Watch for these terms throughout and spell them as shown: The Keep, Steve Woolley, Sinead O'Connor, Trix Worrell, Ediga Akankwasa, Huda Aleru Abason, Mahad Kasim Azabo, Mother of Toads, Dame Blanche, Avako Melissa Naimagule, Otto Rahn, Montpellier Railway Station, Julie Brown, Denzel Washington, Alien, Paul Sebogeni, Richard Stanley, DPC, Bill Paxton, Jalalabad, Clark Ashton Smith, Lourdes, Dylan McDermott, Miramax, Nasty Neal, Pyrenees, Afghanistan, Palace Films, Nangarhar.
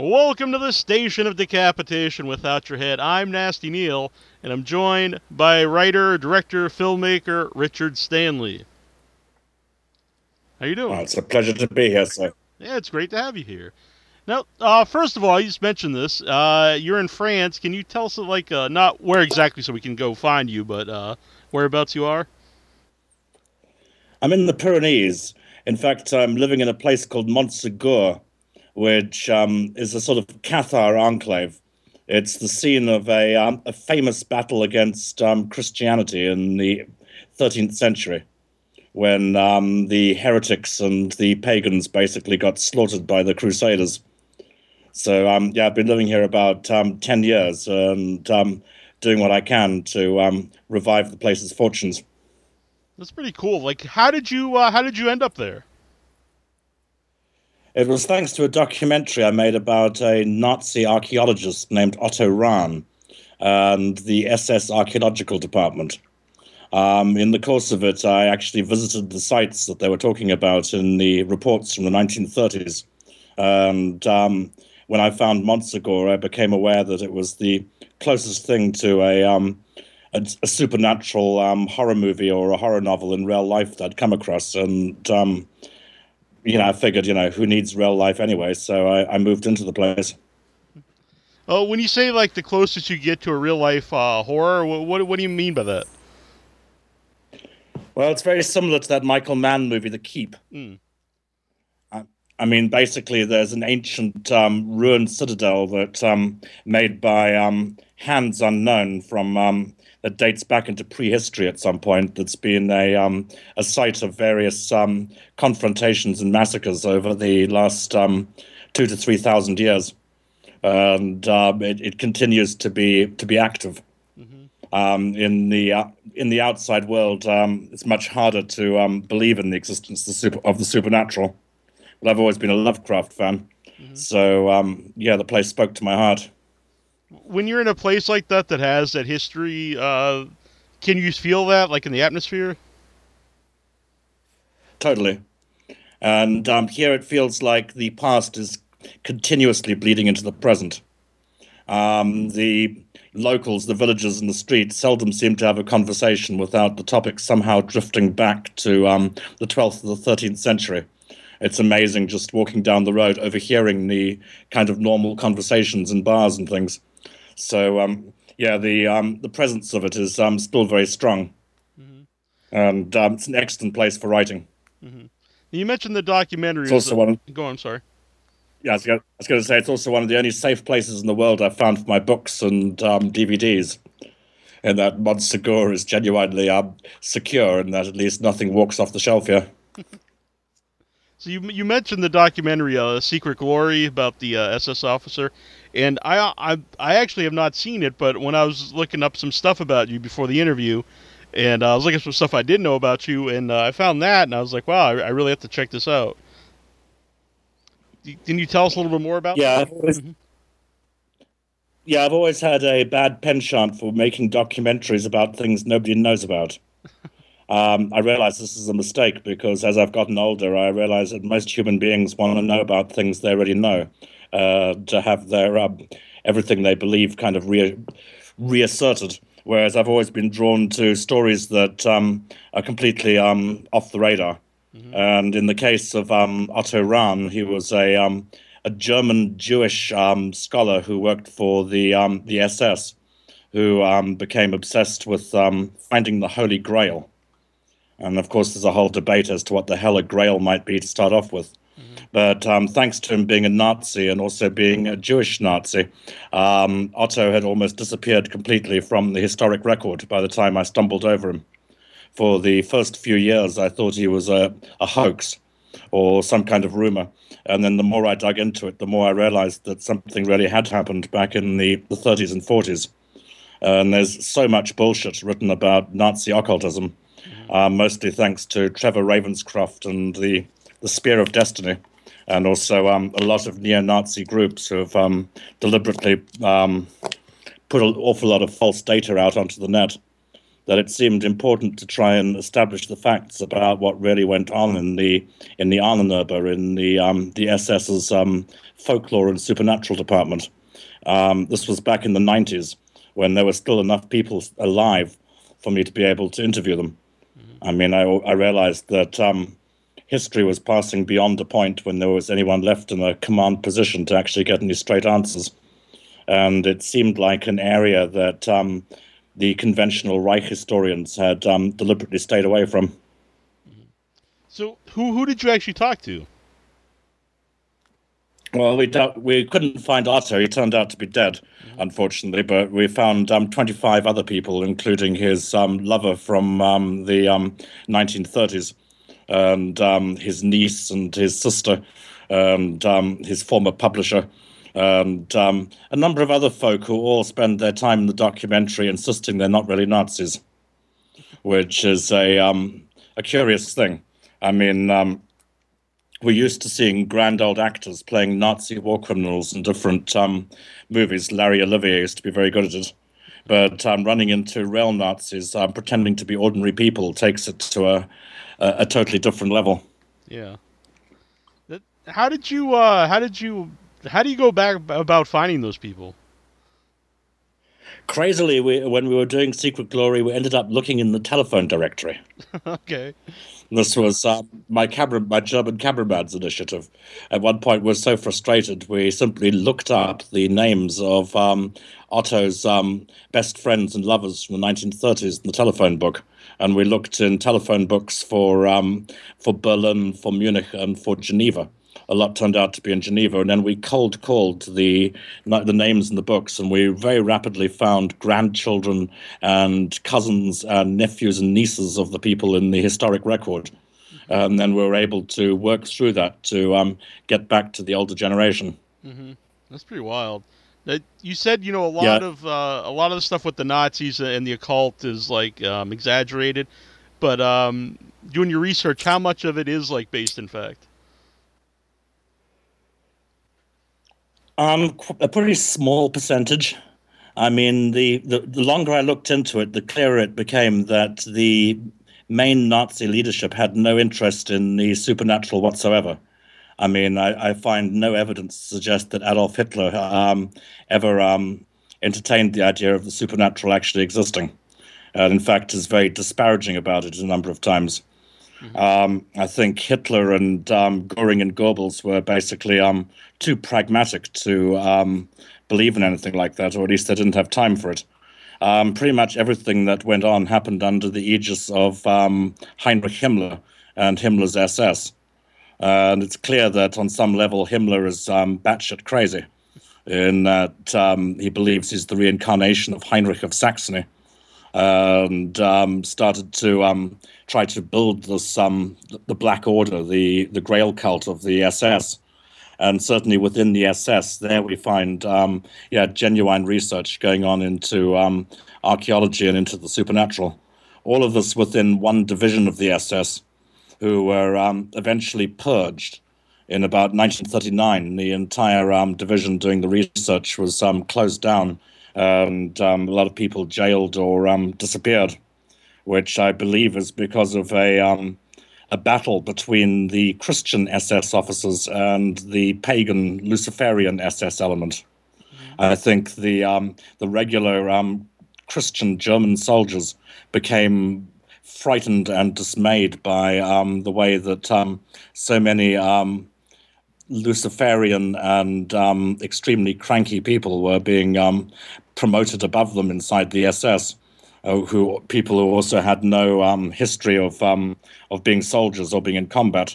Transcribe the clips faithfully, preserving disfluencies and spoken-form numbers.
Welcome to the Station of Decapitation Without Your Head. I'm Nasty Neal, and I'm joined by writer, director, filmmaker, Richard Stanley. How you doing? Oh, it's a pleasure to be here, sir. Yeah, it's great to have you here. Now, uh, first of all, you just mentioned this. Uh, you're in France. Can you tell us, like, uh, not where exactly so we can go find you, but uh, whereabouts you are? I'm in the Pyrenees. In fact, I'm living in a place called Montségur, which um, is a sort of Cathar enclave. It's the scene of a, um, a famous battle against um, Christianity in the thirteenth century, when um, the heretics and the pagans basically got slaughtered by the Crusaders. So, um, yeah, I've been living here about um, ten years and um, doing what I can to um, revive the place's fortunes. That's pretty cool. Like, how did you uh, how did you end up there? It was thanks to a documentary I made about a Nazi archaeologist named Otto Rahn and the S S Archaeological Department. Um, in the course of it, I actually visited the sites that they were talking about in the reports from the nineteen thirties. And um, when I found Montségur, I became aware that it was the closest thing to a, um, a, a supernatural um, horror movie or a horror novel in real life that I'd come across. And um, You know, I figured, you know, who needs real life anyway? So I, I moved into the place. Oh, when you say like the closest you get to a real life uh, horror, what what do you mean by that? Well, it's very similar to that Michael Mann movie, The Keep. Mm. I, I mean, basically, there's an ancient um, ruined citadel that um, made by um, hands unknown from um, that dates back into prehistory at some point. That's been a um, a site of various um, confrontations and massacres over the last um, two to three thousand years, and um, it, it continues to be to be active. Mm-hmm. um, in the uh, in the outside world. Um, it's much harder to um, believe in the existence of the, super, of the supernatural. But I've always been a Lovecraft fan, mm-hmm. so um, yeah, the place spoke to my heart. When you're in a place like that that has that history, uh, can you feel that, like, in the atmosphere? Totally. And um, here it feels like the past is continuously bleeding into the present. Um, the locals, the villagers in the streets, seldom seem to have a conversation without the topic somehow drifting back to um, the twelfth or the thirteenth century. It's amazing just walking down the road, overhearing the kind of normal conversations in bars and things. So, um, yeah, the um, the presence of it is um, still very strong. Mm-hmm. And um, it's an excellent place for writing. Mm-hmm. You mentioned the documentary. It's also the... one of... Go on, sorry. Yeah, I was going to say, it's also one of the only safe places in the world I've found for my books and um, D V Ds. And that Montségur is genuinely um, secure, and that at least nothing walks off the shelf here. So you you mentioned the documentary uh, Secret Glory about the uh, S S officer, and I, I I actually have not seen it, but when I was looking up some stuff about you before the interview, and uh, I was looking at some stuff I didn't know about you, and uh, I found that, and I was like, wow, I, I really have to check this out. Can you tell us a little bit more about yeah, that? I've always, mm-hmm. Yeah, I've always had a bad penchant for making documentaries about things nobody knows about. Um, I realize this is a mistake because as I've gotten older, I realize that most human beings want to know about things they already know, uh, to have their um, everything they believe kind of re reasserted, whereas I've always been drawn to stories that um, are completely um, off the radar. Mm-hmm. And in the case of um, Otto Rahn, he was a, um, a German Jewish um, scholar who worked for the, um, the S S, who um, became obsessed with um, finding the Holy Grail. And, of course, there's a whole debate as to what the hell a grail might be to start off with. Mm-hmm. But um, thanks to him being a Nazi and also being a Jewish Nazi, um, Otto had almost disappeared completely from the historic record by the time I stumbled over him. For the first few years, I thought he was a, a hoax or some kind of rumor. And then the more I dug into it, the more I realized that something really had happened back in the, the thirties and forties. And there's so much bullshit written about Nazi occultism. Uh, mostly thanks to Trevor Ravenscroft and the, the Spear of Destiny, and also um, a lot of neo-Nazi groups who have um, deliberately um, put an awful lot of false data out onto the net. that it seemed important to try and establish the facts about what really went on in the in the Arnenerbe, in the um, the SS's um, folklore and supernatural department. Um, this was back in the nineties, when there were still enough people alive for me to be able to interview them. Mm-hmm. I mean, I, I realized that um, history was passing beyond the point when there was anyone left in a command position to actually get any straight answers. And it seemed like an area that um, the conventional Reich historians had um, deliberately stayed away from. So who who did you actually talk to? Well, we we couldn't find Otto. He turned out to be dead, unfortunately. But we found um, twenty-five other people, including his um, lover from um, the um, nineteen thirties, and um, his niece and his sister, and um, his former publisher. And um, a number of other folk who all spend their time in the documentary insisting they're not really Nazis, which is a um, a curious thing. I mean, um, we're used to seeing grand old actors playing Nazi war criminals in different um, movies. Larry Olivier used to be very good at it. But um, running into real Nazis, um, pretending to be ordinary people, takes it to a, a, a totally different level. Yeah. How did you... Uh, how did you... How do you go back about finding those people? Crazily, we, when we were doing Secret Glory, we ended up looking in the telephone directory. Okay. This was uh, my, camera, my German cameraman's initiative. At one point, we were so frustrated, we simply looked up the names of um, Otto's um, best friends and lovers from the nineteen thirties in the telephone book. And we looked in telephone books for um, for Berlin, for Munich, and for Geneva. A lot turned out to be in Geneva, and then we cold called the the names in the books, and we very rapidly found grandchildren and cousins and nephews and nieces of the people in the historic record. And then we were able to work through that to um, get back to the older generation. Mm-hmm. That's pretty wild. You said, you know, a lot yeah. of uh, a lot of the stuff with the Nazis and the occult is like um, exaggerated, but um, doing your research, how much of it is like based in fact? Um, a pretty small percentage. I mean, the, the, the longer I looked into it, the clearer it became that the main Nazi leadership had no interest in the supernatural whatsoever. I mean, I, I find no evidence to suggest that Adolf Hitler um, ever um, entertained the idea of the supernatural actually existing. And in fact, is very disparaging about it a number of times. Mm-hmm. Um, I think Hitler and um, Göring and Goebbels were basically um, too pragmatic to um, believe in anything like that, or at least they didn't have time for it. Um, pretty much everything that went on happened under the aegis of um, Heinrich Himmler and Himmler's S S. Uh, and it's clear that on some level Himmler is um, batshit crazy, in that um, he believes he's the reincarnation of Heinrich of Saxony. And um, started to um, try to build this, um, the Black Order, the, the Grail cult of the S S. And certainly within the S S, there we find um, yeah, genuine research going on into um, archaeology and into the supernatural. All of this within one division of the S S, who were um, eventually purged in about nineteen thirty-nine. The entire um, division doing the research was um, closed down. And um, a lot of people jailed or um, disappeared, which I believe is because of a um, a battle between the Christian S S officers and the pagan Luciferian S S element. I think the um, the regular um, Christian German soldiers became frightened and dismayed by um, the way that um, so many um, Luciferian and um, extremely cranky people were being um, promoted above them inside the S S, uh, who people who also had no um, history of um, of being soldiers or being in combat.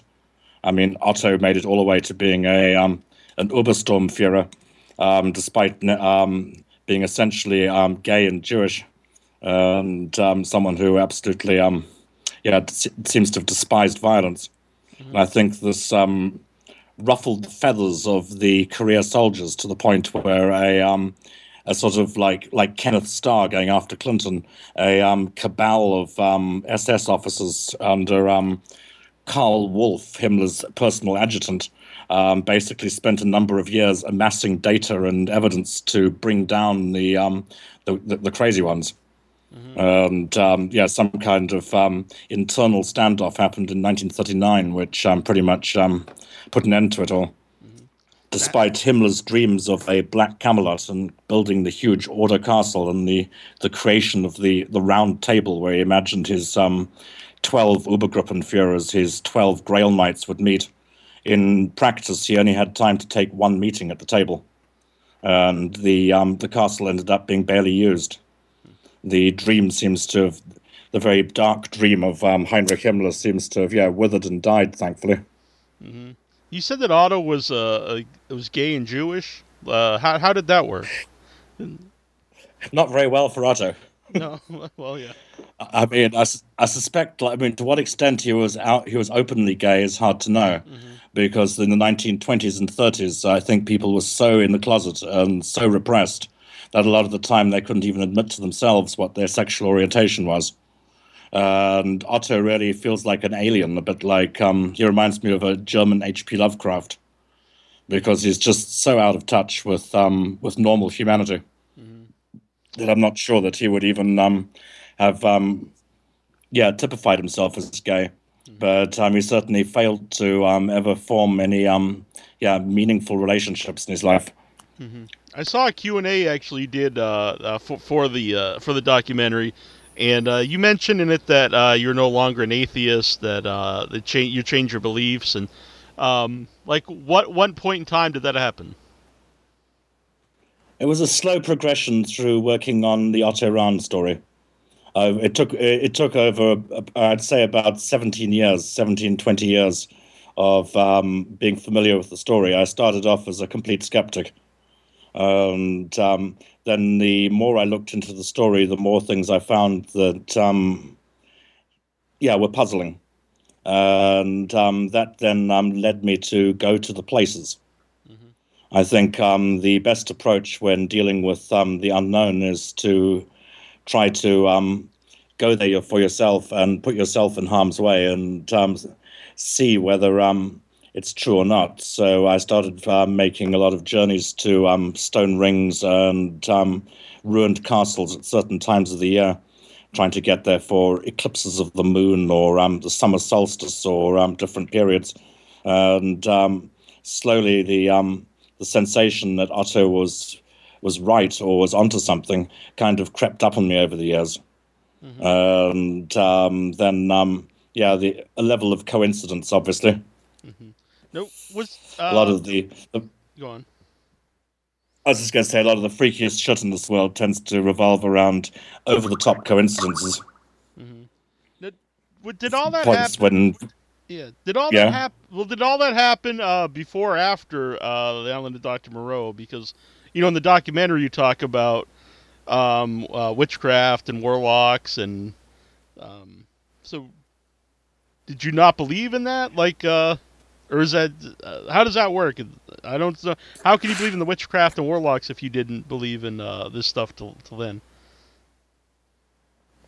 I mean, Otto made it all the way to being a um, an Obersturmführer, um, despite um, being essentially um, gay and Jewish, and um, someone who absolutely um, yeah seems to have despised violence. Mm-hmm. And I think this. Um, ruffled the feathers of the career soldiers to the point where a um, a sort of like like Kenneth Starr going after Clinton, a um, cabal of um, S S officers under um, Karl Wolf, Himmler's personal adjutant, um, basically spent a number of years amassing data and evidence to bring down the um, the, the, the crazy ones. Mm-hmm. And um, yeah, some kind of um, internal standoff happened in nineteen thirty-nine, which um, pretty much um, put an end to it all. Mm-hmm. Despite Himmler's dreams of a black Camelot and building the huge Order Castle and the, the creation of the, the Round Table, where he imagined his um, twelve Obergruppenführers, his twelve Grail Knights would meet, in practice he only had time to take one meeting at the table. And the um, the castle ended up being barely used. The dream seems to have, the very dark dream of um, Heinrich Himmler seems to have, yeah, withered and died, thankfully. Mm-hmm. You said that Otto was uh was gay and Jewish. Uh, how how did that work? Not very well for Otto. No, well, yeah. I mean, I, I suspect. I mean, to what extent he was out, he was openly gay is hard to know, mm-hmm. because in the nineteen twenties and thirties, I think people were so in the closet and so repressed that a lot of the time they couldn't even admit to themselves what their sexual orientation was. And Otto really feels like an alien, a bit like um, he reminds me of a German H P Lovecraft, because he's just so out of touch with um, with normal humanity. That I'm not sure that he would even um, have, um, yeah, typified himself as gay. Mm-hmm. But um, he certainly failed to um, ever form any, um, yeah, meaningful relationships in his life. Mm-hmm. I saw a Q and A actually did uh, uh, for, for the uh, for the documentary, and uh, you mentioned in it that uh, you're no longer an atheist, that uh, the cha- you change your beliefs, and um, like, what one point in time did that happen? It was a slow progression through working on the Otto Rahn story. Uh, it took it took over, I'd say, about seventeen years, seventeen, twenty years of um, being familiar with the story. I started off as a complete skeptic. And um, then the more I looked into the story, the more things I found that, um, yeah, were puzzling. And um, that then um, led me to go to the places. I think um, the best approach when dealing with um, the unknown is to try to um, go there for yourself and put yourself in harm's way and um, see whether um, it's true or not. So I started uh, making a lot of journeys to um, stone rings and um, ruined castles at certain times of the year, trying to get there for eclipses of the moon or um, the summer solstice or um, different periods. And um, slowly the... Um, The sensation that Otto was was right or was onto something kind of crept up on me over the years. Mm-hmm. And um, then, um, yeah, the a level of coincidence, obviously. Mm-hmm. No, was uh, a lot of the, the. Go on. I was just going to say, a lot of the freakiest shit in this world tends to revolve around over-the-top coincidences. Mm-hmm. Did, did all that Points happen? When, Yeah. Did all yeah. that happen? Well, did all that happen uh, before or after uh, the Island of Doctor Moreau? Because, you know, in the documentary you talk about um, uh, witchcraft and warlocks, and um, so did you not believe in that? Like, uh, or is that uh, how does that work? I don't know. How can you believe in the witchcraft and warlocks if you didn't believe in uh, this stuff till till then?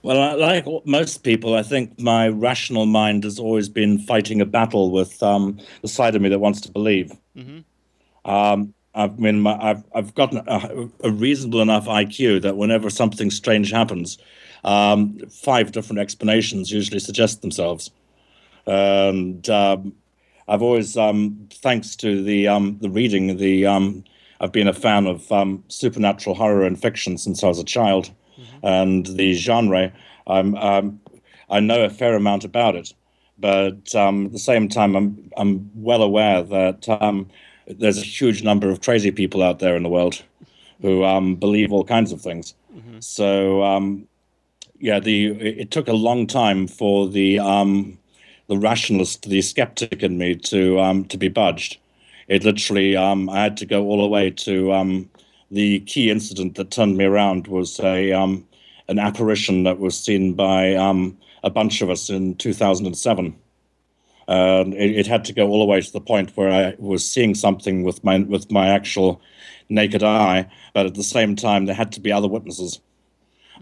Well, like most people, I think my rational mind has always been fighting a battle with um, the side of me that wants to believe. Mm-hmm. Um, I mean, my, I've I've gotten a, a reasonable enough I Q that whenever something strange happens, um, five different explanations usually suggest themselves. And um, I've always, um, thanks to the um, the reading, the um, I've been a fan of um, supernatural horror and fiction since I was a child. Mm-hmm. And the genre, I'm, um, I know a fair amount about it, but um, at the same time, I'm I'm well aware that um, there's a huge number of crazy people out there in the world who um, believe all kinds of things. Mm-hmm. So um, yeah, the it took a long time for the um, the rationalist, the skeptic in me to um, to be budged. It literally, um, I had to go all the way to. Um, The key incident that turned me around was a um, an apparition that was seen by um, a bunch of us in two thousand seven. Uh, it, it had to go all the way to the point where I was seeing something with my with my actual naked eye, but at the same time there had to be other witnesses.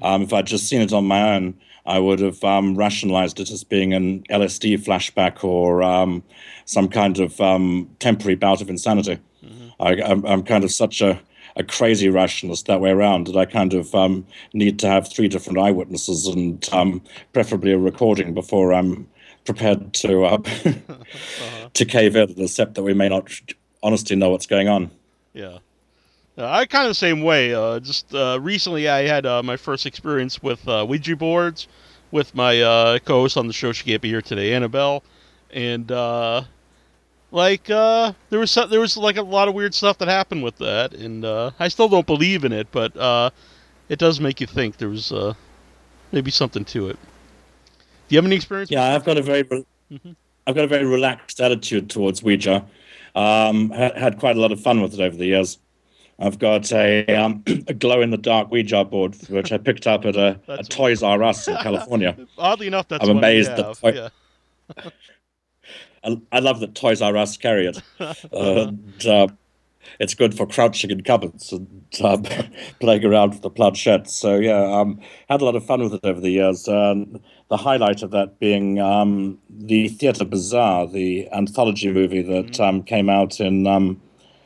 Um, if I'd just seen it on my own, I would have um, rationalized it as being an L S D flashback or um, some kind of um, temporary bout of insanity. Mm-hmm. I, I'm, I'm kind of such a a crazy rationalist that way around, that I kind of um, need to have three different eyewitnesses and um, preferably a recording before I'm prepared to uh, uh-huh. to cave in and accept that we may not honestly know what's going on. Yeah. Uh, I kind of the same way. Uh, just uh, recently I had uh, my first experience with uh, Ouija boards with my uh, co-host on the show. She can't be here today, Annabelle. And, uh, like, uh, there was, so, there was like a lot of weird stuff that happened with that. And uh, I still don't believe in it, but uh, it does make you think there was uh, maybe something to it. Do you have any experience? Yeah, I've got a very, mm-hmm. I've got a very relaxed attitude towards Ouija. Um, I had quite a lot of fun with it over the years. I've got a, um, a glow-in-the-dark Ouija board, which I picked up at a, a Toys R Us in California. Oddly enough, that's I'm amazed I have. That Toy- yeah. I love that Toys R Us carry it. Uh, and, uh, it's good for crouching in cupboards and uh, playing around with the planchette. So, yeah, um, had a lot of fun with it over the years. Um, the highlight of that being um, the Theatre Bizarre, the anthology movie that mm-hmm. um, came out in um,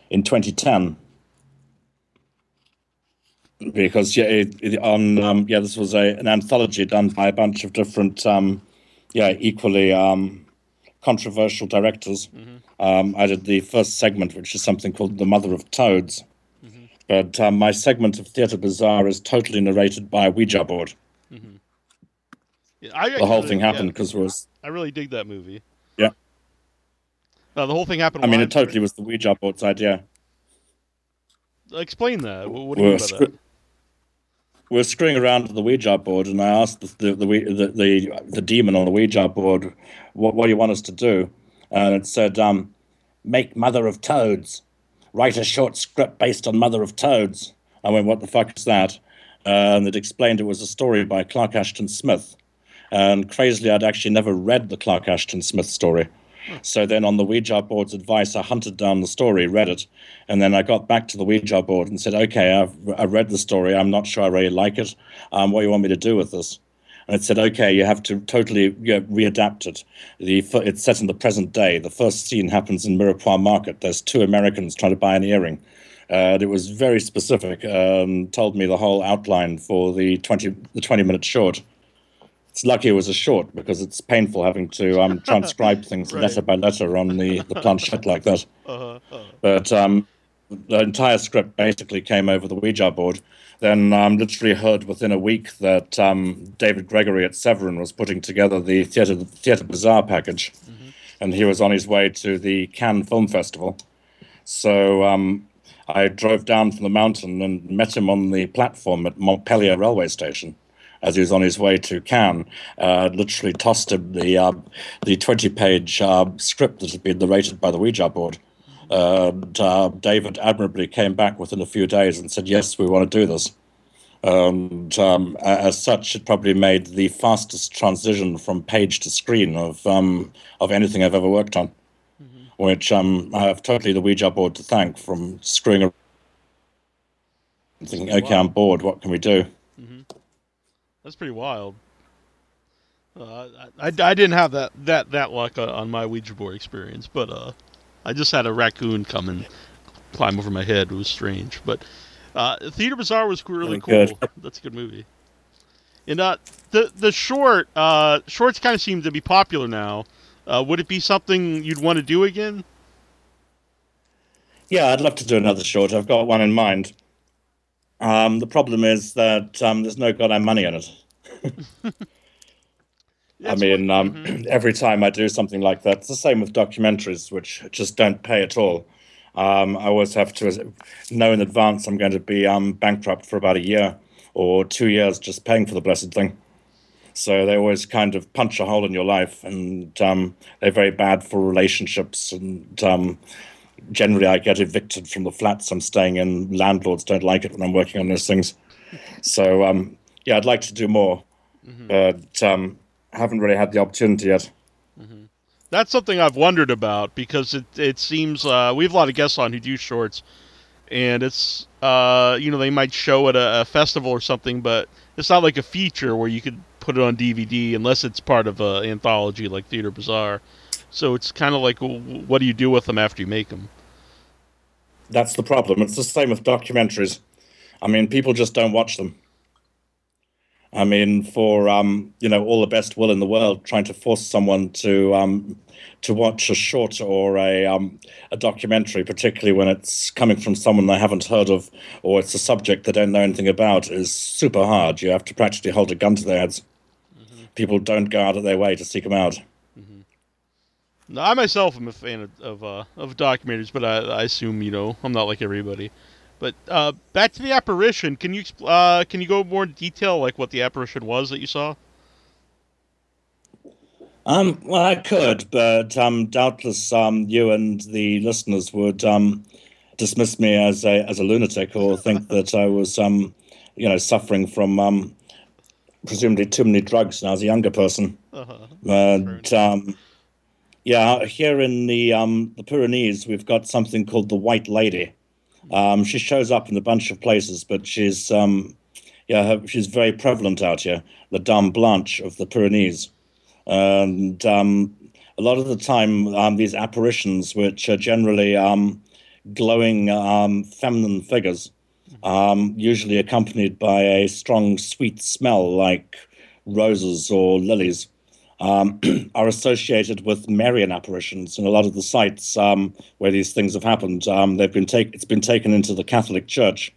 in twenty ten. Because yeah, it, it, on um, yeah, this was a, an anthology done by a bunch of different um, yeah, equally um, controversial directors. Mm-hmm. Um, I did the first segment, which is something called "The Mother of Toads," mm-hmm. but um, my segment of Theatre Bizarre is totally narrated by a Ouija board. Mm-hmm. Yeah, I, the I, whole I, thing happened because yeah, was I really dig that movie. Yeah, no, the whole thing happened. I mean, it totally was the Ouija board's idea. Explain that. What do you mean by scr- that? We're screwing around with the Ouija board, and I asked the the the, the, the demon on the Ouija board, what, what do you want us to do? And it said, um, make Mother of Toads. Write a short script based on Mother of Toads. I went, what the fuck is that? Uh, and it explained it was a story by Clark Ashton Smith. And crazily, I'd actually never read the Clark Ashton Smith story. So then on the Ouija board's advice, I hunted down the story, read it, and then I got back to the Ouija board and said, okay, I've, I've read the story. I'm not sure I really like it. Um, what do you want me to do with this? And it said, okay, you have to totally you know, readapt it. The, it's set in the present day. The first scene happens in Mirepoix Market. There's two Americans trying to buy an earring. Uh, it was very specific, um, told me the whole outline for the twenty-minute short. It's lucky it was a short, because it's painful having to um, transcribe things right. letter by letter on the, the planchette like that. Uh-huh, uh-huh. But um, the entire script basically came over the Ouija board. Then I um, literally heard within a week that um, David Gregory at Severin was putting together the Theatre Theatre Bizarre package, mm-hmm. and he was on his way to the Cannes Film Festival. So um, I drove down from the mountain and met him on the platform at Montpellier Railway Station. As he was on his way to Cannes, uh, literally tossed him the uh, the twenty-page uh, script that had been narrated by the Ouija board. Uh, and, uh, David admirably came back within a few days and said, yes, we want to do this. And um, as such, it probably made the fastest transition from page to screen of um, of anything I've ever worked on, mm-hmm. which um, I have totally the Ouija board to thank from screwing around and thinking, okay, wow. I'm bored, what can we do? Mm-hmm. That's pretty wild. Uh, I, I didn't have that, that, that luck on my Ouija board experience, but uh, I just had a raccoon come and climb over my head. It was strange. But uh, Theatre Bizarre was really cool. That's a good movie. And uh, the the short, uh, shorts kind of seem to be popular now. Uh, would it be something you'd want to do again? Yeah, I'd love to do another short. I've got one in mind. Um, the problem is that um, there's no goddamn money in it. I mean, um, mm-hmm. every time I do something like that, it's the same with documentaries, which just don't pay at all. Um, I always have to know in advance I'm going to be um, bankrupt for about a year or two years just paying for the blessed thing. So they always kind of punch a hole in your life, and um, they're very bad for relationships and... Um, Generally, I get evicted from the flats I'm staying in. Landlords don't like it when I'm working on those things. So, um, yeah, I'd like to do more, mm-hmm. but um, haven't really had the opportunity yet. Mm-hmm. That's something I've wondered about, because it it seems uh, we have a lot of guests on who do shorts, and it's uh, you know they might show at a, a festival or something, but it's not like a feature where you could put it on D V D unless it's part of an anthology like Theatre Bizarre. So it's kind of like, what do you do with them after you make them? That's the problem. It's the same with documentaries. I mean, people just don't watch them. I mean, for, um, you know, all the best will in the world, trying to force someone to um, to watch a short or a, um, a documentary, particularly when it's coming from someone they haven't heard of or it's a subject they don't know anything about, is super hard. You have to practically hold a gun to their heads. Mm-hmm. People don't go out of their way to seek them out. Mm-hmm. No, I myself am a fan of of, uh, of documentaries, but I, I assume, you know, I'm not like everybody. But uh, back to the apparition. Can you uh, can you go more in detail, like what the apparition was that you saw? Um, well, I could, but um, doubtless um, you and the listeners would um, dismiss me as a as a lunatic or think that I was, um, you know, suffering from um, presumably too many drugs when I was a younger person. Uh-huh. But um, yeah, here in the um, the Pyrenees, we've got something called the White Lady. Um, she shows up in a bunch of places, but she's um, yeah, her, she's very prevalent out here. The Dame Blanche of the Pyrenees, and um, a lot of the time, um, these apparitions, which are generally um, glowing um, feminine figures, um, usually accompanied by a strong sweet smell like roses or lilies, um, are associated with Marian apparitions, and a lot of the sites um, where these things have happened, um, they've been take it's been taken into the Catholic Church.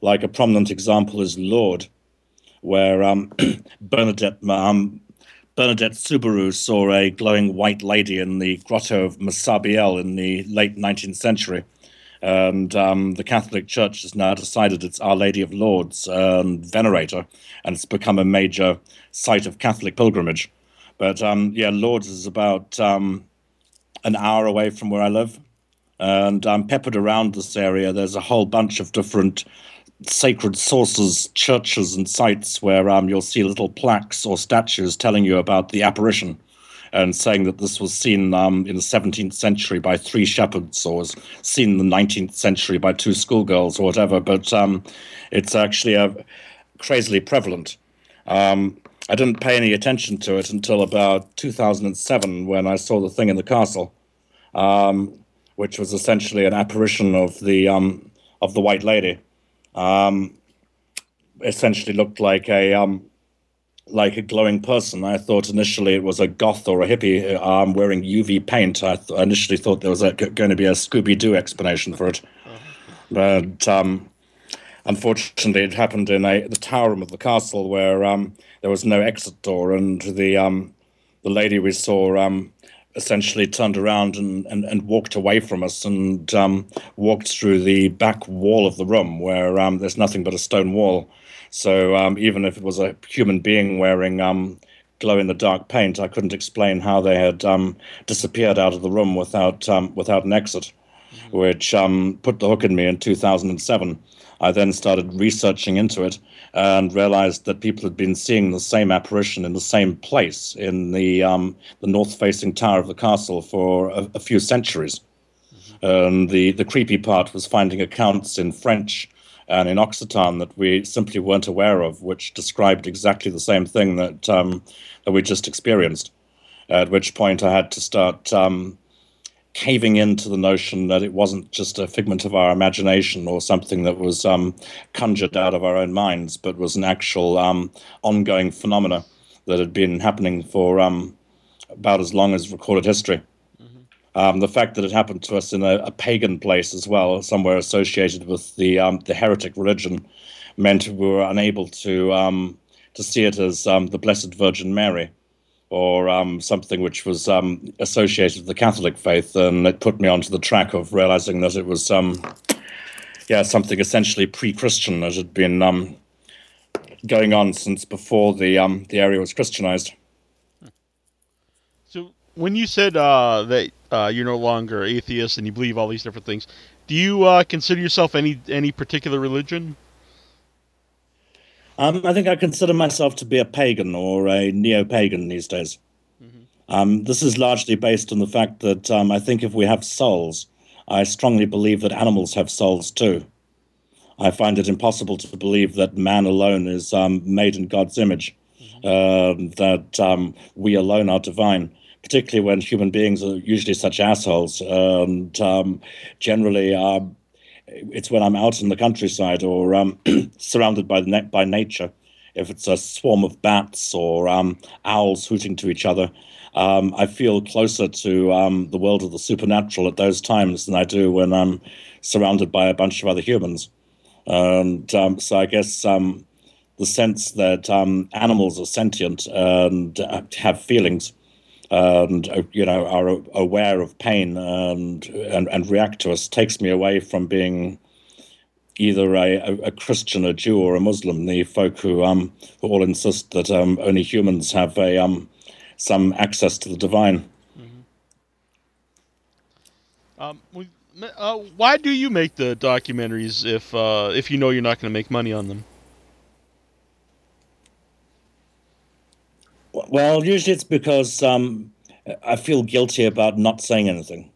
Like a prominent example is Lourdes, where um, Bernadette um, Bernadette Soubirous saw a glowing white lady in the grotto of Massabielle in the late nineteenth century, and um, the Catholic Church has now decided it's Our Lady of Lourdes um, venerator, and it's become a major site of Catholic pilgrimage. But, um, yeah, Lourdes is about um, an hour away from where I live. And um, peppered around this area, there's a whole bunch of different sacred sources, churches and sites where um, you'll see little plaques or statues telling you about the apparition and saying that this was seen um, in the seventeenth century by three shepherds or was seen in the nineteenth century by two schoolgirls or whatever. But um, it's actually uh, crazily prevalent. Um I didn't pay any attention to it until about two thousand seven when I saw the thing in the castle, um, which was essentially an apparition of the um, of the White Lady. Um, essentially, looked like a um, like a glowing person. I thought initially it was a goth or a hippie um, wearing U V paint. I, th I initially thought there was a, going to be a Scooby-Doo explanation for it, but. Um, Unfortunately, it happened in a, the tower room of the castle where um, there was no exit door, and the um, the lady we saw um, essentially turned around and, and, and walked away from us and um, walked through the back wall of the room where um, there's nothing but a stone wall. So um, even if it was a human being wearing um, glow-in-the-dark paint, I couldn't explain how they had um, disappeared out of the room without, um, without an exit, which um, put the hook in me in two thousand seven. I then started researching into it and realized that people had been seeing the same apparition in the same place in the um, the north-facing tower of the castle for a, a few centuries. Um, the, the creepy part was finding accounts in French and in Occitan that we simply weren't aware of, which described exactly the same thing that, um, that we just experienced, at which point I had to start... Um, caving into the notion that it wasn't just a figment of our imagination or something that was um, conjured out of our own minds, but was an actual um, ongoing phenomena that had been happening for um, about as long as recorded history. Mm-hmm. Um, the fact that it happened to us in a, a pagan place as well, somewhere associated with the, um, the heretic religion, meant we were unable to, um, to see it as um, the Blessed Virgin Mary, or um, something which was um, associated with the Catholic faith, and it put me onto the track of realizing that it was um, yeah, something essentially pre-Christian that had been um, going on since before the, um, the area was Christianized. So when you said uh, that uh, you're no longer atheist and you believe all these different things, do you uh, consider yourself any, any particular religion? Um, I think I consider myself to be a pagan or a neo-pagan these days. Mm-hmm. Um, this is largely based on the fact that um, I think if we have souls, I strongly believe that animals have souls too. I find it impossible to believe that man alone is um, made in God's image, mm-hmm. uh, that um, we alone are divine, particularly when human beings are usually such assholes and um, generally are... it's when I'm out in the countryside or um, surrounded by the na- by nature. If it's a swarm of bats or um, owls hooting to each other, um, I feel closer to um, the world of the supernatural at those times than I do when I'm surrounded by a bunch of other humans. And um, so I guess um, the sense that um, animals are sentient and have feelings and, you know, are aware of pain and and, and react to us takes me away from being either a, a Christian, a Jew, or a Muslim, the folk who um who all insist that um only humans have a um some access to the divine. Mm-hmm. Um, we, uh, why do you make the documentaries if uh, if you know you're not going to make money on them? Well, usually it's because um I feel guilty about not saying anything.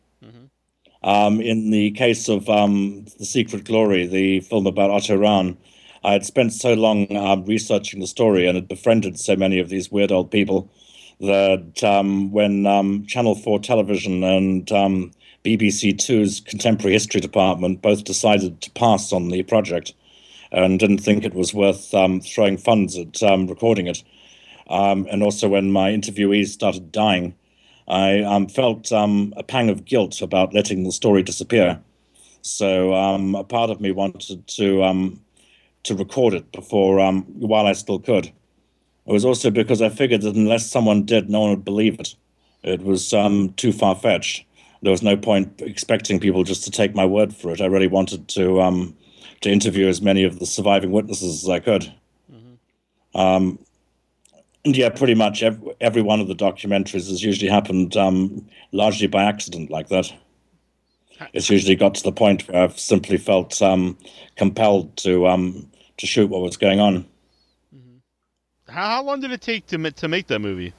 Um, in the case of um, The Secret Glory, the film about Otto Rahn, I had spent so long um, researching the story and had befriended so many of these weird old people that um, when um, Channel four Television and um, B B C two's Contemporary History Department both decided to pass on the project and didn't think it was worth um, throwing funds at um, recording it, um, and also when my interviewees started dying, I um, felt um, a pang of guilt about letting the story disappear. So um, a part of me wanted to um, to record it before, um, while I still could. It was also because I figured that unless someone did, no one would believe it. It was um, too far-fetched. There was no point expecting people just to take my word for it. I really wanted to um, to interview as many of the surviving witnesses as I could. Mm-hmm. Um Yeah, pretty much every, every one of the documentaries has usually happened um, largely by accident like that. It's usually got to the point where I've simply felt um, compelled to um, to shoot what was going on. Mm-hmm. How, how long did it take to to make that movie?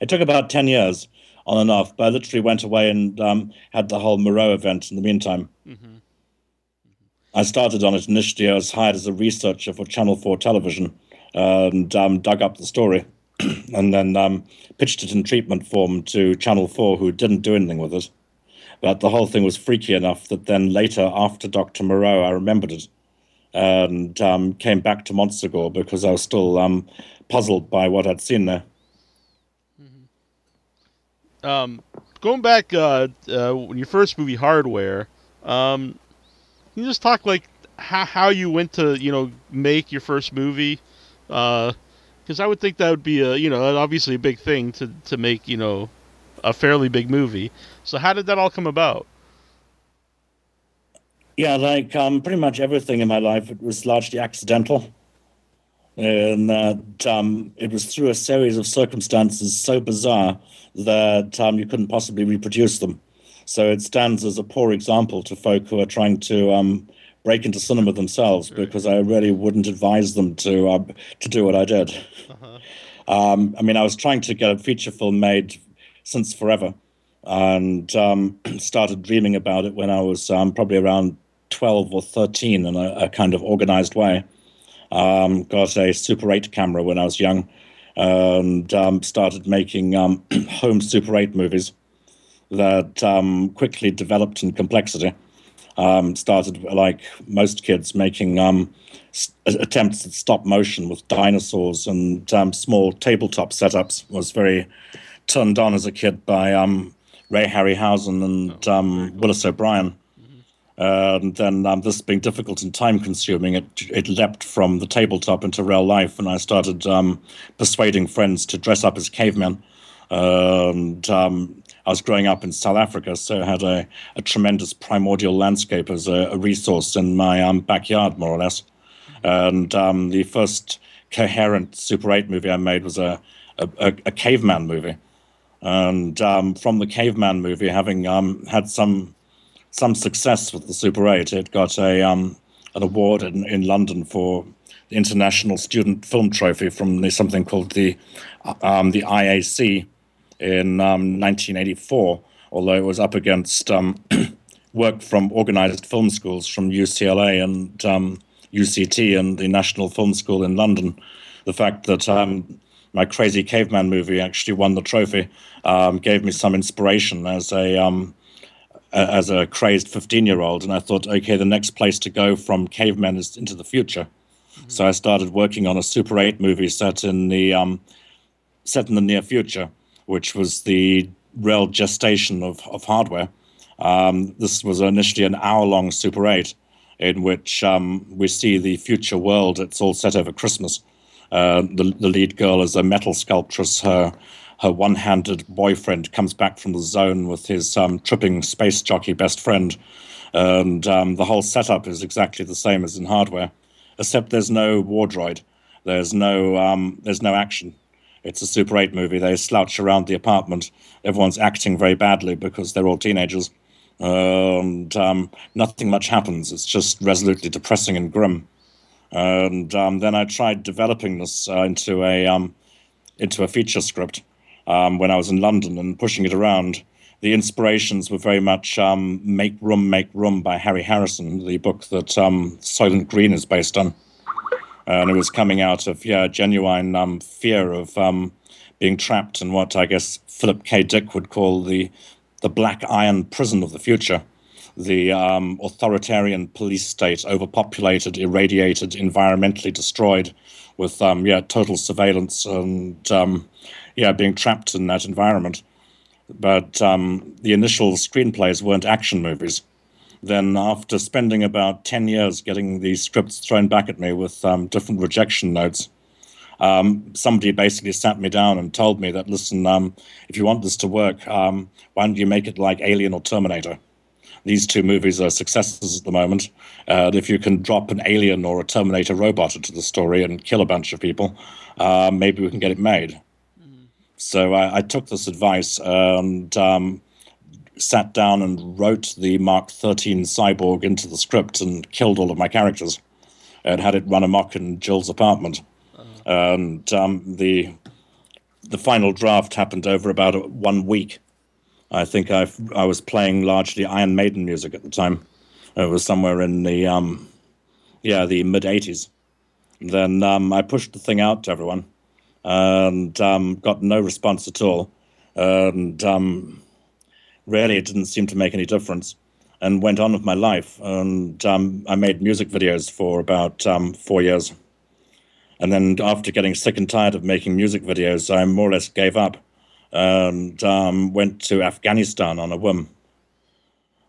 It took about ten years on and off, but I literally went away and um, had the whole Moreau event in the meantime. Mm-hmm. I started on it initially. I was hired as a researcher for Channel four Television and um, dug up the story and then um, pitched it in treatment form to Channel four, who didn't do anything with it. But the whole thing was freaky enough that then later, after Doctor Moreau, I remembered it and um, came back to Montségur because I was still um, puzzled by what I'd seen there. Mm-hmm. Um, going back uh, uh, when your first movie, Hardware... Um, Can you just talk, like, how, how you went to, you know, make your first movie? Because uh, I would think that would be, a you know, obviously a big thing to, to make, you know, a fairly big movie. So how did that all come about? Yeah, like, um, pretty much everything in my life, it was largely accidental. And that um, it was through a series of circumstances so bizarre that um, you couldn't possibly reproduce them. So it stands as a poor example to folk who are trying to um, break into cinema themselves, because I really wouldn't advise them to uh, to do what I did. Uh-huh. Um, I mean, I was trying to get a feature film made since forever and um, started dreaming about it when I was um, probably around twelve or thirteen in a, a kind of organized way. Um, got a Super eight camera when I was young and um, started making um, home Super eight movies that um, quickly developed in complexity. Um, started, like most kids, making um, st- attempts at stop motion with dinosaurs and um, small tabletop setups. Was very turned on as a kid by um, Ray Harryhausen and oh, um, cool. Willis O'Brien. Mm-hmm. Uh, and then um, this being difficult and time-consuming, it, it leapt from the tabletop into real life, and I started um, persuading friends to dress up as cavemen. And um, I was growing up in South Africa, so I had a, a tremendous primordial landscape as a, a resource in my um, backyard, more or less. And um, the first coherent Super eight movie I made was a, a, a caveman movie. And um, from the caveman movie, having um, had some some success with the Super eight, it got a um, an award in, in London for the International Student Film Trophy from the, something called the um, the I A C. In um, nineteen eighty-four, although it was up against um, work from organized film schools from U C L A and um, U C T and the National Film School in London. The fact that um, my crazy caveman movie actually won the trophy um, gave me some inspiration as a um, uh, as a crazed fifteen-year-old, and I thought, okay, the next place to go from caveman is into the future. Mm-hmm. So I started working on a Super eight movie set in the um, set in the near future, which was the real gestation of, of hardware. Um, this was initially an hour-long Super eight in which um, we see the future world. It's all set over Christmas. Uh, the, the lead girl is a metal sculptress. Her her one-handed boyfriend comes back from the zone with his um, tripping space jockey best friend. And um, the whole setup is exactly the same as in Hardware, except there's no war droid. There's no, um, there's no action. It's a Super eight movie. They slouch around the apartment. Everyone's acting very badly because they're all teenagers. And um, nothing much happens. It's just resolutely depressing and grim. And um, then I tried developing this uh, into a um, into a feature script um, when I was in London and pushing it around. The inspirations were very much um, Make Room, Make Room by Harry Harrison, the book that um, Soylent Green is based on. And it was coming out of yeah genuine um, fear of um, being trapped in what I guess Philip K. Dick would call the the black iron prison of the future, the um, authoritarian police state, overpopulated, irradiated, environmentally destroyed, with um, yeah total surveillance and um, yeah being trapped in that environment. But um, the initial screenplays weren't action movies. Then after spending about ten years getting these scripts thrown back at me with um, different rejection notes, um, somebody basically sat me down and told me that, listen, um, if you want this to work, um, why don't you make it like Alien or Terminator? These two movies are successes at the moment. Uh, if you can drop an Alien or a Terminator robot into the story and kill a bunch of people, uh, maybe we can get it made. Mm-hmm. So I, I took this advice and... Um, sat down and wrote the Mark thirteen cyborg into the script and killed all of my characters and had it run amok in Jill's apartment. Uh-huh. And um, the the final draft happened over about a, one week. I think I I was playing largely Iron Maiden music at the time. It was somewhere in the um yeah the mid eighties. Then um, I pushed the thing out to everyone and um, got no response at all. And um, really, it didn't seem to make any difference, and went on with my life. And um, I made music videos for about um, four years. And then after getting sick and tired of making music videos, I more or less gave up and um, went to Afghanistan on a whim.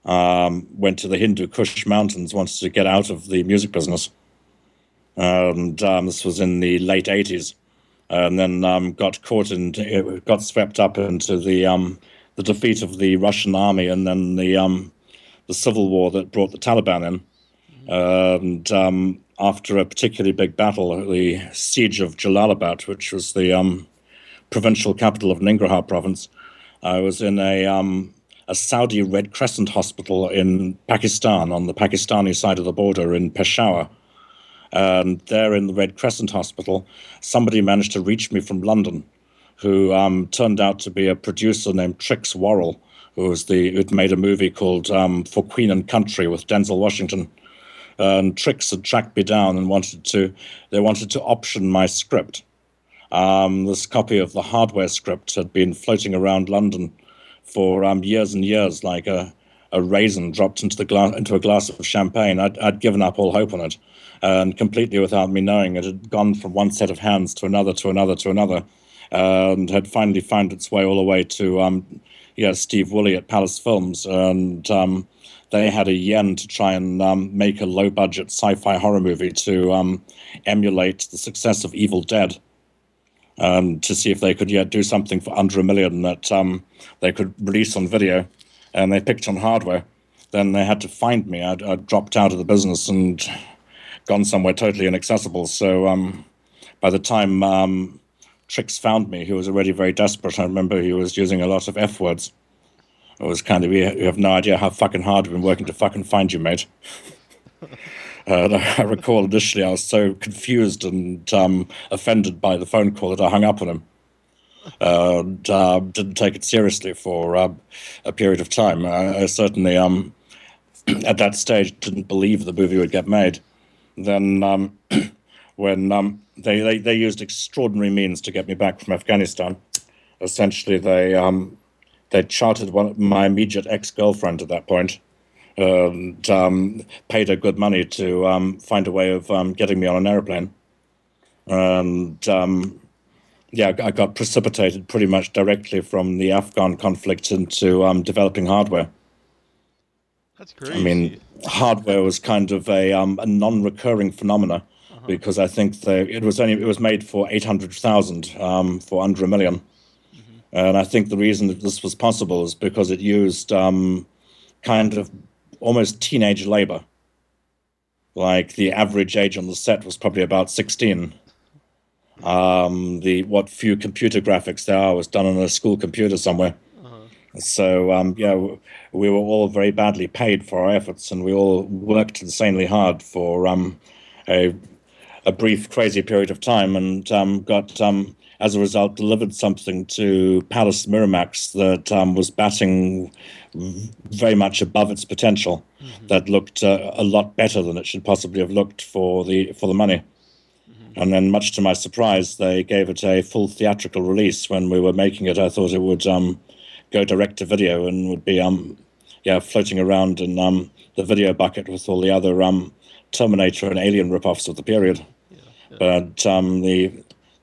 Um, went to the Hindu Kush mountains, wanted to get out of the music business. And um, this was in the late eighties. And then um, got caught and got swept up into the... Um, the defeat of the Russian army and then the um, the civil war that brought the Taliban in. Mm-hmm. uh, and um, after a particularly big battle, the siege of Jalalabad, which was the um, provincial capital of Nangarhar province, I was in a um, a Saudi Red Crescent hospital in Pakistan, on the Pakistani side of the border in Peshawar. And there in the Red Crescent hospital, somebody managed to reach me from London, who um, turned out to be a producer named Trix Worrell, who was the, who'd made a movie called um, For Queen and Country with Denzel Washington. And Trix had tracked me down and wanted to, they wanted to option my script. Um, this copy of the Hardware script had been floating around London for um, years and years, like a, a raisin dropped into, the gla- into a glass of champagne. I'd, I'd given up all hope on it. And completely without me knowing, it had gone from one set of hands to another, to another, to another. And had finally found its way all the way to um, yeah Steve Woolley at Palace Films, and um, they had a yen to try and um, make a low-budget sci-fi horror movie to um, emulate the success of Evil Dead, um, to see if they could yeah do something for under a million that um, they could release on video, and they picked on Hardware. Then they had to find me. I'd, I'd dropped out of the business and gone somewhere totally inaccessible. So um, by the time um, Trix found me, who was already very desperate. I remember he was using a lot of F words. It was kind of, we have no idea how fucking hard we've been working to fucking find you, mate. uh, I recall initially I was so confused and um, offended by the phone call that I hung up on him. Uh, and uh, didn't take it seriously for uh, a period of time. I, I certainly, um, at that stage, didn't believe the movie would get made. Then... Um, when um, they, they, they used extraordinary means to get me back from Afghanistan. Essentially, they um, They chartered one of my immediate ex-girlfriend at that point, and um, paid her good money to um, find a way of um, getting me on an aeroplane. And um, yeah, I got precipitated pretty much directly from the Afghan conflict into um, developing Hardware. That's great. I mean, Hardware was kind of a, um, a non-recurring phenomena, uh-huh. because I think they, it was only it was made for eight hundred thousand, um, for under a million, mm-hmm. and I think the reason that this was possible is because it used um, kind of almost teenage labor. Like the average age on the set was probably about sixteen. Um, the what few computer graphics there are was done on a school computer somewhere. So, um, yeah, we were all very badly paid for our efforts, and we all worked insanely hard for um, a, a brief, crazy period of time, and um, got, um, as a result, delivered something to Palace Miramax that um, was batting very much above its potential, mm-hmm. that looked uh, a lot better than it should possibly have looked for the, for the money. Mm-hmm. And then, much to my surprise, they gave it a full theatrical release. When we were making it, I thought it would... Um, go direct to video and would be um yeah floating around in um the video bucket with all the other um Terminator and Alien ripoffs of the period, yeah, yeah. but um the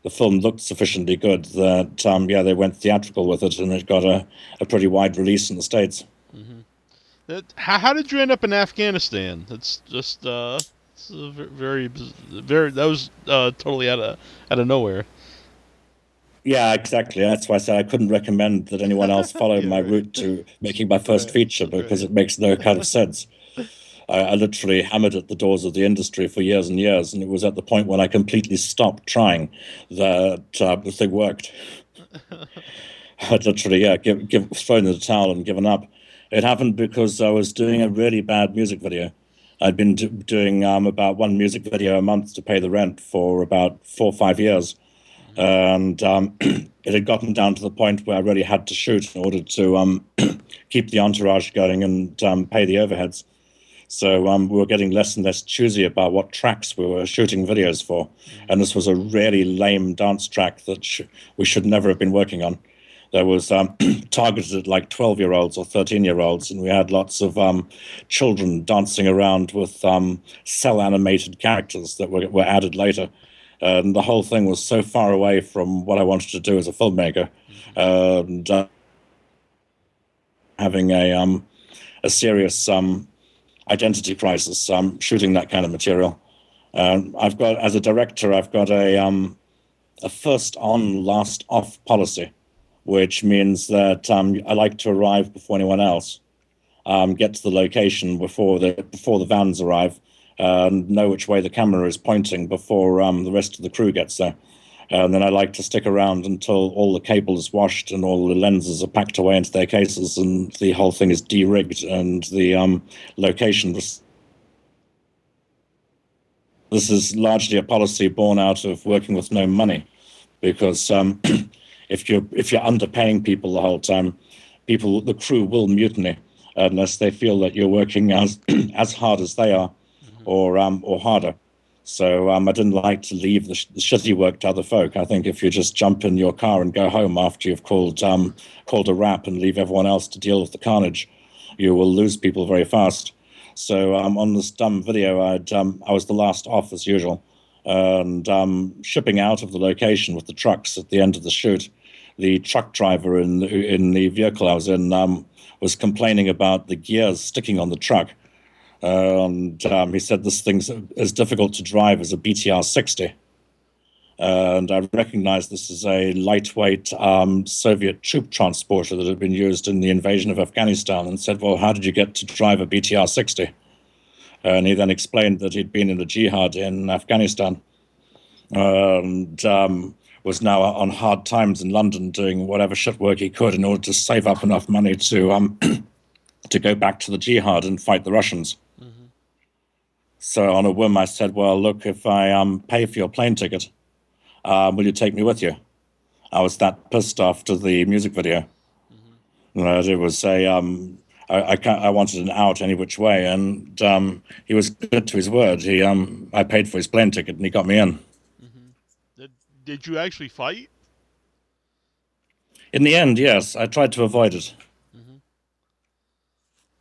the film looked sufficiently good that um yeah they went theatrical with it, and it got a a pretty wide release in the States. Mm-hmm. That, how, how did you end up in Afghanistan? That's just uh it's a very very that was uh totally out of out of nowhere. Yeah, exactly. That's why I said I couldn't recommend that anyone else follow yeah, my right. route to making my first right. feature, because right. it makes no kind of sense. I, I literally hammered at the doors of the industry for years and years, and it was at the point when I completely stopped trying that uh, the thing worked. I'd literally, yeah, give, give, thrown in the towel and given up. It happened because I was doing a really bad music video. I'd been do, doing um, about one music video a month to pay the rent for about four or five years. And um, it had gotten down to the point where I really had to shoot in order to um, keep the entourage going and um, pay the overheads. So um, we were getting less and less choosy about what tracks we were shooting videos for. And this was a really lame dance track that sh we should never have been working on. There was um, targeted at like twelve-year-olds or thirteen-year-olds, and we had lots of um, children dancing around with um, cel-animated characters that were, were added later. And the whole thing was so far away from what I wanted to do as a filmmaker. And uh, having a um, a serious um, identity crisis, um, shooting that kind of material. Um, I've got, as a director, I've got a um, a first on, last off policy, which means that um, I like to arrive before anyone else, um, get to the location before the before the vans arrive. And uh, know which way the camera is pointing before um, the rest of the crew gets there. Uh, and then I like to stick around until all the cable is washed and all the lenses are packed away into their cases and the whole thing is de-rigged and the um, location... This is largely a policy born out of working with no money, because um, if, you're, if you're underpaying people the whole time, people, the crew will mutiny unless they feel that you're working as, as hard as they are. Or um or harder. So um I didn't like to leave the, sh the shitty work to other folk. I think if you just jump in your car and go home after you've called um called a wrap and leave everyone else to deal with the carnage, you will lose people very fast. So um on this dumb video, I'd um I was the last off as usual, and um shipping out of the location with the trucks at the end of the shoot. The truck driver in the, in the vehicle I was in um was complaining about the gears sticking on the truck. And um, he said this thing's as difficult to drive as a B T R sixty. And I recognize this is a lightweight um, Soviet troop transporter that had been used in the invasion of Afghanistan, and said, well, how did you get to drive a B T R sixty? And he then explained that he'd been in a jihad in Afghanistan and um, was now on hard times in London doing whatever shit work he could in order to save up enough money to, um, to go back to the jihad and fight the Russians. So on a whim, I said, well, look, if I um, pay for your plane ticket, uh, will you take me with you? I was that pissed after the music video. Mm-hmm. uh, it was a, um, I, I, I wanted an out any which way, and um, he was good to his word. He, um, I paid for his plane ticket, and he got me in. Mm-hmm. Did, did you actually fight? In the end, yes, I tried to avoid it. Mm-hmm.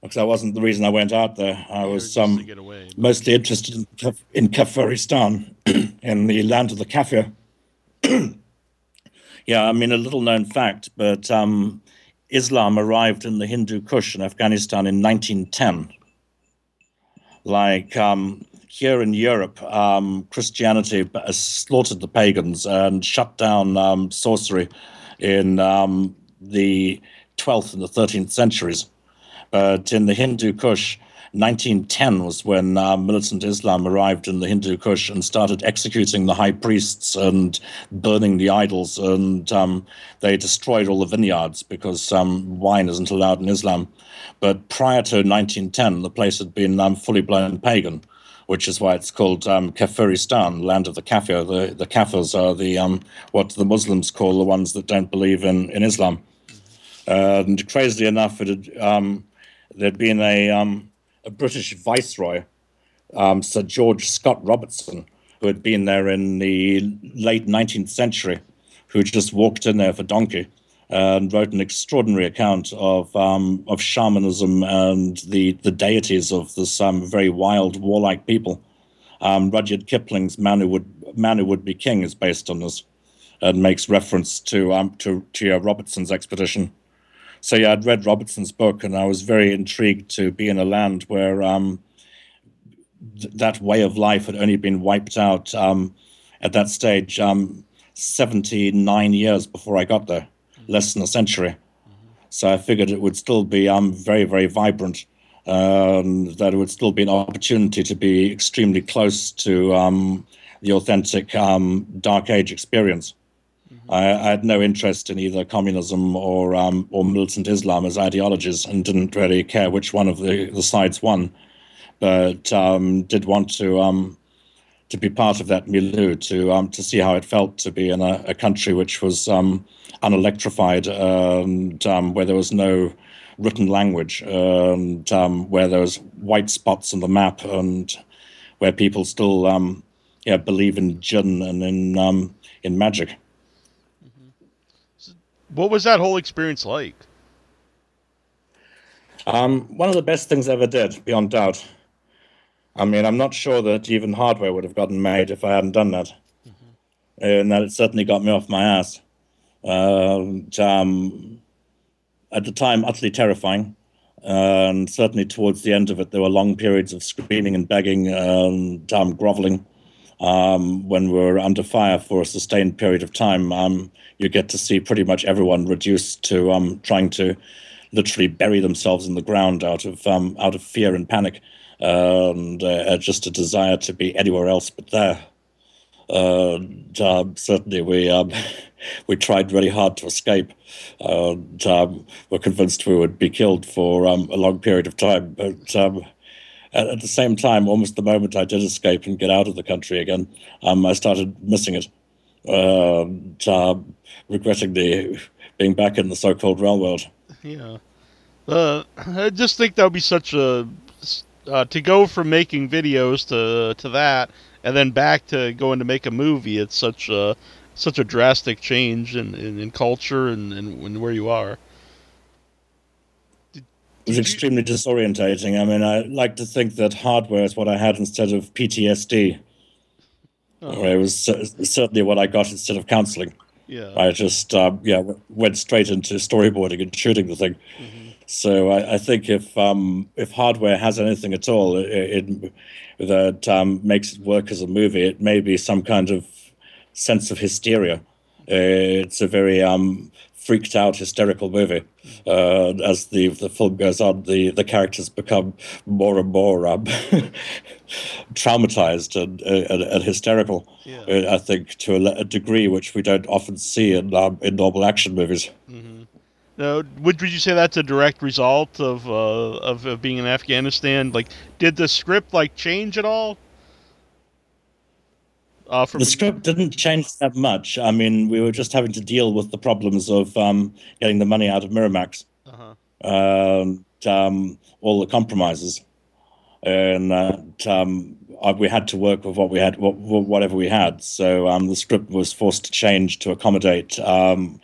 Because that wasn't the reason I went out there. I you was um, away, mostly interested in, Kaf in Kafiristan, in the land of the Kafir. Yeah, I mean, a little-known fact, but um, Islam arrived in the Hindu Kush in Afghanistan in nineteen ten. Like um, here in Europe, um, Christianity slaughtered the pagans and shut down um, sorcery in um, the twelfth and the thirteenth centuries. But in the Hindu Kush, nineteen ten was when uh, militant Islam arrived in the Hindu Kush and started executing the high priests and burning the idols, and um, they destroyed all the vineyards because um, wine isn't allowed in Islam. But prior to nineteen ten, the place had been um, fully blown pagan, which is why it's called um, Kafiristan, land of the Kafir. The, the Kafirs are the um, what the Muslims call the ones that don't believe in, in Islam. Uh, and crazily enough, it had, um, there'd been a... Um, a British viceroy, um, Sir George Scott Robertson, who had been there in the late nineteenth century, who just walked in there for donkey and wrote an extraordinary account of um, of shamanism and the, the deities of this um, very wild, warlike people. Um, Rudyard Kipling's Man Who Would, Man Who Would Be King is based on this and makes reference to, um, to, to uh, Robertson's expedition. So yeah, I'd read Robertson's book, and I was very intrigued to be in a land where um, th that way of life had only been wiped out um, at that stage um, seventy-nine years before I got there, mm-hmm. less than a century. Mm-hmm. So I figured it would still be um, very, very vibrant, um, that it would still be an opportunity to be extremely close to um, the authentic um, Dark Age experience. I, I had no interest in either communism or um, or militant Islam as ideologies, and didn't really care which one of the, the sides won, but um, did want to um, to be part of that milieu, to um, to see how it felt to be in a, a country which was um, unelectrified, and um, where there was no written language, and um, where there was white spots on the map, and where people still um, yeah believe in jinn and in um, in magic. What was that whole experience like? Um, one of the best things I ever did, beyond doubt. I mean, I'm not sure that even Hardware would have gotten made if I hadn't done that. Mm-hmm. And that it certainly got me off my ass. Uh, and, um, at the time, utterly terrifying. And certainly towards the end of it, there were long periods of screaming and begging and um, groveling. Um, when we were under fire for a sustained period of time, um, you get to see pretty much everyone reduced to um, trying to literally bury themselves in the ground out of um, out of fear and panic, uh, and uh, just a desire to be anywhere else but there. Uh, and, uh, certainly, we um, we tried really hard to escape. Uh, and, um, we're convinced we would be killed for um, a long period of time, but. Um, At the same time, almost the moment I did escape and get out of the country again, um, I started missing it, uh, and, uh, regretting the being back in the so-called real world. Yeah, uh, I just think that would be such a uh, to go from making videos to to that, and then back to going to make a movie. It's such a such a drastic change in in, in culture and, and and where you are. It was extremely disorientating. I mean, I like to think that Hardware is what I had instead of P T S D. Oh. It was certainly what I got instead of counseling. Yeah, I just um, yeah went straight into storyboarding and shooting the thing. Mm-hmm. So I, I think if um, if Hardware has anything at all, it, it, that um, makes it work as a movie, it may be some kind of sense of hysteria. It's a very um, freaked out, hysterical movie. Uh, as the the film goes on, the the characters become more and more um, traumatized and, and and hysterical. Yeah. I think to a, a degree which we don't often see in um, in normal action movies. Mm-hmm. Now, would would you say that's a direct result of uh, of, of being in Afghanistan? Like, did the script like change at all? Uh, the script didn't change that much. I mean, we were just having to deal with the problems of um, getting the money out of Miramax, uh-huh. and um, all the compromises, and uh, um, we had to work with what we had, whatever we had. So um, the script was forced to change to accommodate um,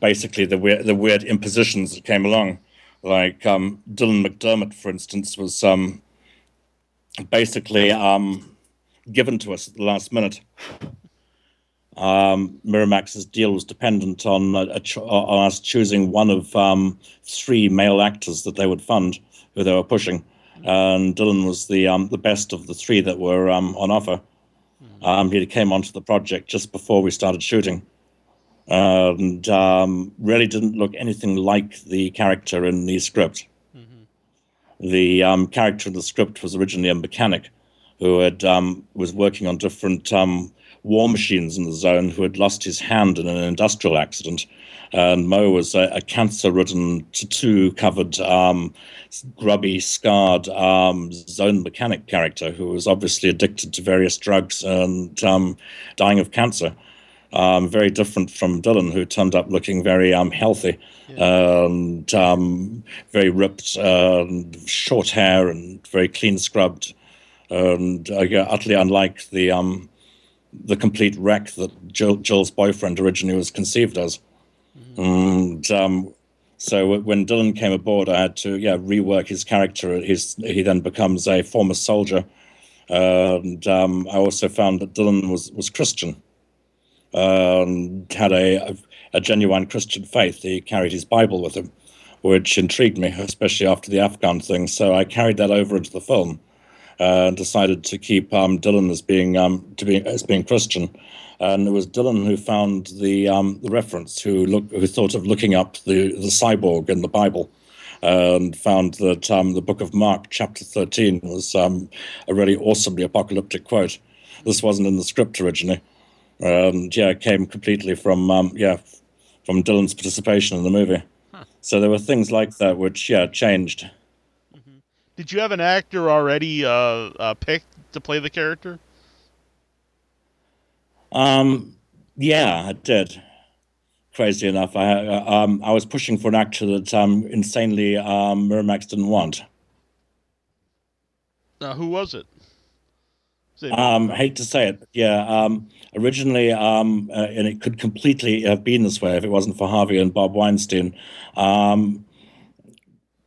basically the weird, the weird impositions that came along. Like um, Dylan McDermott, for instance, was um, basically um, given to us at the last minute. Um, Miramax's deal was dependent on, a, a, on us choosing one of um, three male actors that they would fund, who they were pushing. And Dylan was the um, the best of the three that were um, on offer. Um, he came onto the project just before we started shooting, uh, and um, really didn't look anything like the character in the script. Mm-hmm. The um, character in the script was originally a mechanic who had um, was working on different um, war machines in the zone, who had lost his hand in an industrial accident. And Mo was a, a cancer-ridden, tattoo-covered, um, grubby, scarred um, zone mechanic character who was obviously addicted to various drugs and um, dying of cancer. Um, very different from Dylan, who turned up looking very um, healthy, yeah. and um, very ripped, uh, short hair, and very clean-scrubbed, and uh, yeah, utterly unlike the um, the complete wreck that Jill, Jill's boyfriend originally was conceived as. And um, so when Dylan came aboard, I had to yeah rework his character. His he then becomes a former soldier, uh, and um, I also found that Dylan was was Christian, uh, and had a, a a genuine Christian faith. He carried his Bible with him, which intrigued me, especially after the Afghan thing. So I carried that over into the film, uh, and decided to keep um, Dylan as being um, to be as being Christian. And it was Dylan who found the um, the reference, who look, who thought of looking up the, the cyborg in the Bible, uh, and found that um, the book of Mark, chapter thirteen, was um, a really awesomely apocalyptic quote. This wasn't in the script originally. Um, yeah, it came completely from um, yeah from Dylan's participation in the movie. Huh. So there were things like that which yeah changed. Mm-hmm. Did you have an actor already uh, uh, picked to play the character? Um, yeah, I did. Crazy enough, I um I was pushing for an actor that um insanely um Miramax didn't want. Now, who was it? Um, hate to say it, yeah. Um, originally, um, uh, and it could completely have been this way if it wasn't for Harvey and Bob Weinstein. Um,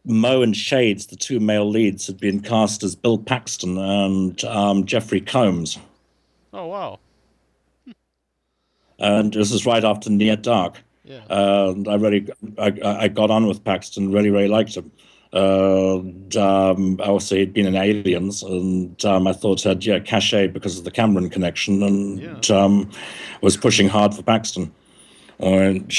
Mo and Shades, the two male leads, had been cast as Bill Paxton and um Jeffrey Combs. Oh wow. And this is right after Near Dark. Yeah. Uh, and I really, I, I got on with Paxton. Really, really liked him. Uh, and, um, I also he'd been in Aliens, and um, I thought had yeah cachet because of the Cameron connection, and yeah. um, was pushing hard for Paxton. And,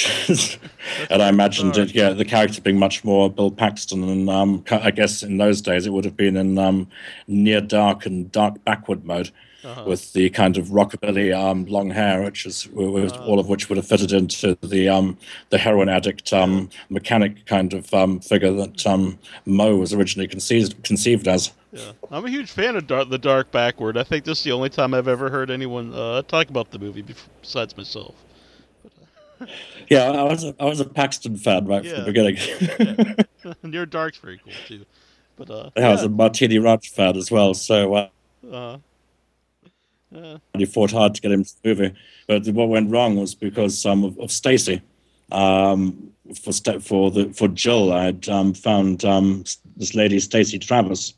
and I imagined it, yeah, the character being much more Bill Paxton, and um, I guess in those days it would have been in um, Near Dark and Dark Backward mode. Uh-huh. With the kind of rockabilly um, long hair, which is uh-huh. all of which would have fitted into the um, the heroin addict um, mechanic kind of um, figure that um, Mo was originally conceived conceived as. Yeah, I'm a huge fan of Dar- the Dark Backward. I think this is the only time I've ever heard anyone uh, talk about the movie besides myself. yeah, I was a, I was a Paxton fan right yeah. from the beginning. Near Dark's pretty cool too, but uh, yeah, yeah. I was a Martini Ranch fan as well. So. Uh, uh-huh. Uh, he fought hard to get him to the movie, but what went wrong was because um, of, of Stacey. Um, for st- for the for Jill, I had um, found um, this lady Stacey Travis,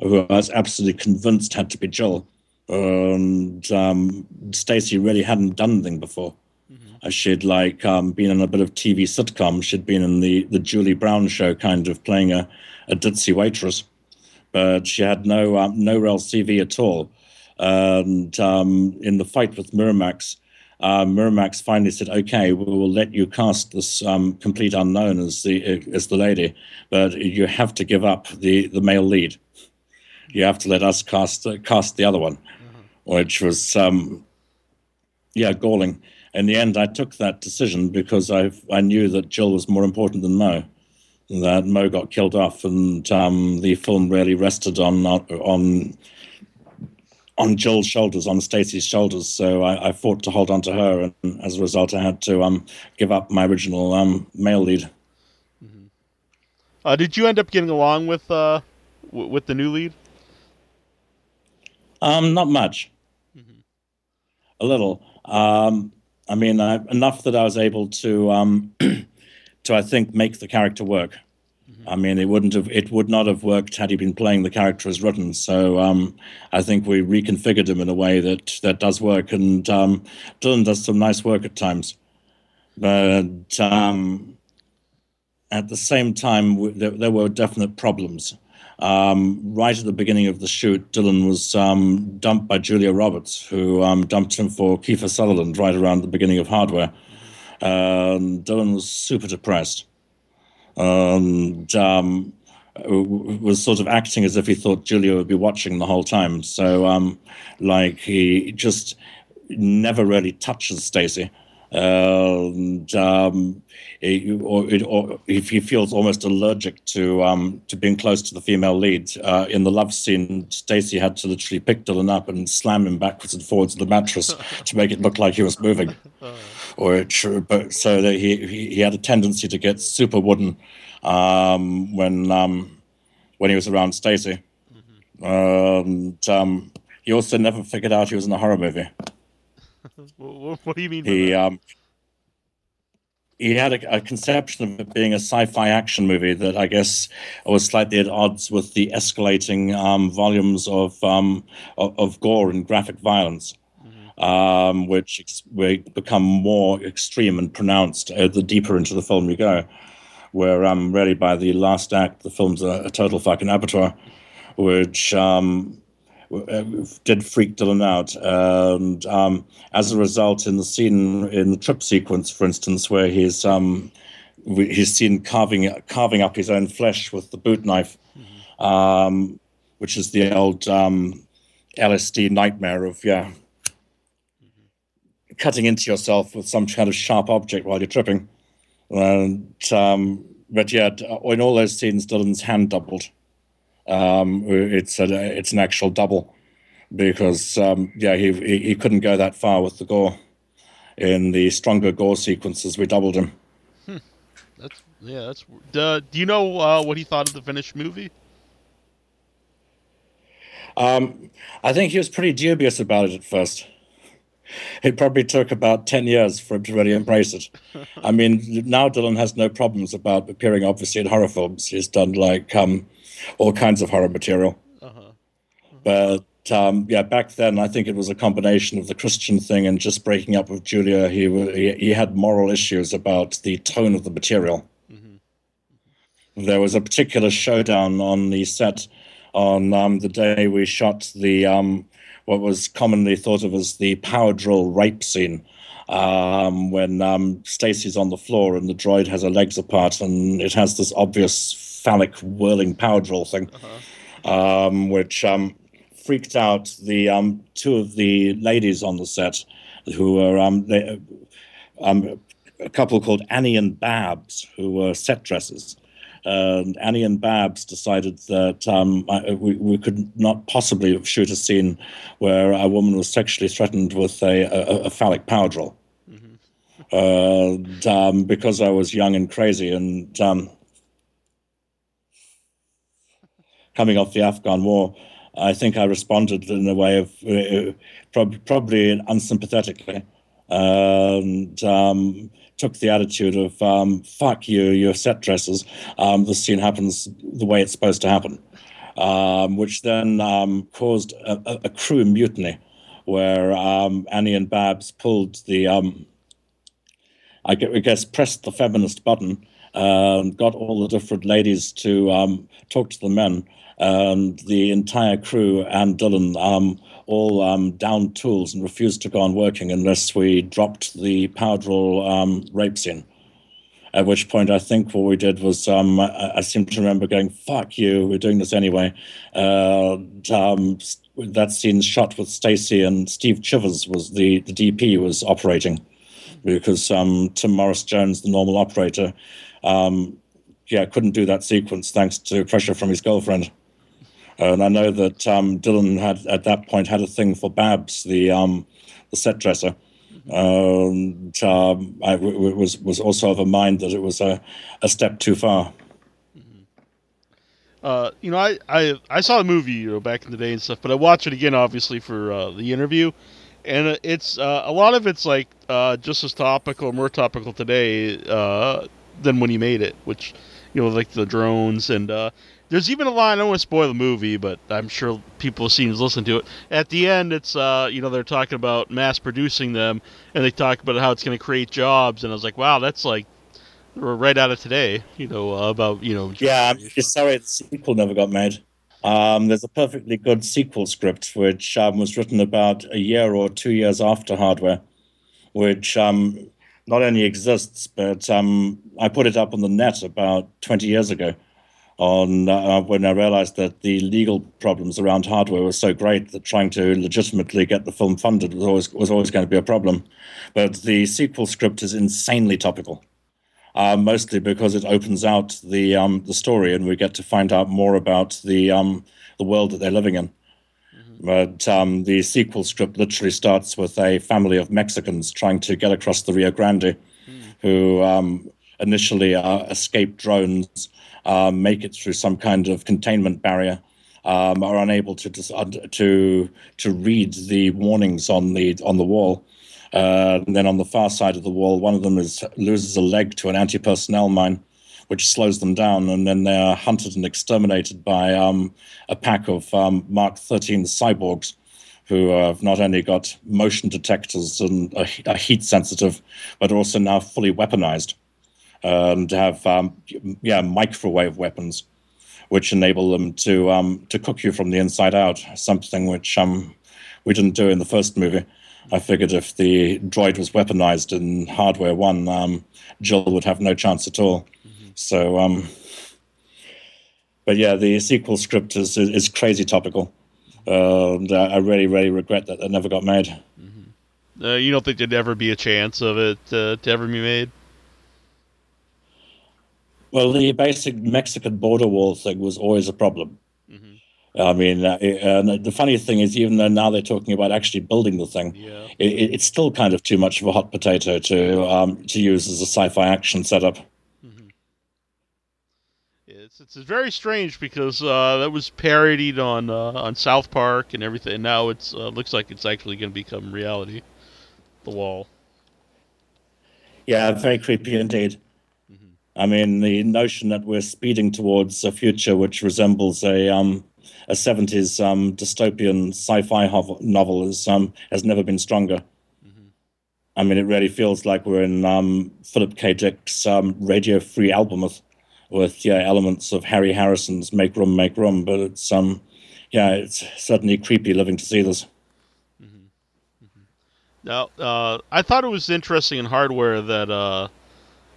who I was absolutely convinced had to be Jill, and um, Stacey really hadn't done anything before. Mm-hmm. She'd like um, been in a bit of T V sitcom. She'd been in the the Julie Brown show, kind of playing a, a ditzy waitress, but she had no um, no real C V at all. And um, in the fight with Miramax, uh, Miramax finally said, "Okay, we will let you cast this um, complete unknown as the as the lady, but you have to give up the, the male lead. You have to let us cast uh, cast the other one," mm-hmm. which was um, yeah galling. In the end, I took that decision because I I knew that Jill was more important than Mo. And that Mo got killed off, and um, the film really rested on on. on Jill's shoulders, on Stacey's shoulders, so I, I fought to hold on to her, and as a result, I had to um, give up my original um, male lead. Mm-hmm. Uh, did you end up getting along with uh, w- with the new lead? Um, not much. Mm-hmm. A little. Um, I mean, I, enough that I was able to, um, to I think, make the character work. Mm-hmm. I mean, it wouldn't have, it would not have worked had he been playing the character as written. So um, I think we reconfigured him in a way that that does work, and um, Dylan does some nice work at times. But um, at the same time, we, there, there were definite problems. Um, right at the beginning of the shoot, Dylan was um, dumped by Julia Roberts, who um, dumped him for Kiefer Sutherland right around the beginning of Hardware. Um, Dylan was super depressed and um, was sort of acting as if he thought Julia would be watching the whole time. So, um, like, he just never really touches Stacey. Uh, and um, it, or, it, or if he feels almost allergic to um, to being close to the female lead. Uh, in the love scene, Stacey had to literally pick Dylan up and slam him backwards and forwards to the mattress to make it look like he was moving. Or it, but, so that he, he he had a tendency to get super wooden um, when um, when he was around Stacey. Mm-hmm. uh, and, um, he also never figured out he was in a horror movie. What do you mean by he, that? Um, he had a, a conception of it being a sci-fi action movie that I guess was slightly at odds with the escalating um, volumes of, um, of of gore and graphic violence, mm-hmm. um, which ex- become more extreme and pronounced uh, the deeper into the film you go, where um, really by the last act, the film's a, a total fucking abattoir, which... Um, did freak Dylan out, and um, as a result, in the scene in the trip sequence, for instance, where he's um, he's seen carving carving up his own flesh with the boot knife, mm-hmm. um, which is the old um, L S D nightmare of yeah, mm-hmm. cutting into yourself with some kind of sharp object while you're tripping, and um, but yeah, in all those scenes, Dylan's hand doubled. Um, it's a, it's an actual double, because um, yeah, he, he he couldn't go that far with the gore. In the stronger gore sequences, we doubled him. Hmm. That's yeah. That's uh, do you know uh, what he thought of the finished movie? Um, I think he was pretty dubious about it at first. It probably took about ten years for him to really embrace it. I mean, now Dylan has no problems about appearing, obviously, in horror films. He's done, like, um, all kinds of horror material. Uh-huh. Uh-huh. But, um, yeah, back then, I think it was a combination of the Christian thing and just breaking up with Julia. He he, he had moral issues about the tone of the material. Mm-hmm. There was a particular showdown on the set on um, the day we shot the... Um, what was commonly thought of as the power drill rape scene, um, when um, Stacey's on the floor and the droid has her legs apart and it has this obvious phallic whirling power drill thing, uh-huh. um, which um, freaked out the um, two of the ladies on the set, who were um, they, um, a couple called Annie and Babs, who were set dressers. And Annie and Babs decided that um, I, we, we could not possibly shoot a scene where a woman was sexually threatened with a, a, a phallic power drill. Mm-hmm. Uh, and, um, because I was young and crazy and um, coming off the Afghan war, I think I responded in a way of uh, prob- probably unsympathetically. Uh, and um, took the attitude of um, "fuck you, your set dressers." Um, this scene happens the way it's supposed to happen, um, which then um, caused a, a crew mutiny, where um, Annie and Babs pulled the, um, I guess, pressed the feminist button, uh, and got all the different ladies to um, talk to the men, and the entire crew and Dylan. Um, all um, down tools and refused to go on working unless we dropped the power drill um, rape scene. At which point, I think what we did was, um, I, I seem to remember going, fuck you, we're doing this anyway. Uh, and, um, that scene shot with Stacey and Steve Chivers, was the, the D P was operating, because um, Tim Morris-Jones, the normal operator, um, yeah, couldn't do that sequence thanks to pressure from his girlfriend. And I know that um, Dylan had, at that point, had a thing for Babs, the um, the set dresser, mm-hmm. and um, I w- was was also of a mind that it was a, a step too far. Mm-hmm. Uh, you know, I, I I saw the movie, you know, back in the day and stuff, but I watched it again, obviously, for uh, the interview, And it's uh, a lot of it's like uh, just as topical, more topical today uh, than when he made it, which, you know, like the drones. And uh, there's even a line, I don't want to spoil the movie, but I'm sure people have seen listen to it. At the end, it's, uh, you know, they're talking about mass producing them, and they talk about how it's going to create jobs. And I was like, wow, that's like right out of today, you know, uh, about, you know. Yeah, I'm just sorry the sequel never got made. Um, there's a perfectly good sequel script which um, was written about a year or two years after Hardware, which um, not only exists, but um, I put it up on the net about twenty years ago on uh, when I realized that the legal problems around Hardware were so great that trying to legitimately get the film funded was always, was always going to be a problem. But the sequel script is insanely topical. Uh, mostly because it opens out the um, the story, and we get to find out more about the um, the world that they're living in. Mm-hmm. But um, the sequel script literally starts with a family of Mexicans trying to get across the Rio Grande, mm. who um, initially uh, escape drones, uh, make it through some kind of containment barrier, um, are unable to to to read the warnings on the on the wall. Uh, and then on the far side of the wall, one of them is, loses a leg to an anti-personnel mine, which slows them down, and then they're hunted and exterminated by um, a pack of um, Mark thirteen cyborgs, who uh, have not only got motion detectors and are, are heat-sensitive, but are also now fully weaponized, and have um, yeah microwave weapons, which enable them to um, to cook you from the inside out, something which um, we didn't do in the first movie. I figured if the droid was weaponized in Hardware one, um, Jill would have no chance at all. Mm-hmm. So, um, but yeah, the sequel script is is, is crazy topical. Uh, and I really, really regret that it never got made. Mm-hmm. Uh, you don't think there'd ever be a chance of it uh, to ever be made? Well, the basic Mexican border wall thing was always a problem. Mm-hmm. I mean, uh, uh, the funny thing is, even though now they're talking about actually building the thing, yeah. it, it's still kind of too much of a hot potato to um, to use as a sci-fi action setup. Mm-hmm. It's it's very strange because uh, that was parodied on uh, on South Park and everything. And now it's uh, looks like it's actually going to become reality. The wall. Yeah, very creepy indeed. Mm-hmm. I mean, the notion that we're speeding towards a future which resembles a um. A seventies um, dystopian sci-fi ho- novel is, um, has never been stronger. Mm-hmm. I mean, it really feels like we're in um, Philip K. Dick's um, Radio Free Albemuth with yeah, elements of Harry Harrison's Make Room, Make Room. But it's um, yeah, it's certainly creepy living to see this. Mm-hmm. Mm-hmm. Now, uh, I thought it was interesting in Hardware that uh,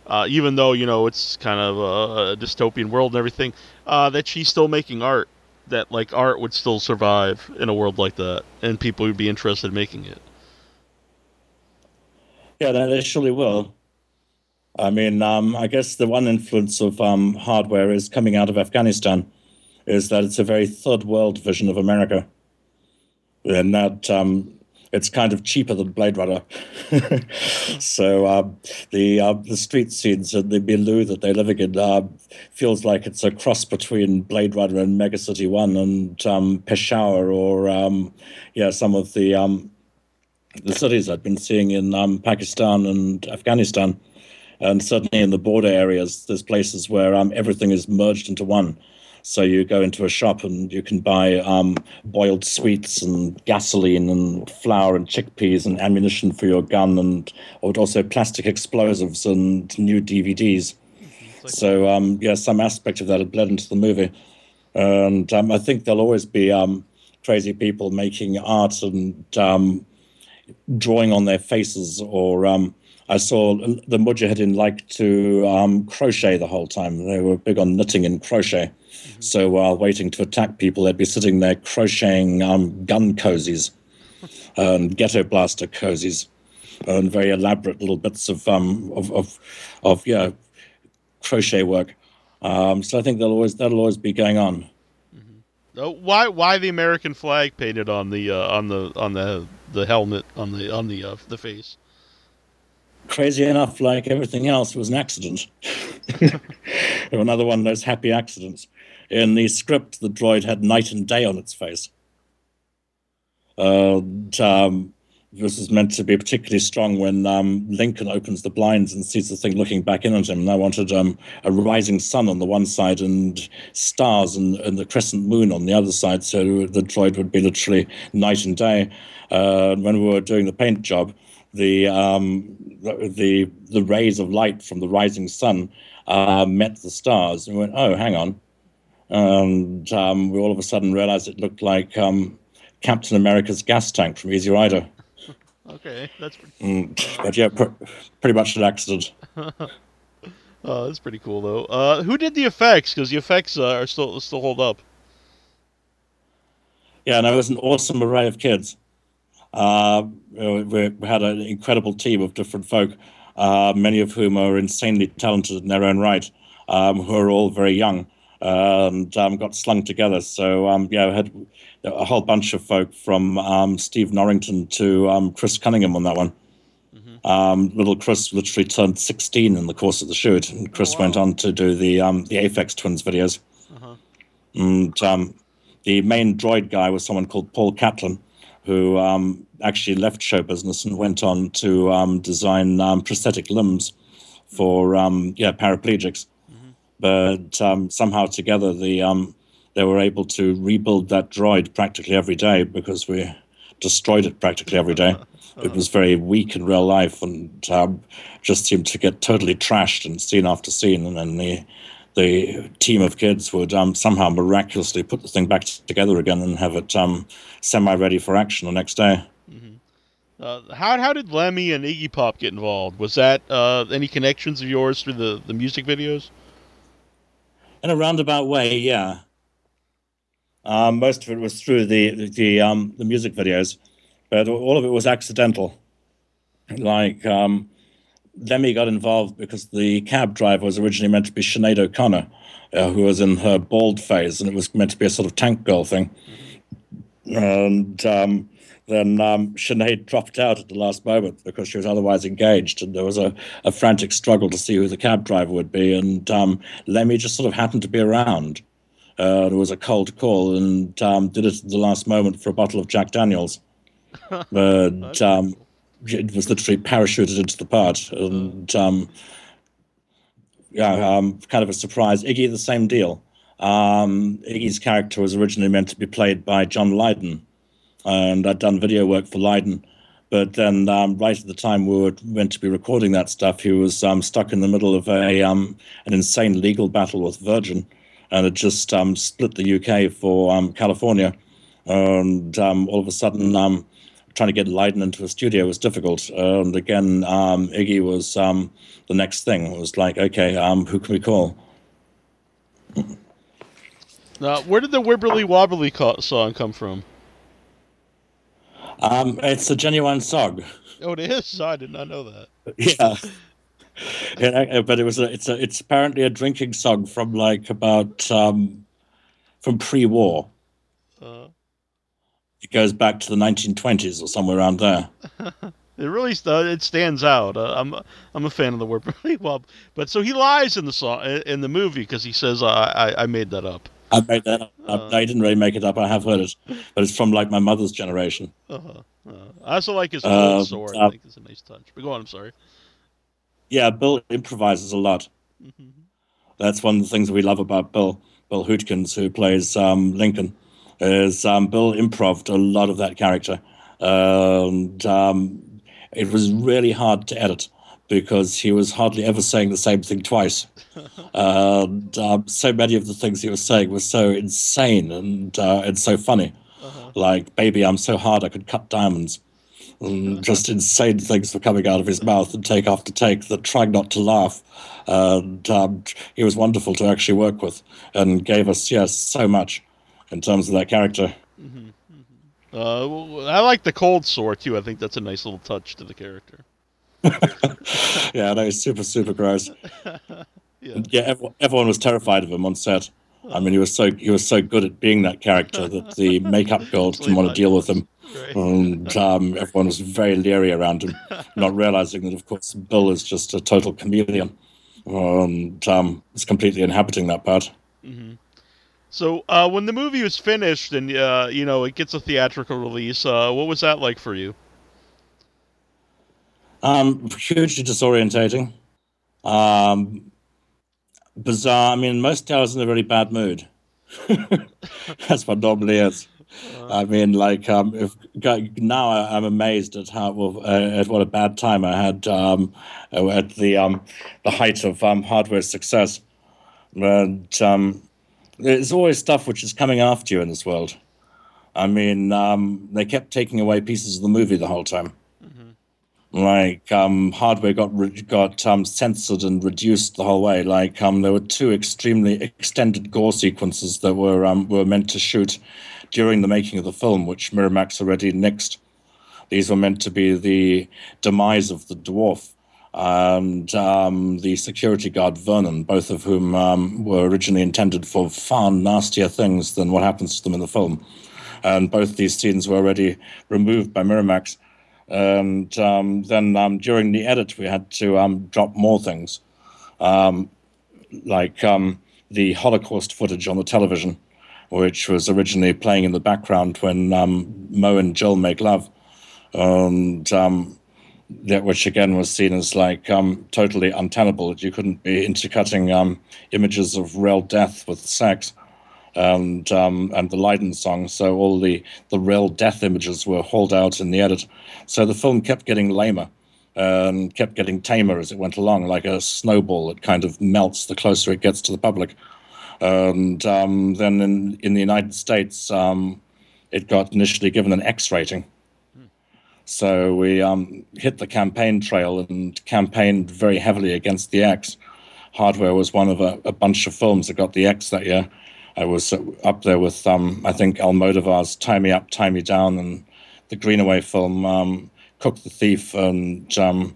uh, even though you know it's kind of a, a dystopian world and everything, uh, that she's still making art. That like art would still survive in a world like that, and people would be interested in making it. Yeah, they surely will. I mean, um, I guess the one influence of um, Hardware is coming out of Afghanistan, is that it's a very third world vision of America, and that um, it's kind of cheaper than Blade Runner. so um, the uh, the street scenes and the milieu that they're living in uh, feels like it's a cross between Blade Runner and Megacity One and um, Peshawar or um, yeah some of the um, the cities I've been seeing in um, Pakistan and Afghanistan, and certainly in the border areas, there's places where um, everything is merged into one. So you go into a shop and you can buy um, boiled sweets and gasoline and flour and chickpeas and ammunition for your gun and also plastic explosives and new D V Ds. Like so, um, yeah, some aspect of that had bled into the movie. And um, I think there'll always be um, crazy people making art and um, drawing on their faces or... Um, I saw the Mujahideen like to um, crochet the whole time. They were big on knitting and crochet. Mm-hmm. So while waiting to attack people, they'd be sitting there crocheting um, gun cozies and ghetto blaster cozies and very elaborate little bits of um, of, of of yeah crochet work. Um, so I think that'll always that'll always be going on. Mm-hmm. Uh, why why the American flag painted on the uh, on the on the the helmet on the on the uh, the face? Crazy enough, like everything else, it was an accident. Another one of those happy accidents. In the script, the droid had night and day on its face. Uh, and, um, this is meant to be particularly strong when um, Lincoln opens the blinds and sees the thing looking back in at him. And I wanted um, a rising sun on the one side and stars and, and the crescent moon on the other side, so the droid would be literally night and day. Uh, when we were doing the paint job, the um, the the rays of light from the rising sun uh, met the stars, and we went, oh, hang on. And um, we all of a sudden realized it looked like um, Captain America's gas tank from Easy Rider. Okay, that's pretty cool. Mm, but yeah, pr- pretty much an accident. Oh, that's pretty cool, though. Uh, who did the effects? Because the effects uh, are still still hold up. Yeah, no, it was an awesome array of kids. Uh, we, we had an incredible team of different folk, uh, many of whom are insanely talented in their own right, um, who are all very young. And um, got slung together. So, um, yeah, I had a whole bunch of folk from um, Steve Norrington to um, Chris Cunningham on that one. Mm-hmm. Um, little Chris literally turned sixteen in the course of the shoot, and Chris oh, wow. went on to do the um, the Aphex Twins videos. Uh-huh. And um, the main droid guy was someone called Paul Catlin, who um, actually left show business and went on to um, design um, prosthetic limbs for um, yeah paraplegics. But um, somehow together, the um, they were able to rebuild that droid practically every day because we destroyed it practically every day. It was very weak in real life and um, just seemed to get totally trashed in scene after scene. And then the the team of kids would um, somehow miraculously put the thing back together again and have it um, semi-ready for action the next day. Mm-hmm. Uh, how how did Lemmy and Iggy Pop get involved? Was that uh, any connections of yours through the, the music videos? In a roundabout way, yeah. Um, most of it was through the the um, the music videos, but all of it was accidental. Like um, Lemmy got involved because the cab driver was originally meant to be Sinead O'Connor, uh, who was in her bald phase, and it was meant to be a sort of Tank Girl thing. And um, then um, Sinead dropped out at the last moment because she was otherwise engaged, and there was a, a frantic struggle to see who the cab driver would be, and um, Lemmy just sort of happened to be around. Uh, it was a cold call, and um, did it at the last moment for a bottle of Jack Daniels. But um, it was literally parachuted into the part, and um, yeah, um, kind of a surprise. Iggy, the same deal. Um, Iggy's character was originally meant to be played by John Lydon, and I'd done video work for Lydon, but then um, right at the time we were meant to be recording that stuff, he was um, stuck in the middle of a um, an insane legal battle with Virgin, and it just um, split the U K for um, California, and um, all of a sudden um, trying to get Lydon into a studio was difficult, and again um, Iggy was um, the next thing. It was like, okay, um, who can we call? Now, where did the Wibbly Wobbly song come from? Um, it's a genuine song. Oh, it is? I did not know that. Yeah. yeah but it was a, it's a, it's apparently a drinking song from like about um, from pre-war. Uh, it goes back to the nineteen twenties or somewhere around there. It really uh, it stands out. Uh, I'm I'm a fan of the Wibbly Wobbly. But so he lies in the song in the movie because he says I, I I made that up. I made that up. Uh, I didn't really make it up. I have heard it, but it's from like my mother's generation. Uh-huh. Uh, I also like his uh, sword. Uh, I think it's a nice touch. But go on. I'm sorry. Yeah, Bill improvises a lot. Mm-hmm. That's one of the things we love about Bill. Bill Hootkins, who plays um, Lincoln, is um, Bill improved a lot of that character, and um, it was really hard to edit, because he was hardly ever saying the same thing twice. And um, so many of the things he was saying were so insane and uh, and so funny. Uh-huh. Like, baby, I'm so hard I could cut diamonds. And just insane things were coming out of his mouth, and take after take, that trying not to laugh. And um, he was wonderful to actually work with, and gave us, yes, so much in terms of that character. Mm-hmm. Mm-hmm. Uh, I like the cold sore, too. I think that's a nice little touch to the character. Yeah, no, he's super, super gross. Yeah, yeah everyone, everyone was terrified of him on set. I mean, he was so he was so good at being that character that the makeup girls didn't want to deal with him. Great. And um, everyone was very leery around him, not realizing that, of course, Bill is just a total chameleon, and um, is completely inhabiting that part. Mm-hmm. So uh, when the movie was finished and, uh, you know, it gets a theatrical release, uh, what was that like for you? Um, hugely disorientating. Um, bizarre. I mean, most towers in a really bad mood. That's what normally is. Uh, I mean, like, um, if now I'm amazed at how well, uh, at what a bad time I had um, at the um, the height of um, Hardware's success. But um, there's always stuff which is coming after you in this world. I mean, um, they kept taking away pieces of the movie the whole time. Like, um, Hardware got got um, censored and reduced the whole way. Like, um, there were two extremely extended gore sequences that were um, were meant to shoot during the making of the film, which Miramax already nixed. These were meant to be the demise of the dwarf and um, the security guard Vernon, both of whom um, were originally intended for far nastier things than what happens to them in the film. And both these scenes were already removed by Miramax. And um, then um, during the edit, we had to um, drop more things, um, like um, the Holocaust footage on the television, which was originally playing in the background when um, Mo and Jill make love, and um, that which again was seen as like um, totally untenable. You couldn't be intercutting um, images of real death with sex, and um, and the Leiden song, so all the, the real death images were hauled out in the edit. So the film kept getting lamer and kept getting tamer as it went along, like a snowball that kind of melts the closer it gets to the public. And um, then in, in the United States, um, it got initially given an X rating. Hmm. So we um, hit the campaign trail and campaigned very heavily against the X. Hardware was one of a, a bunch of films that got the X that year. I was up there with, um, I think, Almodovar's Tie Me Up, Tie Me Down, and the Greenaway film, um, Cook the Thief, and um,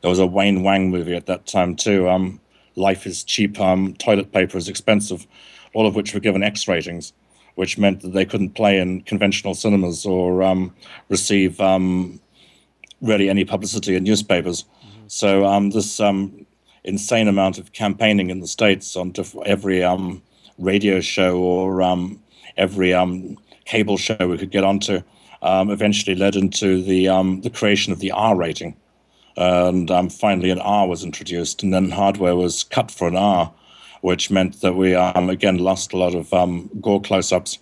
there was a Wayne Wang movie at that time too, um, Life is Cheap, um, Toilet Paper is Expensive, all of which were given X ratings, which meant that they couldn't play in conventional cinemas or um, receive um, really any publicity in newspapers. Mm-hmm. So um, this um, insane amount of campaigning in the States on every... Um, radio show or um, every um, cable show we could get onto um, eventually led into the um, the creation of the R rating. And um, finally an R was introduced, and then Hardware was cut for an R, which meant that we, um, again, lost a lot of um, gore close-ups.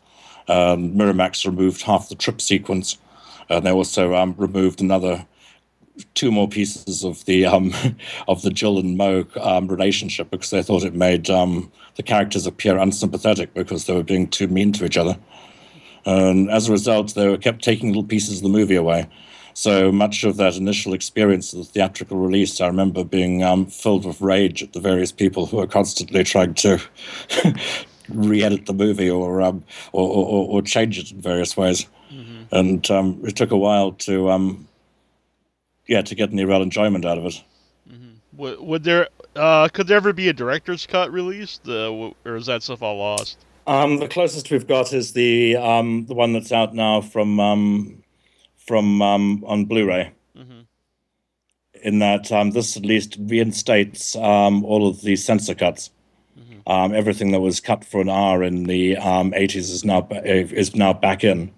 Um, Miramax removed half the trip sequence, and they also um, removed another two more pieces of the um, of the Jill and Mo um, relationship because they thought it made um, the characters appear unsympathetic because they were being too mean to each other. And as a result, they were kept taking little pieces of the movie away. So much of that initial experience of the theatrical release, I remember being um, filled with rage at the various people who were constantly trying to re-edit the movie or, um, or, or, or change it in various ways. Mm-hmm. And um, it took a while to... Um, Yeah, to get any real enjoyment out of it. Mm-hmm. Would, would there, uh, could there ever be a director's cut released, uh, or is that stuff all lost? Um, the closest we've got is the um, the one that's out now from um, from um, on Blu-ray. Mm-hmm. In that, um, this at least reinstates um, all of the censor cuts. Mm-hmm. Um, everything that was cut for an R in the um, eighties is now is now back in.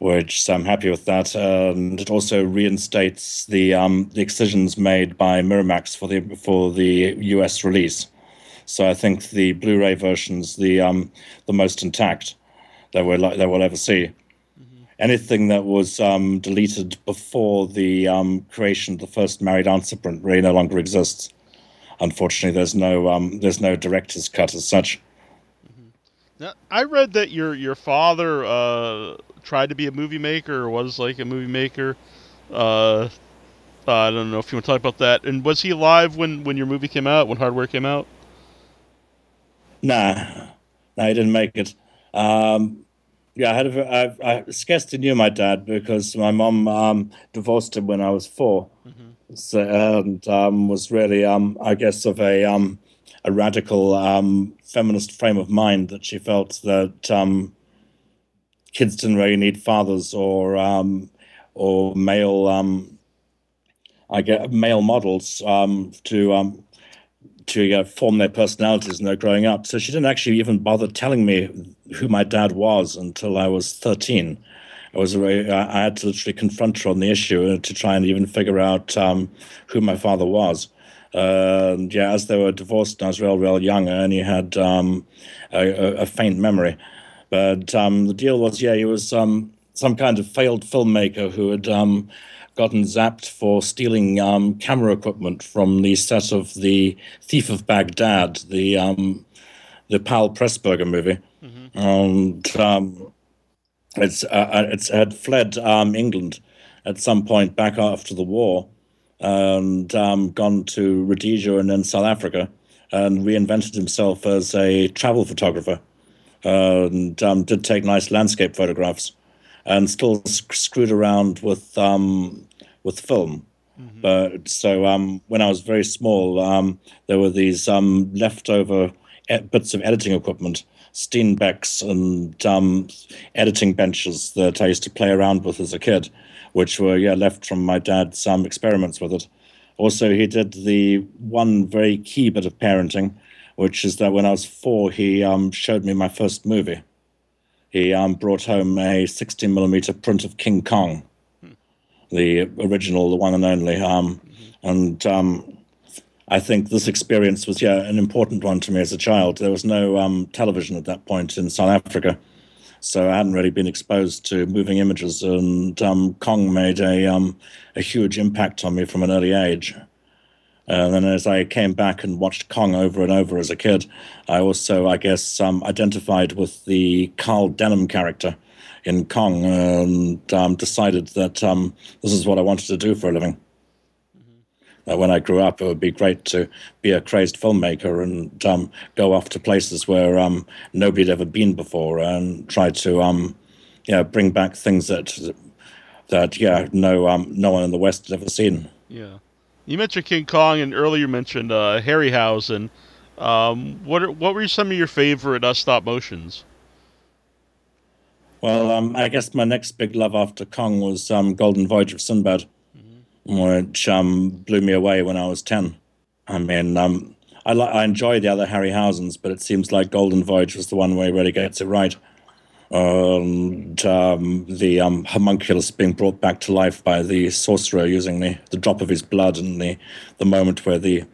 Which I'm happy with that, and it also reinstates the um, the excisions made by Miramax for the for the U S release. So I think the Blu-ray version's the um, the most intact that we'll that we'll ever see. Mm-hmm. Anything that was um, deleted before the um, creation of the first Married Answer print really no longer exists. Unfortunately, there's no um, there's no director's cut as such. Mm-hmm. Now, I read that your your father. Uh... tried to be a movie maker or was like a movie maker. Uh, I don't know if you want to talk about that. And was he alive when, when your movie came out, when Hardware came out? Nah. No, he didn't make it. Um, yeah, I had a, I, I scarcely knew my dad because my mom um, divorced him when I was four. Mm-hmm. So, and um, was really, um, I guess, of a um, a radical um, feminist frame of mind that she felt that... Um, kids didn't really need fathers or um, or male um, I guess male models um, to um, to you know, form their personalities when they're growing up. So she didn't actually even bother telling me who my dad was until I was thirteen, I was very, I had to literally confront her on the issue to try and even figure out um, who my father was. Uh, yeah, as they were divorced, and I was real, real young. I only had um, a, a faint memory. But um, the deal was, yeah, he was um, some kind of failed filmmaker who had um, gotten zapped for stealing um, camera equipment from the set of The Thief of Baghdad, the um, the Powell Pressburger movie. Mm-hmm. And um, it's uh, it's had fled um, England at some point back after the war, and um, gone to Rhodesia and then South Africa, and reinvented himself as a travel photographer, uh, and um, did take nice landscape photographs, and still sc screwed around with um, with film. Mm-hmm. But so um, when I was very small, um, there were these um, leftover e bits of editing equipment, Steenbecks and um, editing benches that I used to play around with as a kid, which were yeah left from my dad's some um, experiments with it. Also, he did the one very key bit of parenting, which is that when I was four, he um, showed me my first movie. He um, brought home a sixteen millimeter print of King Kong, hmm. the original, the one and only. Um, mm-hmm. And um, I think this experience was yeah an important one to me as a child. There was no um, television at that point in South Africa, so I hadn't really been exposed to moving images, and um, Kong made a, um, a huge impact on me from an early age. And then as I came back and watched Kong over and over as a kid, I also, I guess, um, identified with the Carl Denham character in Kong, and um, decided that um, this is what I wanted to do for a living. Mm-hmm. That when I grew up, it would be great to be a crazed filmmaker and um, go off to places where um, nobody had ever been before, and try to um, yeah, bring back things that, that yeah, no, um, no one in the West had ever seen. Yeah. You mentioned King Kong, and earlier mentioned uh, Harryhausen. Um, what are, what were some of your favorite uh, stop motions? Well, um, I guess my next big love after Kong was um, Golden Voyage of Sinbad, mm-hmm. which um, blew me away when I was ten. I mean, um, I, I enjoy the other Harryhausens, but it seems like Golden Voyage was the one where he really gets it right. Um, and, um, the um, homunculus being brought back to life by the sorcerer using the, the drop of his blood, and the, the moment where the,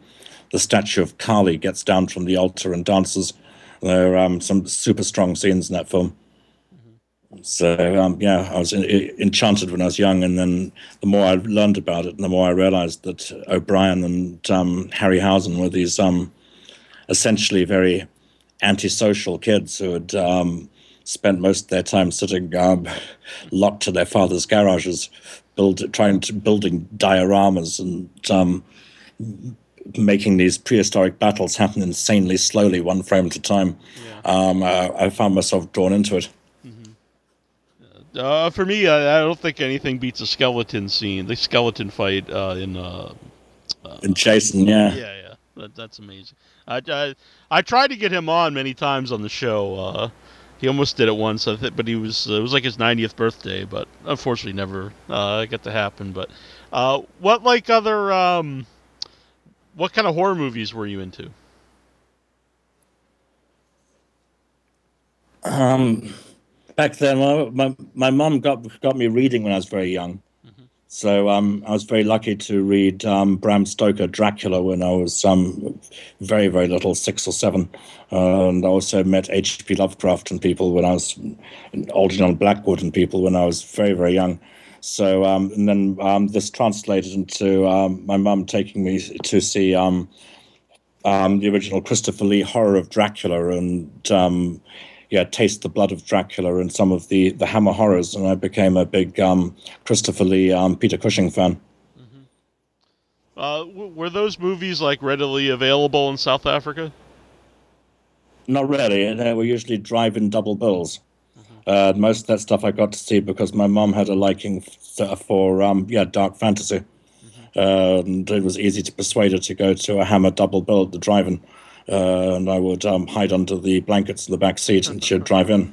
the statue of Kali gets down from the altar and dances. There are um, some super strong scenes in that film. Mm-hmm. So, um, yeah, I was in, in, enchanted when I was young, and then the more I learned about it, and the more I realized that O'Brien and um, Harryhausen were these um, essentially very antisocial kids who had... Um, spent most of their time sitting um, locked to their father's garages, build, trying to building dioramas and um, making these prehistoric battles happen insanely slowly, one frame at a time. Yeah. Um, I, I found myself drawn into it. Mm-hmm. uh, for me, I, I don't think anything beats a skeleton scene, the skeleton fight uh, in, uh, uh, in Jason. Yeah, yeah, yeah. That, that's amazing. I, I I tried to get him on many times on the show. Uh, He almost did it once, I think, but he was uh, it was like his ninetieth birthday, but unfortunately never uh, got to happen. But uh, what like other um, what kind of horror movies were you into? Um, back then, my my, my mum got got me reading when I was very young, mm-hmm. so um, I was very lucky to read um, Bram Stoker Dracula when I was um, very very little, six or seven. Uh, and I also met H P Lovecraft and people when I was, Algernon Blackwood and people when I was very, very young. So, um, and then um, this translated into um, my mum taking me to see um, um, the original Christopher Lee horror of Dracula, and um, yeah, Taste the Blood of Dracula, and some of the, the Hammer horrors. And I became a big um, Christopher Lee, um, Peter Cushing fan. Mm-hmm. uh, w were those movies like readily available in South Africa? Not really. They were usually drive-in double bills. Uh, most of that stuff I got to see because my mom had a liking for um, yeah dark fantasy, uh, and it was easy to persuade her to go to a Hammer double bill at the drive-in, uh, and I would um, hide under the blankets in the back seat, and she'd drive in.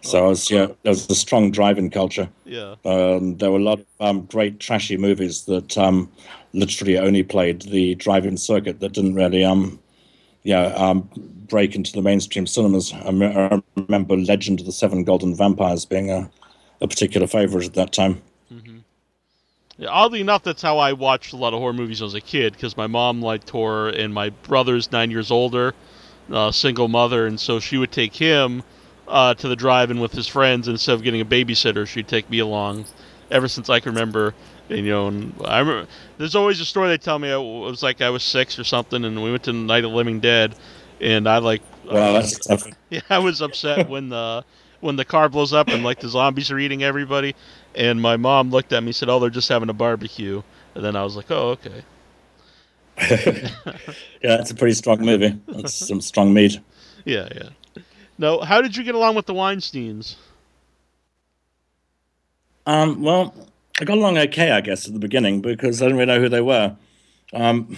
So I was, yeah, there was a strong drive-in culture. Yeah, um, there were a lot of um, great trashy movies that um, literally only played the drive-in circuit, that didn't really um. Yeah, um, break into the mainstream cinemas. I, me I remember Legend of the Seven Golden Vampires being a, a particular favours at that time. Mm-hmm. Yeah, oddly enough, that's how I watched a lot of horror movies as a kid, because my mom liked horror, and my brother's nine years older, uh, single mother, and so she would take him uh, to the drive-in with his friends, and instead of getting a babysitter, she'd take me along ever since I can remember. And, you know, and I remember, there's always a story they tell me. I, it was like I was six or something, and we went to Night of the Living Dead, and I like, wow, uh, that's tough. Yeah, I was upset when the when the car blows up and like the zombies are eating everybody, and my mom looked at me and said, "Oh, they're just having a barbecue," and then I was like, "Oh, okay." Yeah, that's a pretty strong movie. That's some strong meat. Yeah, yeah. Now, how did you get along with the Weinsteins? Um, well, I got along okay, I guess, at the beginning, because I didn't really know who they were. Um,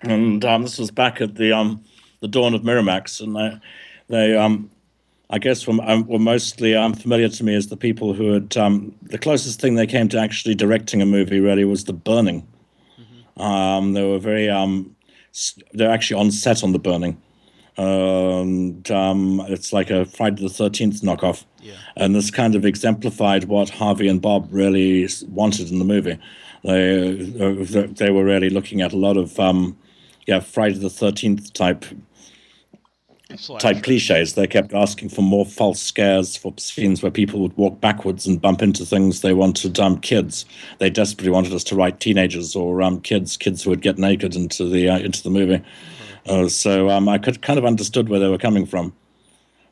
and um, this was back at the um, the dawn of Miramax, and they, they um, I guess, were, were mostly um, familiar to me as the people who had... Um, the closest thing they came to actually directing a movie, really, was The Burning. Mm-hmm. Um, they were very... Um, they were actually on set on The Burning. And um, it's like a Friday the thirteenth knockoff. Yeah. And this kind of exemplified what Harvey and Bob really wanted in the movie. They they were really looking at a lot of um, yeah Friday the thirteenth type Slash. type cliches. They kept asking for more false scares, for scenes where people would walk backwards and bump into things. They wanted um, kids. They desperately wanted us to write teenagers or um, kids, kids who would get naked into the uh, into the movie. Uh, so um, I could kind of understood where they were coming from,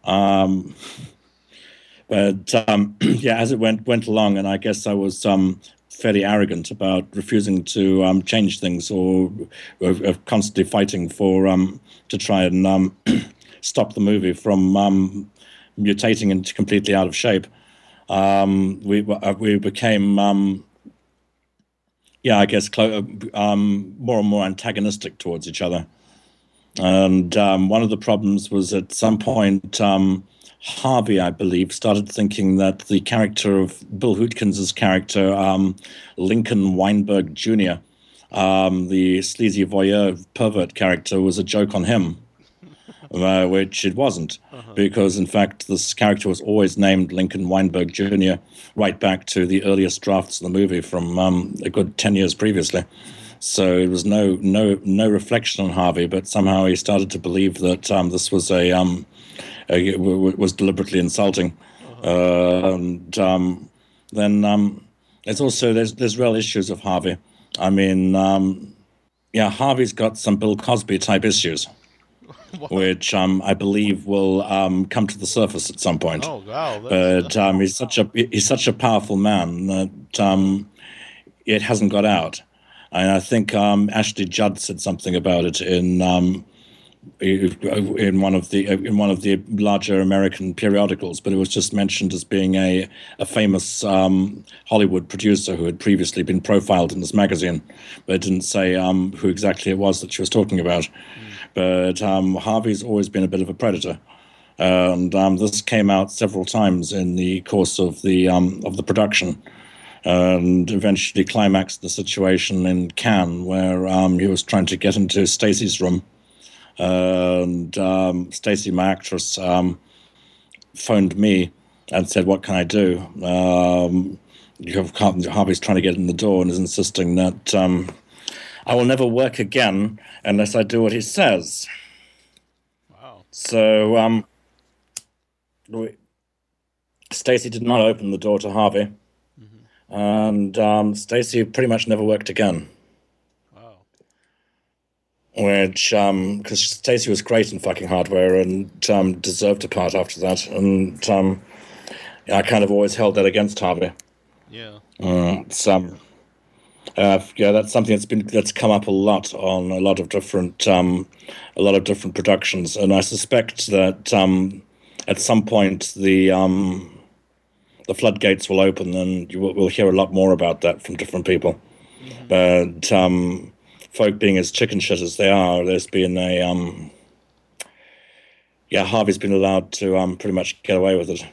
um, but um, yeah, as it went went along, and I guess I was um, fairly arrogant about refusing to um, change things or uh, constantly fighting for um, to try and um, stop the movie from um, mutating into completely out of shape. Um, we uh, we became. Um, Yeah, I guess um, more and more antagonistic towards each other. And um, one of the problems was at some point, um, Harvey, I believe, started thinking that the character of Bill Hootkins's character, um, Lincoln Weinberg Junior, um, the sleazy voyeur pervert character, was a joke on him, uh, which it wasn't. Uh-huh. Because, in fact, this character was always named Lincoln Weinberg Junior right back to the earliest drafts of the movie from um, a good ten years previously. So it was no no no reflection on Harvey, but somehow he started to believe that um, this was a, um, a w was deliberately insulting. Uh-huh. uh, and um, then um, it's also there's there's real issues of Harvey. I mean, um, yeah, Harvey's got some Bill Cosby type issues. What? Which um, I believe will um, come to the surface at some point. Oh wow! But um, he's such a he's such a powerful man that um, it hasn't got out. And I think um, Ashley Judd said something about it in um, in one of the in one of the larger American periodicals. But it was just mentioned as being a a famous um, Hollywood producer who had previously been profiled in this magazine, but it didn't say um, who exactly it was that she was talking about. Mm. But um, Harvey's always been a bit of a predator, and um, this came out several times in the course of the um, of the production, and eventually climaxed the situation in Cannes, where um, he was trying to get into Stacey's room, and um, Stacey, my actress, um, phoned me and said, "What can I do? Um, Harvey's trying to get in the door and is insisting that." Um, I will never work again unless I do what he says. Wow. So um, Stacey did not open the door to Harvey. Mm-hmm. And um, Stacey pretty much never worked again. Wow. Which, because um, Stacey was great in fucking Hardware and um, deserved a part after that. And um, I kind of always held that against Harvey. Yeah. Uh, so... Um, Uh, yeah, that's something that's been that's come up a lot on a lot of different um, a lot of different productions, and I suspect that um, at some point the um, the floodgates will open, and you will, we'll hear a lot more about that from different people. Mm-hmm. But um, folk being as chicken shit as they are, there's been a um, yeah, Harvey's been allowed to um, pretty much get away with it.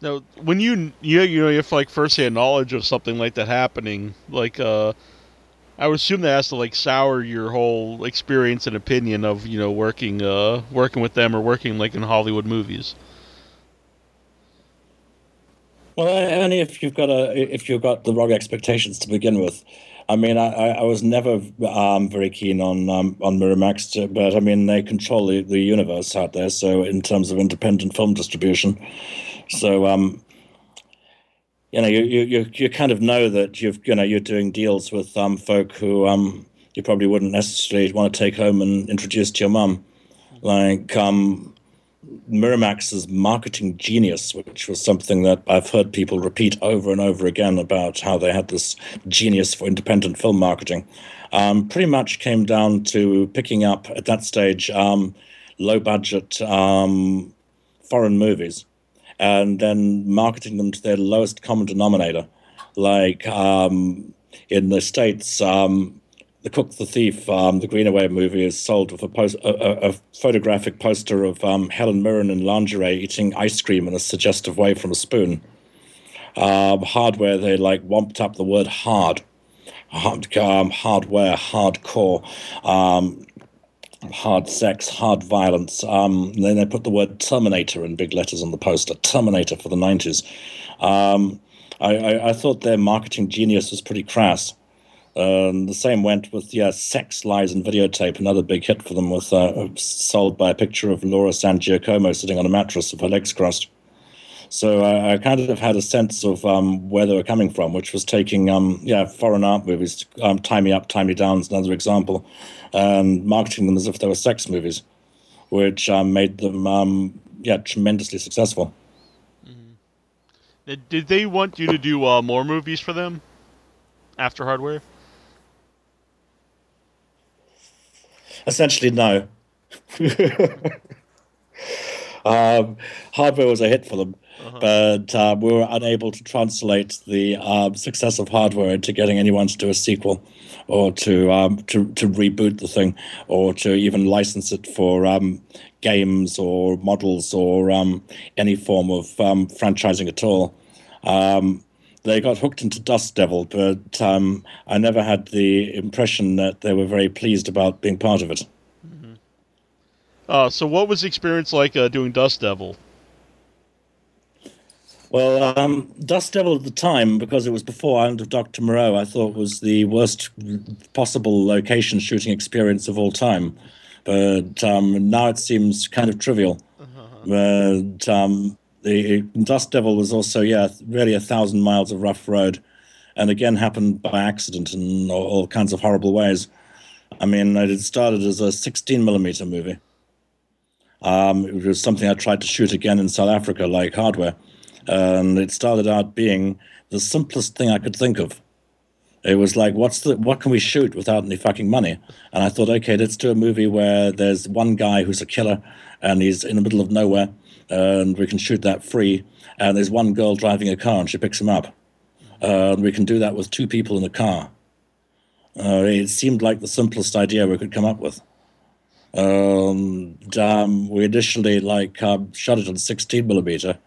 Now, when you you you know you have like firsthand knowledge of something like that happening, like uh, I would assume that has to like sour your whole experience and opinion of you know working uh working with them or working like in Hollywood movies. Well, only if you've got a if you've got the wrong expectations to begin with. I mean, I, I was never um, very keen on um, on Miramax, to, but I mean, they control the, the universe out there. So, in terms of independent film distribution, so um, you know, you, you you kind of know that you've you know you're doing deals with um folk who um you probably wouldn't necessarily want to take home and introduce to your mum, like um. Miramax's marketing genius, which was something that I've heard people repeat over and over again about how they had this genius for independent film marketing, um, pretty much came down to picking up, at that stage, um, low-budget um, foreign movies and then marketing them to their lowest common denominator. Like um, in the States, um, The Cook, the Thief, um, the Greenaway movie is sold with a, post, a, a photographic poster of um, Helen Mirren in lingerie eating ice cream in a suggestive way from a spoon. Um, hardware, they like womped up the word hard, hard um, hardware, hardcore, um, hard sex, hard violence. Um, then they put the word Terminator in big letters on the poster, Terminator for the nineties. Um, I, I, I thought their marketing genius was pretty crass. Um, the same went with yeah, Sex, Lies, and Videotape, another big hit for them, was uh, sold by a picture of Laura San Giacomo sitting on a mattress with her legs crossed. So I, I kind of had a sense of um, where they were coming from, which was taking um, yeah, foreign art movies, um, Tie Me Up, Tie Me Down is another example, and marketing them as if they were sex movies, which um, made them um, yeah, tremendously successful. Mm-hmm. Did they want you to do uh, more movies for them after Hardware? Essentially, no. um, Hardware was a hit for them, uh-huh. but uh, we were unable to translate the uh, success of Hardware into getting anyone to do a sequel or to um, to, to reboot the thing or to even license it for um, games or models or um, any form of um, franchising at all. Um, They got hooked into Dust Devil, but um, I never had the impression that they were very pleased about being part of it. Mm-hmm. Uh, so what was the experience like uh, doing Dust Devil? Well, um, Dust Devil at the time, because it was before Island of Doctor Moreau, I thought was the worst possible location shooting experience of all time. But um, now it seems kind of trivial. Uh-huh. But... Um, The Dust Devil was also, yeah, really a thousand miles of rough road, and again happened by accident in all, all kinds of horrible ways. I mean, it started as a sixteen millimeter movie. Um, it was something I tried to shoot again in South Africa, like Hardware, and it started out being the simplest thing I could think of. It was like, what's the, what can we shoot without any fucking money? And I thought, okay, let's do a movie where there's one guy who's a killer, and he's in the middle of nowhere, and we can shoot that free, and there's one girl driving a car and she picks him up. Uh, and we can do that with two people in a car. Uh, it seemed like the simplest idea we could come up with. Um, and, um, we initially like uh, shot it on sixteen millimeter,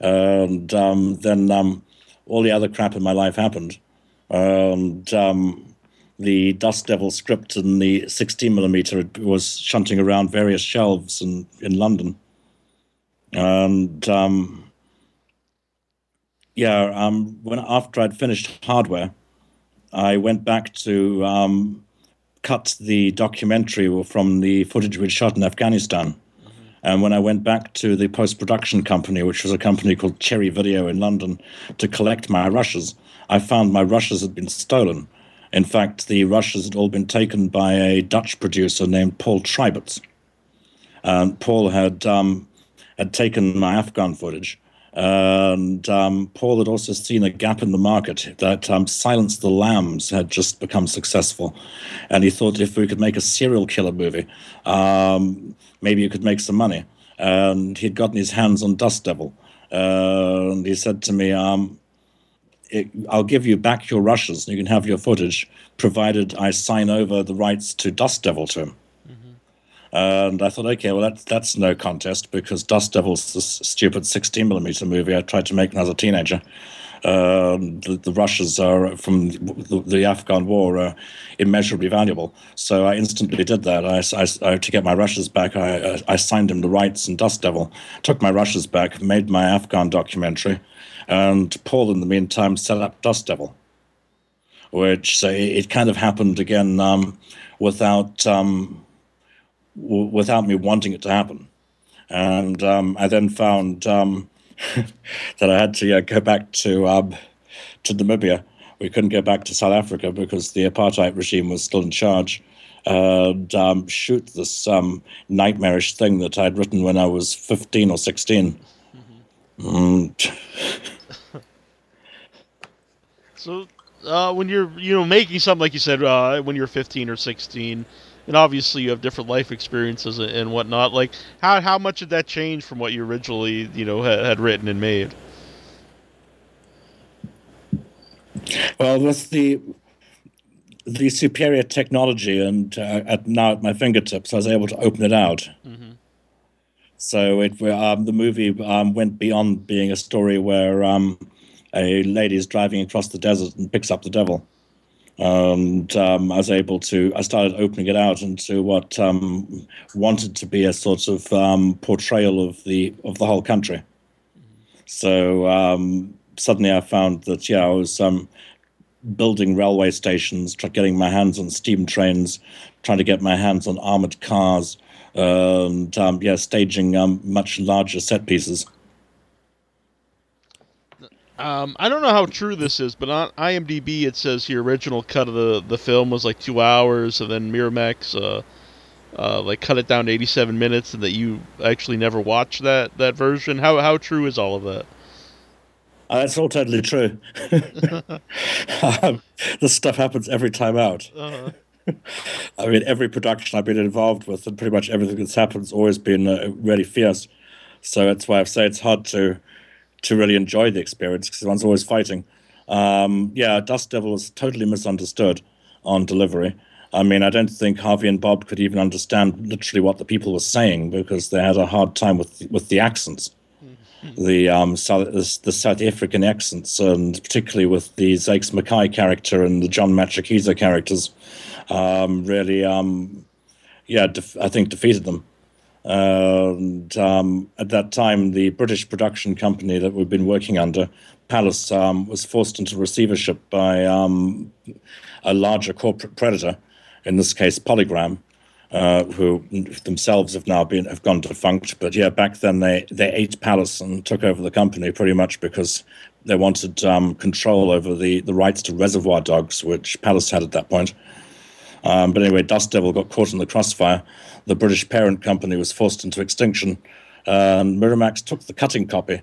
and um, then um, all the other crap in my life happened. And um, the Dust Devil script and the sixteen millimeter was shunting around various shelves in, in London. And um, yeah, um, when after I'd finished Hardware, I went back to um, cut the documentary from the footage we'd shot in Afghanistan. Mm-hmm. And when I went back to the post-production company, which was a company called Cherry Video in London, to collect my rushes, I found my rushes had been stolen. In fact, the rushes had all been taken by a Dutch producer named Paul Treibitz. Um, Paul had... Um, had taken my Afghan footage, and um, Paul had also seen a gap in the market that um, Silence the Lambs had just become successful, and he thought if we could make a serial killer movie, um, maybe you could make some money. And he'd gotten his hands on Dust Devil, uh, and he said to me, um, it, I'll give you back your rushes, and you can have your footage, provided I sign over the rights to Dust Devil to him. And I thought, okay, well, that's, that's no contest, because Dust Devil's this stupid sixteen millimeter movie I tried to make when I was a teenager. um, the, the Russians are from the, the Afghan war are immeasurably valuable. So I instantly did that. I, I, I, to get my Russians back, I, I signed him the rights in Dust Devil, took my Russians back, made my Afghan documentary, and Paul, in the meantime, set up Dust Devil, which uh, it kind of happened again um, without um, w without me wanting it to happen. And um, I then found um, that I had to uh, go back to um, to Namibia. We couldn't go back to South Africa because the apartheid regime was still in charge. And um, shoot this um, nightmarish thing that I'd written when I was fifteen or sixteen. Mm-hmm. Mm. So uh, when you're you know making something, like you said, uh, when you're fifteen or sixteen. And obviously, you have different life experiences and whatnot. Like, how how much did that change from what you originally, you know, had, had written and made? Well, with the the superior technology and uh, at now at my fingertips, I was able to open it out. Mm-hmm. So it um, the movie um, went beyond being a story where um, a lady is driving across the desert and picks up the devil. And um, I was able to, I started opening it out into what um, wanted to be a sort of um, portrayal of the of the whole country. So um, suddenly I found that, yeah, I was um, building railway stations, getting my hands on steam trains, trying to get my hands on armored cars, and um, yeah, staging um, much larger set pieces. Um, I don't know how true this is, but on I M D B it says the original cut of the, the film was like two hours, and then Miramax uh, uh, like cut it down to eighty-seven minutes, and that you actually never watched that, that version. How how true is all of that? Uh, it's all totally true. um, this stuff happens every time out. Uh-huh. I mean, every production I've been involved with, and pretty much everything that's happened has always been uh, really fierce. So that's why I say it's hard to... to really enjoy the experience, because one's always fighting. Um, yeah, Dust Devil was totally misunderstood on delivery. I mean, I don't think Harvey and Bob could even understand literally what the people were saying, because they had a hard time with the, with the accents, mm-hmm. the, um, South, the the South African accents, and particularly with the Zakes Mackay character and the John Machakiza characters, um, really, um, yeah, def I think defeated them. Uh, and um, at that time, the British production company that we've been working under, Palace, um, was forced into receivership by um, a larger corporate predator, in this case Polygram, uh, who themselves have now been have gone defunct. But yeah, back then they they ate Palace and took over the company pretty much because they wanted um, control over the the rights to Reservoir Dogs, which Palace had at that point. Um, but anyway, Dust Devil got caught in the crossfire. The British parent company was forced into extinction, and Miramax took the cutting copy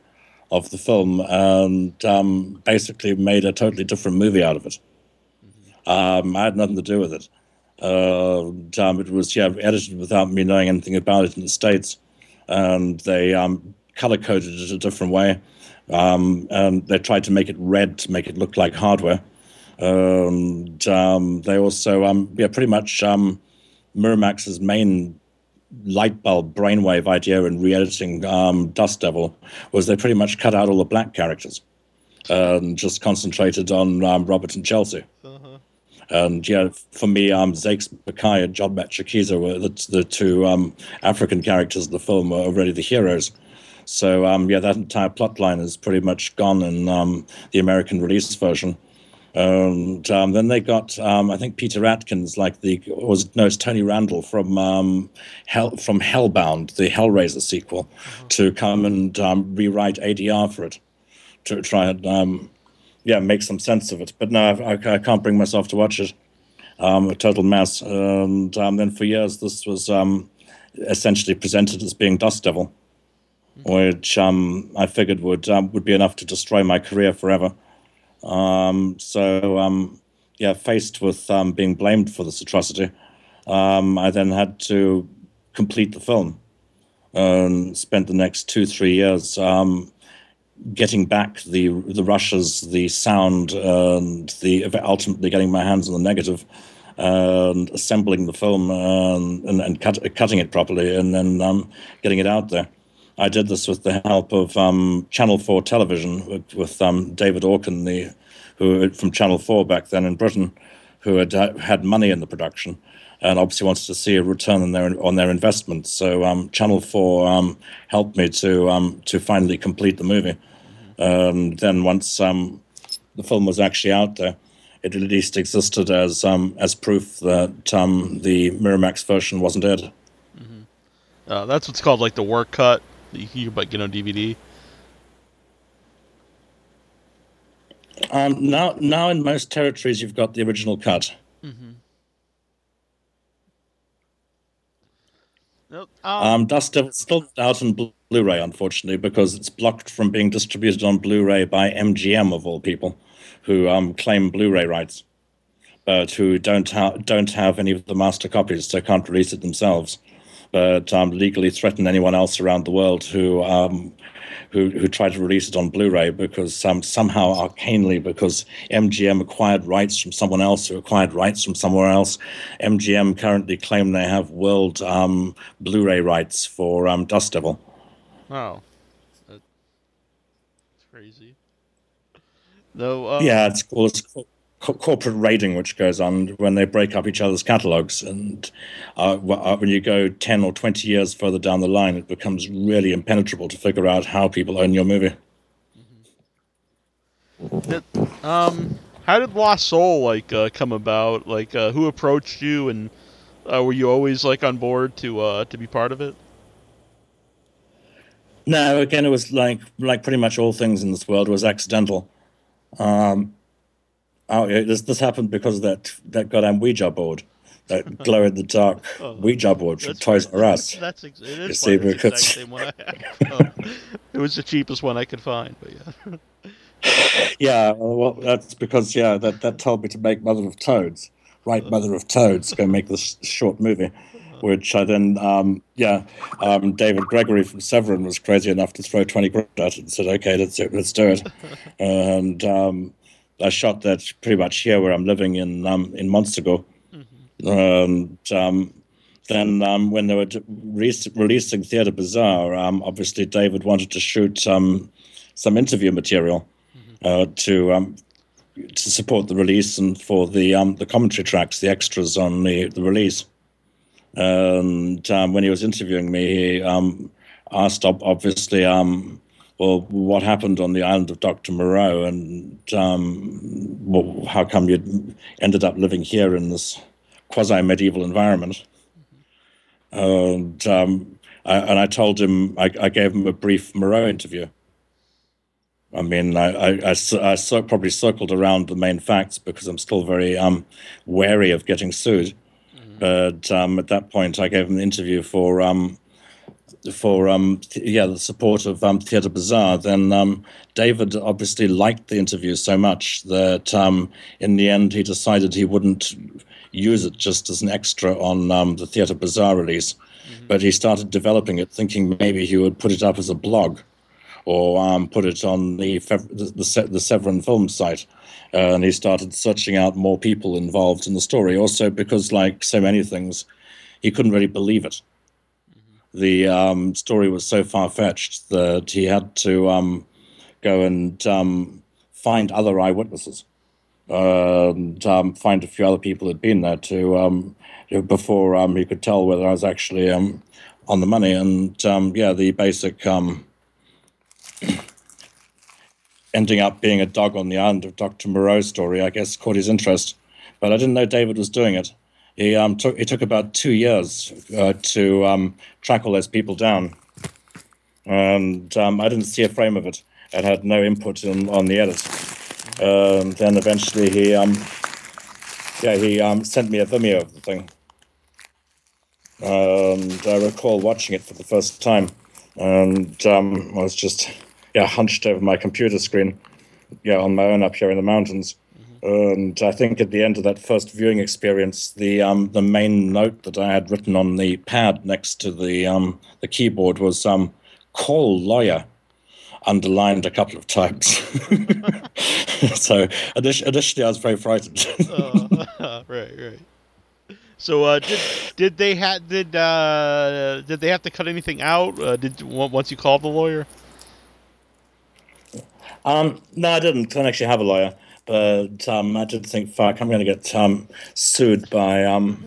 of the film and um, basically made a totally different movie out of it. Um, I had nothing to do with it. Uh, and, um, it was yeah edited without me knowing anything about it in the States, and they um, color-coded it a different way. Um, and they tried to make it red to make it look like Hardware. And um, they also, um, yeah, pretty much um, Miramax's main light bulb brainwave idea in re-editing um, Dust Devil was they pretty much cut out all the black characters and just concentrated on um, Robert and Chelsea. Uh-huh. And yeah, for me, um, Zakes Mackay and John Machakiza were the, the two um, African characters in the film were already the heroes. So um, yeah, that entire plot line is pretty much gone in um, the American release version. And um, then they got, um, I think, Peter Atkins, like the, or was it, no, it's Tony Randall from um, Hell, from Hellbound, the Hellraiser sequel, mm-hmm. to come and um, rewrite A D R for it, to try and, um, yeah, make some sense of it. But no, I, I, I can't bring myself to watch it. Um, a total mess. And um, then for years, this was um, essentially presented as being Dust Devil, mm-hmm. which um, I figured would um, would be enough to destroy my career forever. Um, so, um, yeah, faced with um, being blamed for this atrocity, um, I then had to complete the film and spent the next two, three years um, getting back the the rushes, the sound, and the ultimately getting my hands on the negative and assembling the film and, and, and cut, cutting it properly and then um, getting it out there. I did this with the help of um, Channel four Television, with, with um, David Orkin, the, who from Channel four back then in Britain, who had uh, had money in the production and obviously wanted to see a return on their on their investment. So um, Channel four um, helped me to um, to finally complete the movie. Um, then once um, the film was actually out there, it at least existed as um, as proof that um, the Miramax version wasn't it. Mm-hmm. Uh, that's what's called like the work cut that you can like, get on D V D. Um, now, now in most territories, you've got the original cut. Mm-hmm. Nope. Um, um, Dust Devil's still out on Blu-ray, unfortunately, because it's blocked from being distributed on Blu-ray by M G M of all people, who um, claim Blu-ray rights, but who don't ha- don't have any of the master copies, so can't release it themselves. But um, legally threaten anyone else around the world who um, who who try to release it on Blu-ray, because um, somehow arcanely, because M G M acquired rights from someone else who acquired rights from somewhere else. M G M currently claim they have world um, Blu-ray rights for um, Dust Devil. Wow, that's crazy. Though um... yeah, it's cool. It's cool. Co- corporate raiding which goes on when they break up each other's catalogs, and uh, w- uh, when you go ten or twenty years further down the line, it becomes really impenetrable to figure out how people own your movie. Mm-hmm. It, um, how did Lost Soul like uh, come about? Like, uh, who approached you, and uh, were you always like on board to uh, to be part of it? No, again, it was like like pretty much all things in this world, it was accidental. Um, Oh, this this happened because of that, that goddamn Ouija board, that glow-in-the-dark oh, Ouija board from Toys R Us. That's ex- it is you see, because... the exact same one I had. Oh, it was the cheapest one I could find, but yeah. Yeah, well, that's because, yeah, that, that told me to make Mother of Toads, right, Mother of Toads, go make this short movie, which I then, um, yeah, um, David Gregory from Severin was crazy enough to throw twenty grand at it and said, okay, let's, let's do it. And... Um, I shot that pretty much here where I'm living in um, in Montségur. Mm-hmm. Um, and um, then um, when they were re- releasing Theatre Bizarre, um, obviously David wanted to shoot um, some interview material uh, to um, to support the release and for the um, the commentary tracks, the extras on the, the release. And um, when he was interviewing me, he um, asked obviously. Um, Well, what happened on the island of Doctor Moreau, and um, well, how come you ended up living here in this quasi-medieval environment? Mm-hmm. And um, I, and I told him, I, I gave him a brief Moreau interview. I mean, I I, I, I so probably circled around the main facts because I'm still very um, wary of getting sued. Mm-hmm. But um, at that point, I gave him an interview for... Um, For um th- yeah the support of um Theatre Bizarre. Then um David obviously liked the interview so much that um in the end he decided he wouldn't use it just as an extra on um the Theatre Bizarre release. Mm-hmm. But he started developing it, thinking maybe he would put it up as a blog, or um put it on the Fev- the, the, Se- the Severin Film site. Uh, and he started searching out more people involved in the story. Also because, like so many things, he couldn't really believe it. The um, story was so far-fetched that he had to um, go and um, find other eyewitnesses, uh, and um, find a few other people who'd been there to um, before um, he could tell whether I was actually um, on the money. And um, yeah, the basic um, ending up being a dog on the island of Doctor Moreau story, I guess, caught his interest. But I didn't know David was doing it. He um took it took about two years uh, to um, track all those people down, and um, I didn't see a frame of it. It had no input in, on the edit. Um, then eventually he um yeah he um sent me a Vimeo of the thing. And I recall watching it for the first time, and um, I was just yeah hunched over my computer screen, yeah on my own up here in the mountains. And I think at the end of that first viewing experience, the um, the main note that I had written on the pad next to the um, the keyboard was um, "call lawyer," underlined a couple of times. So initially, I was very frightened. uh, right, right. So uh, did did they had did uh, did they have to cut anything out? Uh, did once you called the lawyer? Um, no, I didn't. I didn't actually have a lawyer, but um, I did think, fuck, I'm going to get um, sued by um,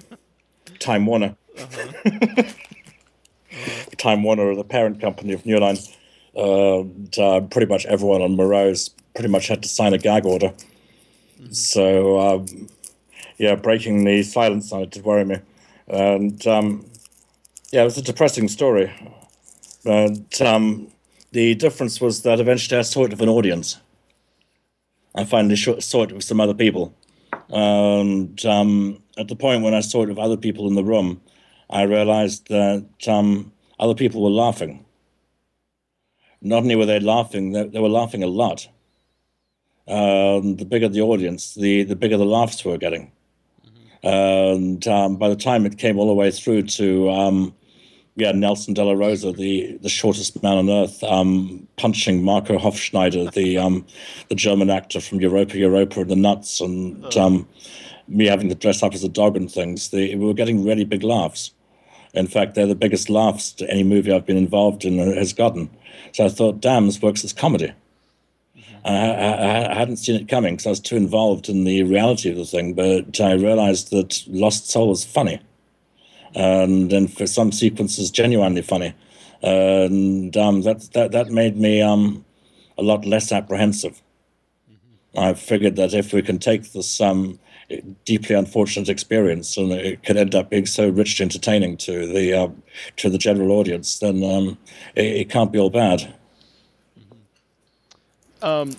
Time Warner. Uh-huh. Time Warner are the parent company of New Line. Uh, and, uh, pretty much everyone on Moreau's pretty much had to sign a gag order. Mm-hmm. So, um, yeah, breaking the silence on it did worry me. And, um, yeah, it was a depressing story. And um, the difference was that eventually I saw it with an audience. I finally saw it with some other people. And um, at the point when I saw it with other people in the room, I realized that um, other people were laughing. Not only were they laughing, they, they were laughing a lot. Um, the bigger the audience, the, the bigger the laughs we were getting. Mm-hmm. And um, by the time it came all the way through to um, yeah, Nelson De La Rosa, the, the shortest man on earth, um, punching Marco Hofschneider, the um, the German actor from Europa Europa and the Nuts, and oh. um, me having to dress up as a dog and things, the, we were getting really big laughs. In fact, they're the biggest laughs to any movie I've been involved in has gotten. So I thought, damn, this works as comedy. Mm-hmm. I, I, I hadn't seen it coming because I was too involved in the reality of the thing, but I realized that Lost Soul was funny. And then for some sequences, genuinely funny. And um, that, that, that made me um, a lot less apprehensive. Mm-hmm. I figured that if we can take this... Um, deeply unfortunate experience, and it could end up being so rich and entertaining to the uh, to the general audience, then um, it, it can't be all bad. Um,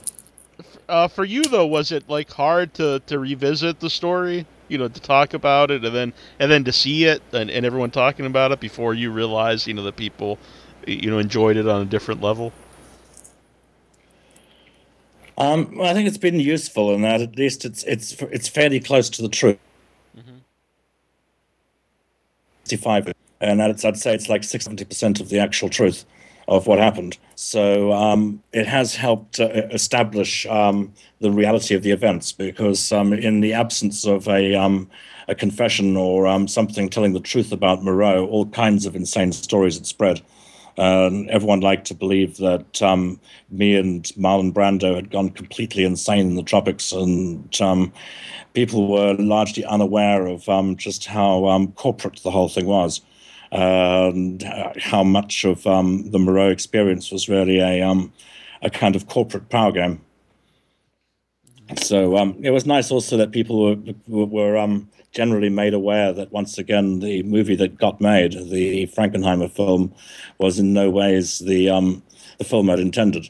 uh, for you though, was it like hard to, to revisit the story, you know, to talk about it, and then and then to see it and, and everyone talking about it before you realize, you know, that people, you know, enjoyed it on a different level? Um, well, I think it's been useful in that at least it's it's it's fairly close to the truth. sixty-five, mm-hmm. And it's, I'd say it's like sixty percent of the actual truth of what happened. So um, it has helped uh, establish um, the reality of the events, because um, in the absence of a um, a confession or um, something telling the truth about Moreau, all kinds of insane stories had spread. Um, everyone liked to believe that um, me and Marlon Brando had gone completely insane in the tropics, and um, people were largely unaware of um, just how um, corporate the whole thing was, uh, and how much of um, the Moreau experience was really a, um, a kind of corporate power game. So um, it was nice also that people were, were um, generally made aware that, once again, the movie that got made, the Frankenheimer film, was in no ways the um, the film I'd intended.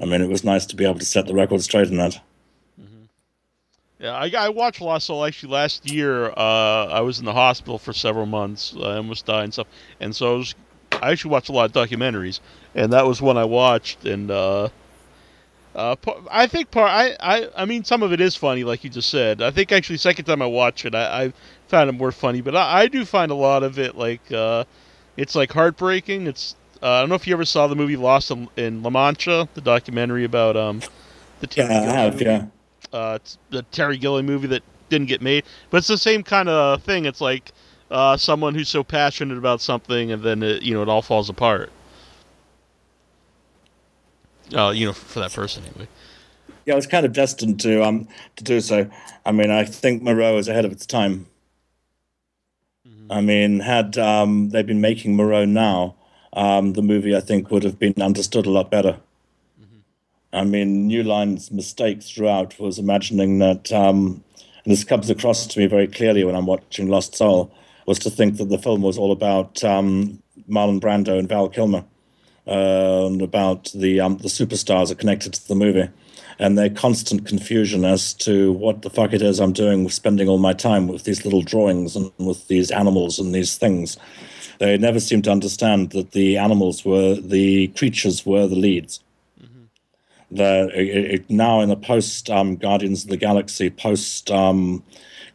I mean, it was nice to be able to set the record straight in that. Mm-hmm. Yeah, I, I watched Lost Soul actually last year. Uh, I was in the hospital for several months. I almost died and stuff. And so I, was, I actually watched a lot of documentaries, and that was one I watched, and... Uh, Uh, I think part I, I I mean some of it is funny, like you just said. I think actually second time I watch it, I, I found it more funny. But I, I do find a lot of it like uh, it's like heartbreaking. It's uh, I don't know if you ever saw the movie Lost in, in La Mancha, the documentary about um the Terry yeah, Gilliam I have, movie, yeah. uh, the Terry Gilliam movie that didn't get made. But it's the same kind of thing. It's like uh, someone who's so passionate about something, and then it, you know, it all falls apart. Uh, you know, for that person, anyway. Yeah, it was kind of destined to um to do so. I mean, I think Moreau was ahead of its time. Mm-hmm. I mean, had um they been making Moreau now, um the movie I think would have been understood a lot better. Mm-hmm. I mean, New Line's mistake throughout was imagining that, um, and this comes across to me very clearly when I'm watching Lost Soul, was to think that the film was all about um, Marlon Brando and Val Kilmer. And uh, about the um, the superstars are connected to the movie, and their constant confusion as to what the fuck it is I'm doing with spending all my time with these little drawings and with these animals and these things. They never seemed to understand that the animals were, the creatures were the leads. Mm-hmm. The, it, it, now in the post um, Guardians of the Galaxy, post um,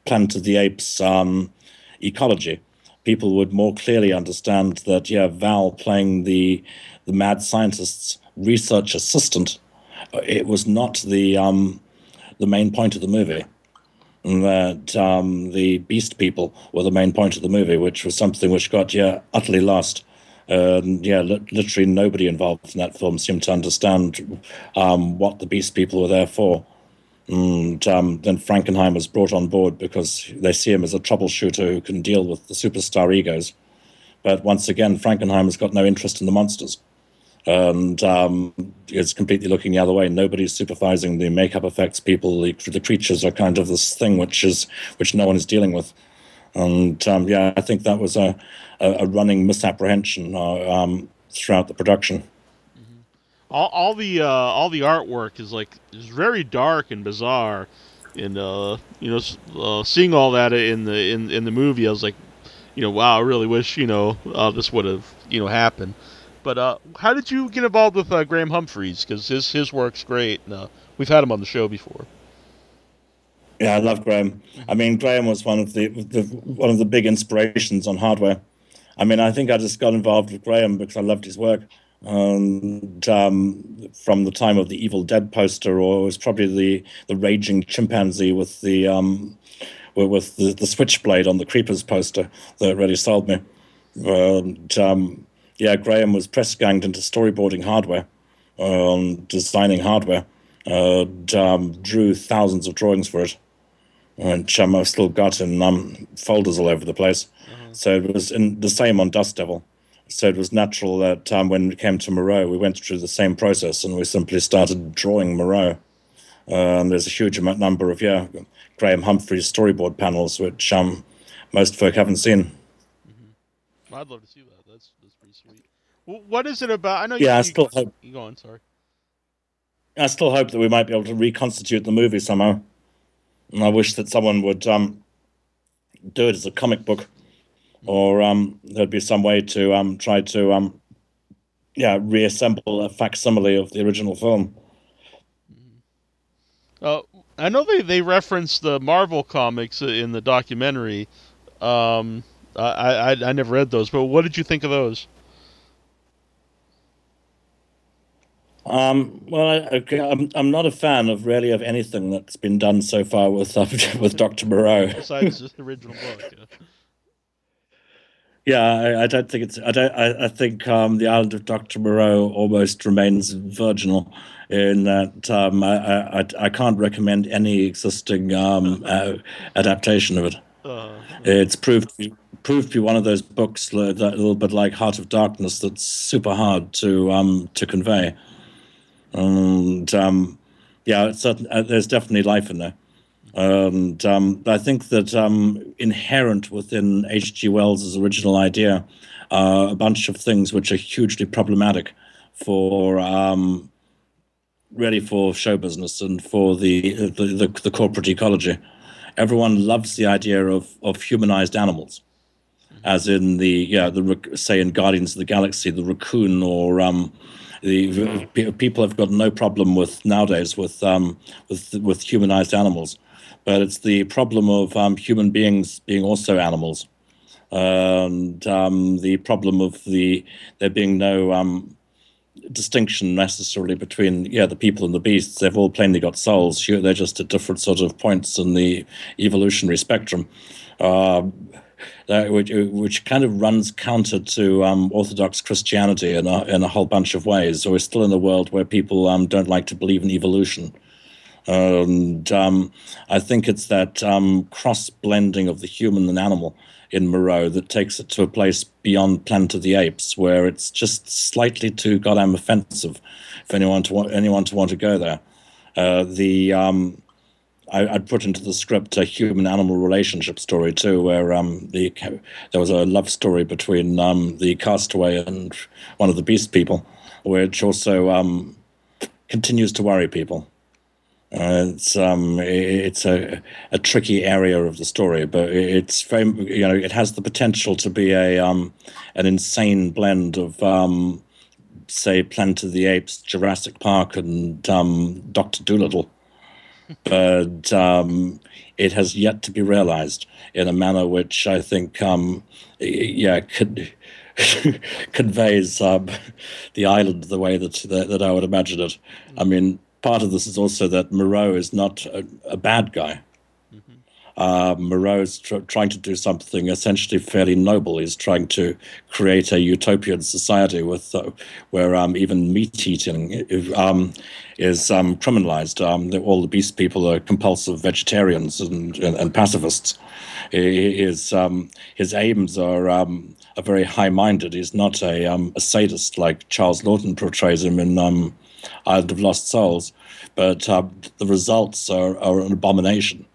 Planet of the Apes um, ecology, people would more clearly understand that, yeah, Val playing the the mad scientist's research assistant, it was not the um, the main point of the movie. that um, the beast people were the main point of the movie, which was something which got yeah utterly lost. Um, yeah, li- literally nobody involved in that film seemed to understand um, what the beast people were there for. And um, then Frankenheim was brought on board because they see him as a troubleshooter who can deal with the superstar egos. But once again, Frankenheim has got no interest in the monsters. And um, it's completely looking the other way. Nobody's supervising the makeup effects people. The, the creatures are kind of this thing which is which no one is dealing with. And um, yeah, I think that was a, a, a running misapprehension uh, um, throughout the production. Mm-hmm. All, all the uh, all the artwork is like is very dark and bizarre, and uh, you know, uh, seeing all that in the in, in the movie, I was like, you know, wow, I really wish you know uh, this would have you know happened. But uh, how did you get involved with uh, Graham Humphreys? Because his his work's great, and uh, we've had him on the show before. Yeah, I love Graham. I mean, Graham was one of the, the one of the big inspirations on Hardware. I mean, I think I just got involved with Graham because I loved his work. And um, from the time of the Evil Dead poster, or it was probably the, the raging chimpanzee with the um, with the, the switchblade on the Creepers poster that really sold me. And um, yeah, Graham was press ganged into storyboarding Hardware, um, designing Hardware. And um, drew thousands of drawings for it, which um, I've still got in um, folders all over the place. Mm-hmm. So it was in the same on Dust Devil. So it was natural that um, when we came to Moreau, we went through the same process and we simply started drawing Moreau. Um, there's a huge amount, number of yeah, Graham Humphreys storyboard panels, which um, most folk haven't seen. Mm-hmm. Well, I'd love to see that. That's that's pretty sweet. Well, what is it about? I know. You, yeah, you, I still you, hope. Go on. Sorry. I still hope that we might be able to reconstitute the movie somehow. And I wish that someone would um, do it as a comic book, or um, there'd be some way to um, try to um, yeah, reassemble a facsimile of the original film. Uh, I know they, they referenced the Marvel comics in the documentary. Um, I, I I never read those, but what did you think of those? Um, well, I, okay, I'm I'm not a fan of really of anything that's been done so far with uh, with Doctor Moreau. Besides just the original book. Yeah, yeah I, I don't think it's. I don't. I, I think um, the island of Doctor Moreau almost remains virginal, in that um, I, I I can't recommend any existing um, uh, adaptation of it. Uh, it's proved to be, proved to be one of those books that a little bit like Heart of Darkness that's super hard to um to convey. And um, yeah, it's certain, uh, there's definitely life in there. And um, I think that um, inherent within H G Wells's original idea are a bunch of things which are hugely problematic for um, really for show business and for the the, the the corporate ecology. Everyone loves the idea of of humanized animals, as in the yeah the say in Guardians of the Galaxy, the raccoon or um. The people have got no problem with nowadays with um, with with humanized animals, but it's the problem of um, human beings being also animals, and um, the problem of the there being no um, distinction necessarily between yeah the people and the beasts. They've all plainly got souls. Sure, they're just at different sort of points in the evolutionary spectrum. Uh, That, which, which kind of runs counter to um, Orthodox Christianity in a, in a whole bunch of ways. So we're still in a world where people um, don't like to believe in evolution. And um, I think it's that um, cross-blending of the human and animal in Moreau that takes it to a place beyond Planet of the Apes, where it's just slightly too goddamn offensive for anyone to, wa- anyone to want to go there. Uh, the... Um, I'd put into the script a human-animal relationship story too, where um, the there was a love story between um, the castaway and one of the beast people, which also um, continues to worry people. Uh, it's um, it's a, a tricky area of the story, but it's very, you know it has the potential to be a um, an insane blend of um, say Planet of the Apes, Jurassic Park, and um, Doctor Dolittle. But um, it has yet to be realized in a manner which I think, um, yeah, could conveys um, the island the way that, that that I would imagine it. I mean, part of this is also that Moreau is not a, a bad guy. Mm-hmm. uh, Moreau is tr trying to do something essentially fairly noble. He's trying to create a utopian society with uh, where um, even meat eating um, is um, criminalized. Um, all the beast people are compulsive vegetarians and, and, and pacifists. His, um, his aims are... Um, are very high-minded. He's not a, um, a sadist like Charles Laughton portrays him in um, Island of Lost Souls, but uh, the results are, are an abomination.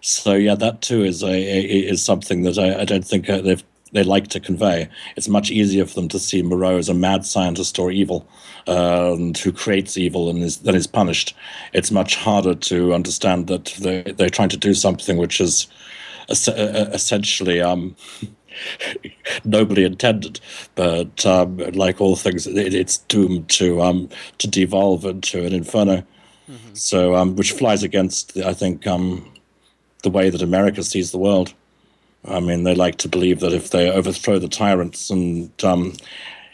So yeah, that too is a, a is something that I, I don't think they've they like to convey. It's much easier for them to see Moreau as a mad scientist or evil, uh, and who creates evil and is, then is punished. It's much harder to understand that they they're trying to do something which is es essentially. Um, nobly intended, but um, like all things, it, it's doomed to um, to devolve into an inferno. Mm-hmm. So, um, which flies against, I think, um, the way that America sees the world. I mean, they like to believe that if they overthrow the tyrants and um,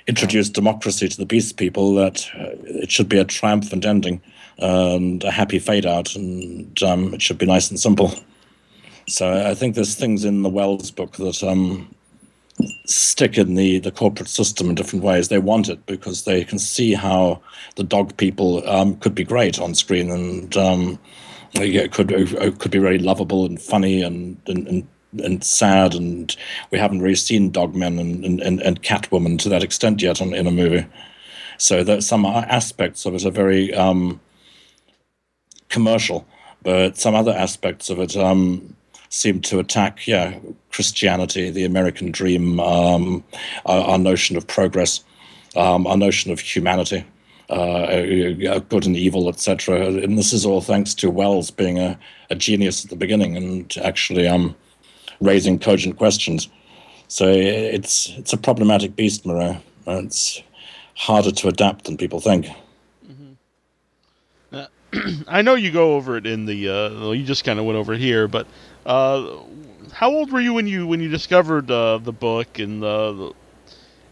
introduce democracy to the beast people, that it should be a triumphant ending and a happy fade out, and um, it should be nice and simple. So I think there's things in the Wells book that um, stick in the, the corporate system in different ways. They want it because they can see how the dog people um, could be great on screen and um, could could be very lovable and funny and and, and and sad. And we haven't really seen Dogmen and, and, and Catwoman to that extent yet on, in a movie. So that some aspects of it are very um, commercial, but some other aspects of it... Um, seem to attack, yeah, Christianity, the American dream, um, our, our notion of progress, um, our notion of humanity, uh, good and evil, et cetera. And this is all thanks to Wells being a, a genius at the beginning and actually um, raising cogent questions. So it's it's a problematic beast, Moreau. It's harder to adapt than people think. Mm-hmm. uh, I know you go over it in the. Uh, well, you just kind of went over it here, but. Uh, how old were you when you when you discovered uh, the book, and uh,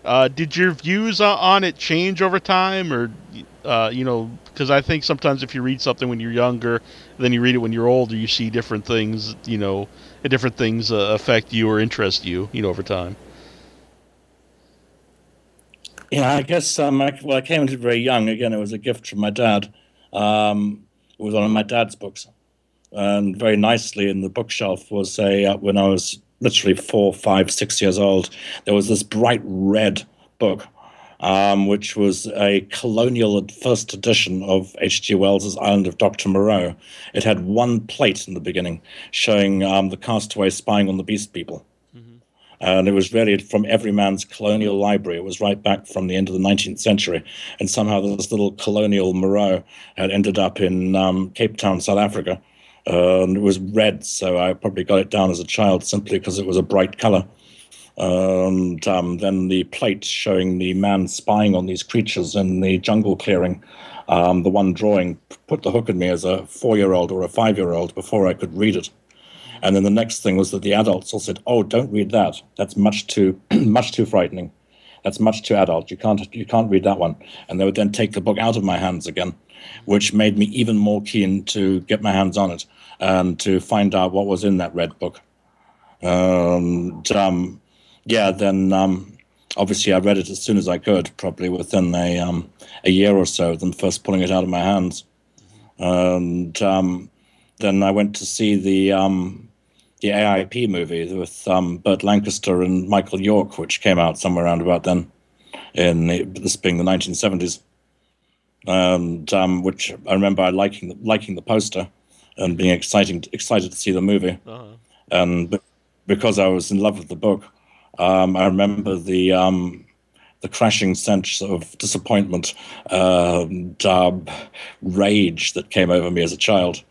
uh, did your views on it change over time, or uh, you know? Because I think sometimes if you read something when you're younger, then you read it when you're older, you see different things, you know, different things uh, affect you or interest you, you know, over time. Yeah, I guess um, I, well, I came to it very young. Again, it was a gift from my dad. Um, it was one of my dad's books. And very nicely in the bookshelf was a, uh, when I was literally four, five, six years old, there was this bright red book, um, which was a colonial first edition of H G Wells's Island of Doctor Moreau. It had one plate in the beginning showing um, the castaway spying on the beast people. Mm-hmm. And it was really from every man's colonial library. It was right back from the end of the nineteenth century. And somehow this little colonial Moreau had ended up in um, Cape Town, South Africa. Uh, and it was red, so I probably got it down as a child simply because it was a bright color. And um, then the plate showing the man spying on these creatures in the jungle clearing, um, the one drawing, put the hook in me as a four-year-old or a five-year-old before I could read it. And then the next thing was that the adults all said, "Oh, don't read that. That's much too much too frightening. That's much too adult. You can't you can't read that one." And they would then take the book out of my hands again, which made me even more keen to get my hands on it and to find out what was in that red book. And, um, yeah, then um, obviously I read it as soon as I could, probably within a, um, a year or so of them first pulling it out of my hands. And um, then I went to see the, um, the A I P movie with um, Burt Lancaster and Michael York, which came out somewhere around about then, in the, this being the nineteen seventies. And um, which I remember liking the, liking the poster and being exciting, excited to see the movie. Uh-huh. And be because I was in love with the book, um, I remember the um, the crashing sense of disappointment uh, and um, rage that came over me as a child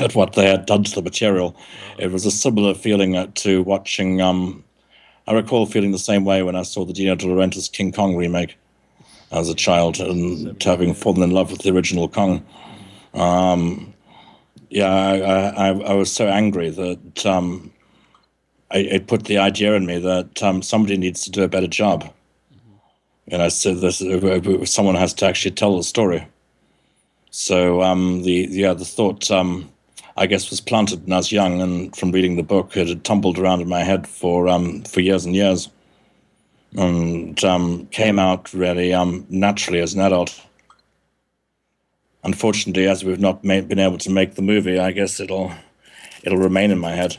at what they had done to the material. Uh-huh. It was a similar feeling to watching. Um, I recall feeling the same way when I saw the Dino De Laurentiis King Kong remake as a child, and having fallen in love with the original Kong. Um, yeah, I, I, I was so angry that um, I, it put the idea in me that um, somebody needs to do a better job. Mm-hmm. And I said, this, someone has to actually tell the story. So um, the, yeah, the thought, um, I guess, was planted when I was young, and from reading the book, it had tumbled around in my head for um, for years and years, and um, came out really um, naturally as an adult. Unfortunately, as we've not made, been able to make the movie, I guess it'll it'll remain in my head.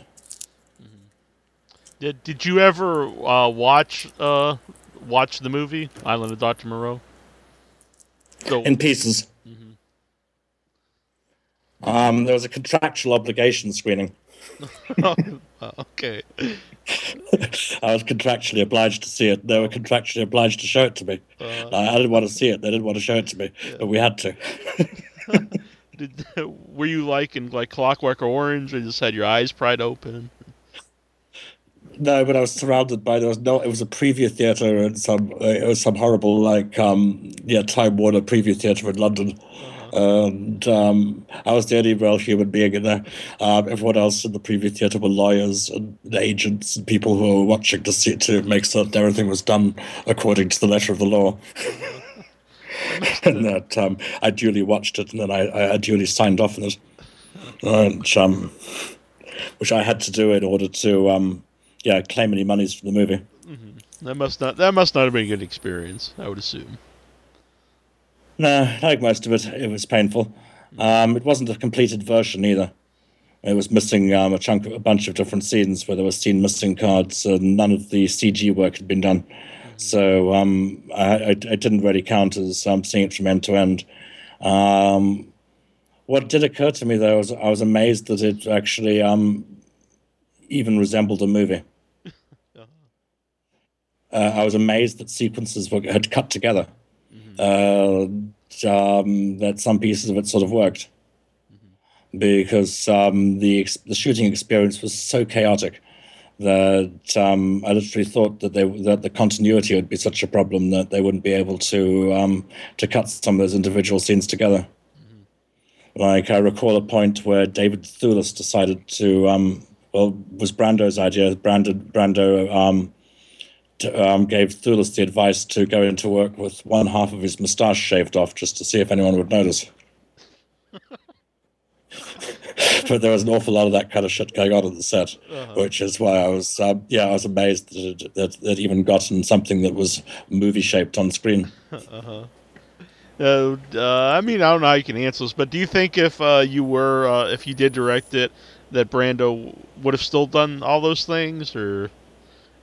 Mm-hmm. Did Did you ever uh, watch uh, watch the movie Island of Doctor Moreau? So, in pieces. Mm-hmm. Um, there was a contractual obligation screening. Okay. I was contractually obliged to see it. They were contractually obliged to show it to me. Uh, I didn't want to see it. They didn't want to show it to me, yeah. But we had to. Did, were you like in like Clockwork Orange, or you just had your eyes pried open? No, but I was surrounded by there was no. It was a preview theater and some. Uh, it was some horrible like um yeah Time Warner preview theater in London. And um, I was the only real human being in there. Um, everyone else in the preview theatre were lawyers and agents and people who were watching to see to make certain that everything was done according to the letter of the law. And that um, I duly watched it, and then I, I duly signed off on it, and, um, which I had to do in order to um, yeah claim any monies from the movie. Mm-hmm. That must not that must not have been a good experience, I would assume. No, like most of it, it was painful. Um, it wasn't a completed version either. It was missing um, a chunk, a bunch of different scenes where there was scene missing cards, and none of the C G work had been done. So um, I, I didn't really count as um, seeing it from end to end. Um, what did occur to me though was I was amazed that it actually um, even resembled a movie. Uh, I was amazed that sequences were had cut together. Uh, um, that some pieces of it sort of worked, mm-hmm. because um, the ex the shooting experience was so chaotic that um, I literally thought that they that the continuity would be such a problem that they wouldn't be able to um, to cut some of those individual scenes together. Mm-hmm. Like I recall a point where David Thewlis decided to um, well it was Brando's idea. Brando Brando. Um, Um, gave Thewlis the advice to go into work with one half of his moustache shaved off just to see if anyone would notice. But there was an awful lot of that kind of shit going on in the set, uh-huh. which is why I was, um, yeah, I was amazed that it, that it even gotten something that was movie-shaped on screen. Uh-huh. Uh, uh, I mean, I don't know how you can answer this, but do you think if uh, you were, uh, if you did direct it, that Brando would have still done all those things, or...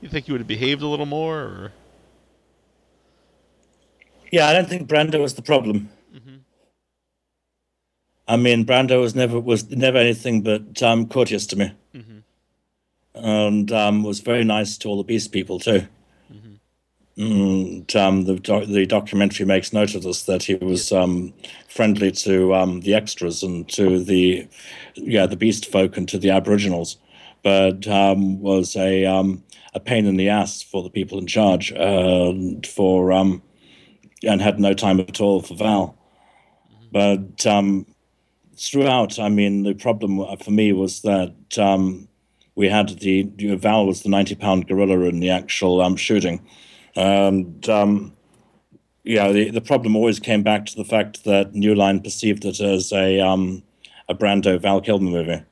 You think you would have behaved a little more? Or? Yeah, I don't think Brando was the problem. Mm-hmm. I mean, Brando was never was never anything but um, courteous to me, mm-hmm. and um, was very nice to all the Beast people too. Mm-hmm. And um, the doc the documentary makes note of this, that he was um, friendly to um, the extras and to the yeah the Beast folk and to the Aboriginals, but um, was a um, a pain in the ass for the people in charge, uh, for um, and had no time at all for Val. But um, throughout, I mean, the problem for me was that um, we had the you know, Val was the ninety-pound gorilla in the actual um, shooting, and um, yeah, the the problem always came back to the fact that New Line perceived it as a um, a Brando Val Kilmer movie.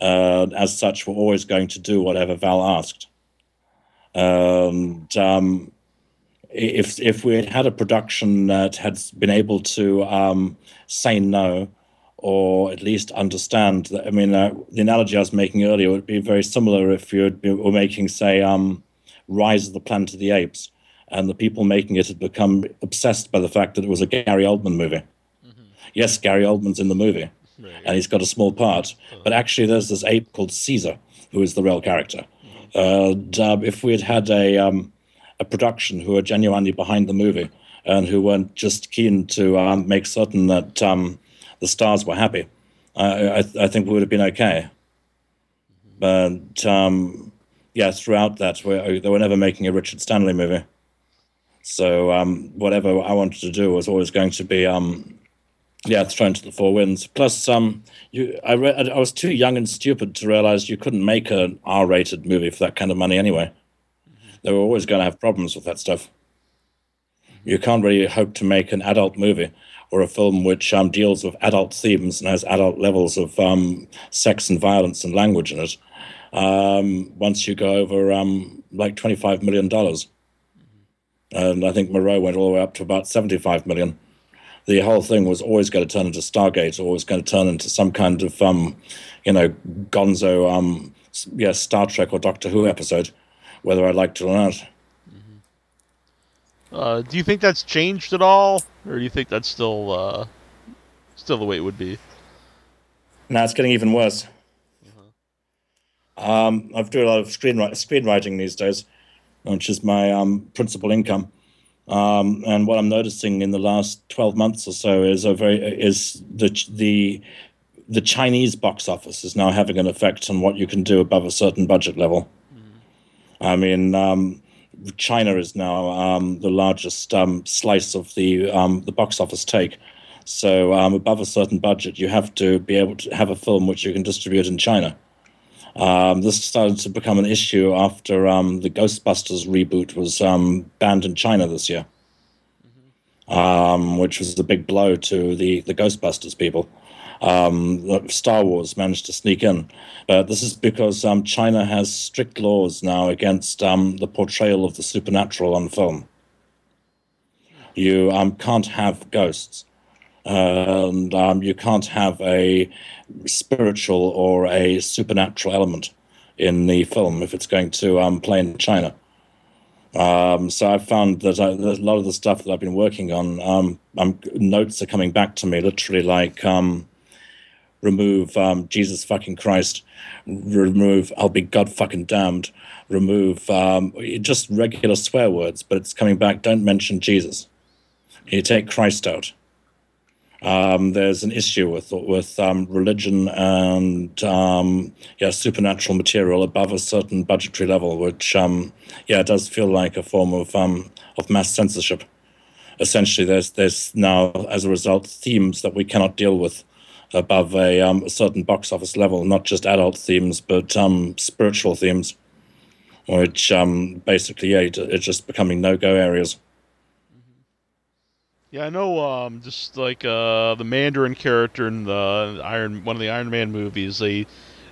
Uh, as such, were always going to do whatever Val asked. Um, and, um, if if we had had a production that had been able to um, say no, or at least understand, that, I mean, uh, the analogy I was making earlier would be very similar if you were making, say, um, Rise of the Planet of the Apes, and the people making it had become obsessed by the fact that it was a Gary Oldman movie. Mm-hmm. Yes, Gary Oldman's in the movie. And he's got a small part, but actually there's this ape called Caesar, who is the real character. Uh, and, um, if we had had a, um, a production who were genuinely behind the movie and who weren't just keen to um, make certain that um, the stars were happy, I, I, I think we would have been okay. But, um, yeah, throughout that, we, they were never making a Richard Stanley movie. So um, whatever I wanted to do was always going to be... Um, Yeah, thrown to the four winds. Plus, um, you, I, re I was too young and stupid to realize you couldn't make an R rated movie for that kind of money anyway. They were always going to have problems with that stuff. You can't really hope to make an adult movie or a film which um, deals with adult themes and has adult levels of um, sex and violence and language in it, um, once you go over um, like twenty-five million dollars. Mm-hmm. And I think Moreau went all the way up to about seventy-five million dollars. The whole thing was always going to turn into Stargate, always going to turn into some kind of, um, you know, gonzo, um, yeah, Star Trek or Doctor Who episode, whether I liked it or not. Mm-hmm. Uh, do you think that's changed at all, or do you think that's still uh, still the way it would be? No, it's getting even worse. Uh-huh. Um, I've do a lot of screenwri- screenwriting these days, which is my um, principal income. Um, and what I'm noticing in the last twelve months or so is a very is the the the Chinese box office is now having an effect on what you can do above a certain budget level. Mm. I mean, um, China is now um, the largest um, slice of the um, the box office take. So um, above a certain budget, you have to be able to have a film which you can distribute in China. Um, this started to become an issue after um, the Ghostbusters reboot was um, banned in China this year, mm-hmm. um, which was a big blow to the, the Ghostbusters people. Um, Star Wars managed to sneak in. Uh, this is because um, China has strict laws now against um, the portrayal of the supernatural on film. You um, can't have ghosts. And um, you can't have a spiritual or a supernatural element in the film if it's going to um, play in China. Um, so I've found that, I, that a lot of the stuff that I've been working on, um, um, notes are coming back to me, literally like um, remove um, Jesus fucking Christ, remove I'll be God fucking damned, remove um, just regular swear words, but it's coming back, don't mention Jesus. You take Christ out. Um, there's an issue with with um, religion and um, yeah, supernatural material above a certain budgetary level, which um, yeah, does feel like a form of um, of mass censorship. Essentially, there's there's now as a result themes that we cannot deal with above a, um, a certain box office level. Not just adult themes, but um, spiritual themes, which um, basically yeah, it's just becoming no-go areas. Yeah, I know. Um, just like uh, the Mandarin character in the Iron, one of the Iron Man movies, they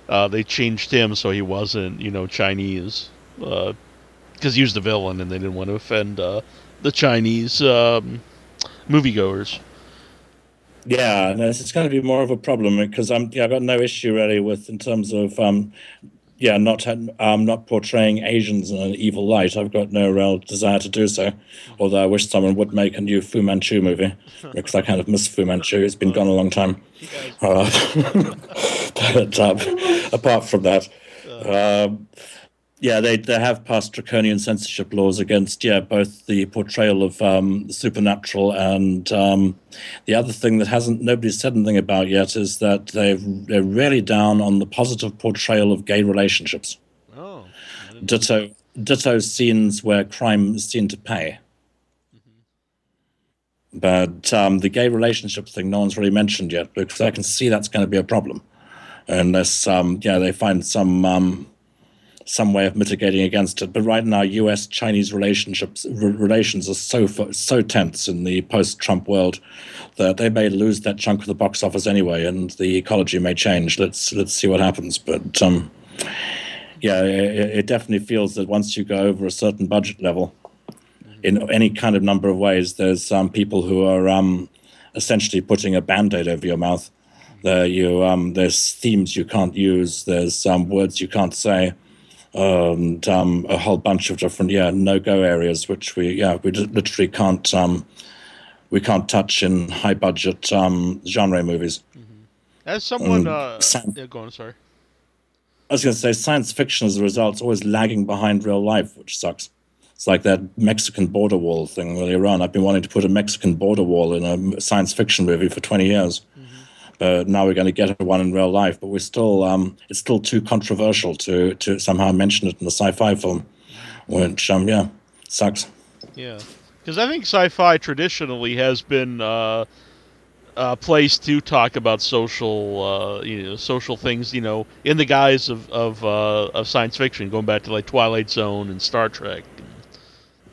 uh, they changed him so he wasn't, you know, Chinese, because uh, he was the villain, and they didn't want to offend uh, the Chinese um, moviegoers. Yeah, no, it's going to be more of a problem because I'm, yeah, I've got no issue really with in terms of um, yeah, not um, not portraying Asians in an evil light. I've got no real desire to do so, although I wish someone would make a new Fu Manchu movie, because I kind of miss Fu Manchu. It's been gone a long time. Uh, but um, apart from that, um, yeah, they they have passed draconian censorship laws against yeah both the portrayal of um, the supernatural and um, the other thing that hasn't nobody's said anything about yet is that they've they're really down on the positive portrayal of gay relationships. Oh. Ditto ditto scenes where crime is seen to pay. Mm-hmm. But um, the gay relationship thing no one's really mentioned yet because I can see that's going to be a problem, unless um, yeah they find some. Um, some way of mitigating against it. But right now, U S Chinese relationships re- relations are so so tense in the post-Trump world that they may lose that chunk of the box office anyway, and the ecology may change. Let's let's see what happens. But um, yeah, it, it definitely feels that once you go over a certain budget level, in any kind of number of ways, there's um, people who are um, essentially putting a Band-Aid over your mouth. There you um, there's themes you can't use. There's um, words you can't say. And um, a whole bunch of different, yeah, no-go areas which we, yeah, we literally can't, um, we can't touch in high-budget um, genre movies. Mm-hmm. As someone, um, uh, science, yeah, go on, sorry. I was going to say, science fiction as a result is always lagging behind real life, which sucks. It's like that Mexican border wall thing earlier on. I've been wanting to put a Mexican border wall in a science fiction movie for twenty years. Mm-hmm. Uh, now we're going to get one in real life, but we're still um, it's still too controversial to to somehow mention it in the sci-fi film, which um yeah sucks. Yeah, because I think sci-fi traditionally has been uh, a place to talk about social uh, you know social things you know in the guise of of, uh, of science fiction, going back to like Twilight Zone and Star Trek.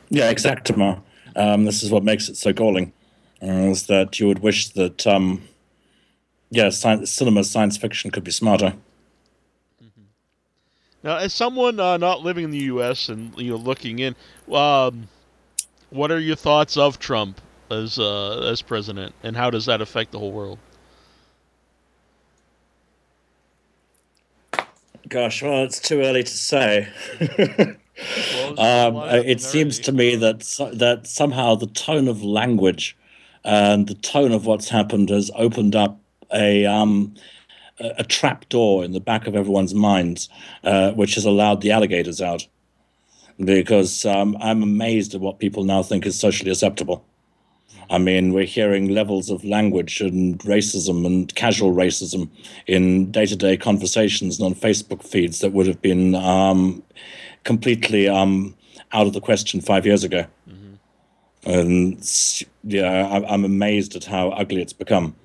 Yeah, exactly. Um, this is what makes it so galling. is that you would wish that, um, yeah, science, cinema science fiction could be smarter. Mm-hmm. Now, as someone uh, not living in the U S and you know looking in, um, what are your thoughts of Trump as uh, as president, and how does that affect the whole world? Gosh, well, it's too early to say. um, it seems to me that so, that somehow the tone of language and the tone of what's happened has opened up a um, a, a trap door in the back of everyone's minds, uh, which has allowed the alligators out. Because um, I'm amazed at what people now think is socially acceptable. I mean, we're hearing levels of language and racism and casual racism in day-to-day conversations and on Facebook feeds that would have been um, completely um, out of the question five years ago. Mm-hmm. And yeah, I, I'm amazed at how ugly it's become.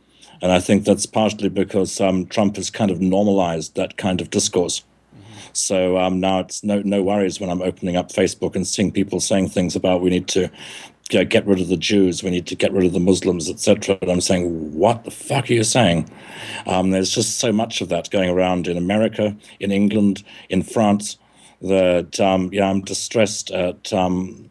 And I think that's partly because um, Trump has kind of normalized that kind of discourse. So um, now it's no no worries when I'm opening up Facebook and seeing people saying things about we need to you know, get rid of the Jews, we need to get rid of the Muslims, et cetera. And I'm saying, what the fuck are you saying? Um, there's just so much of that going around in America, in England, in France, that um, yeah, I'm distressed at um,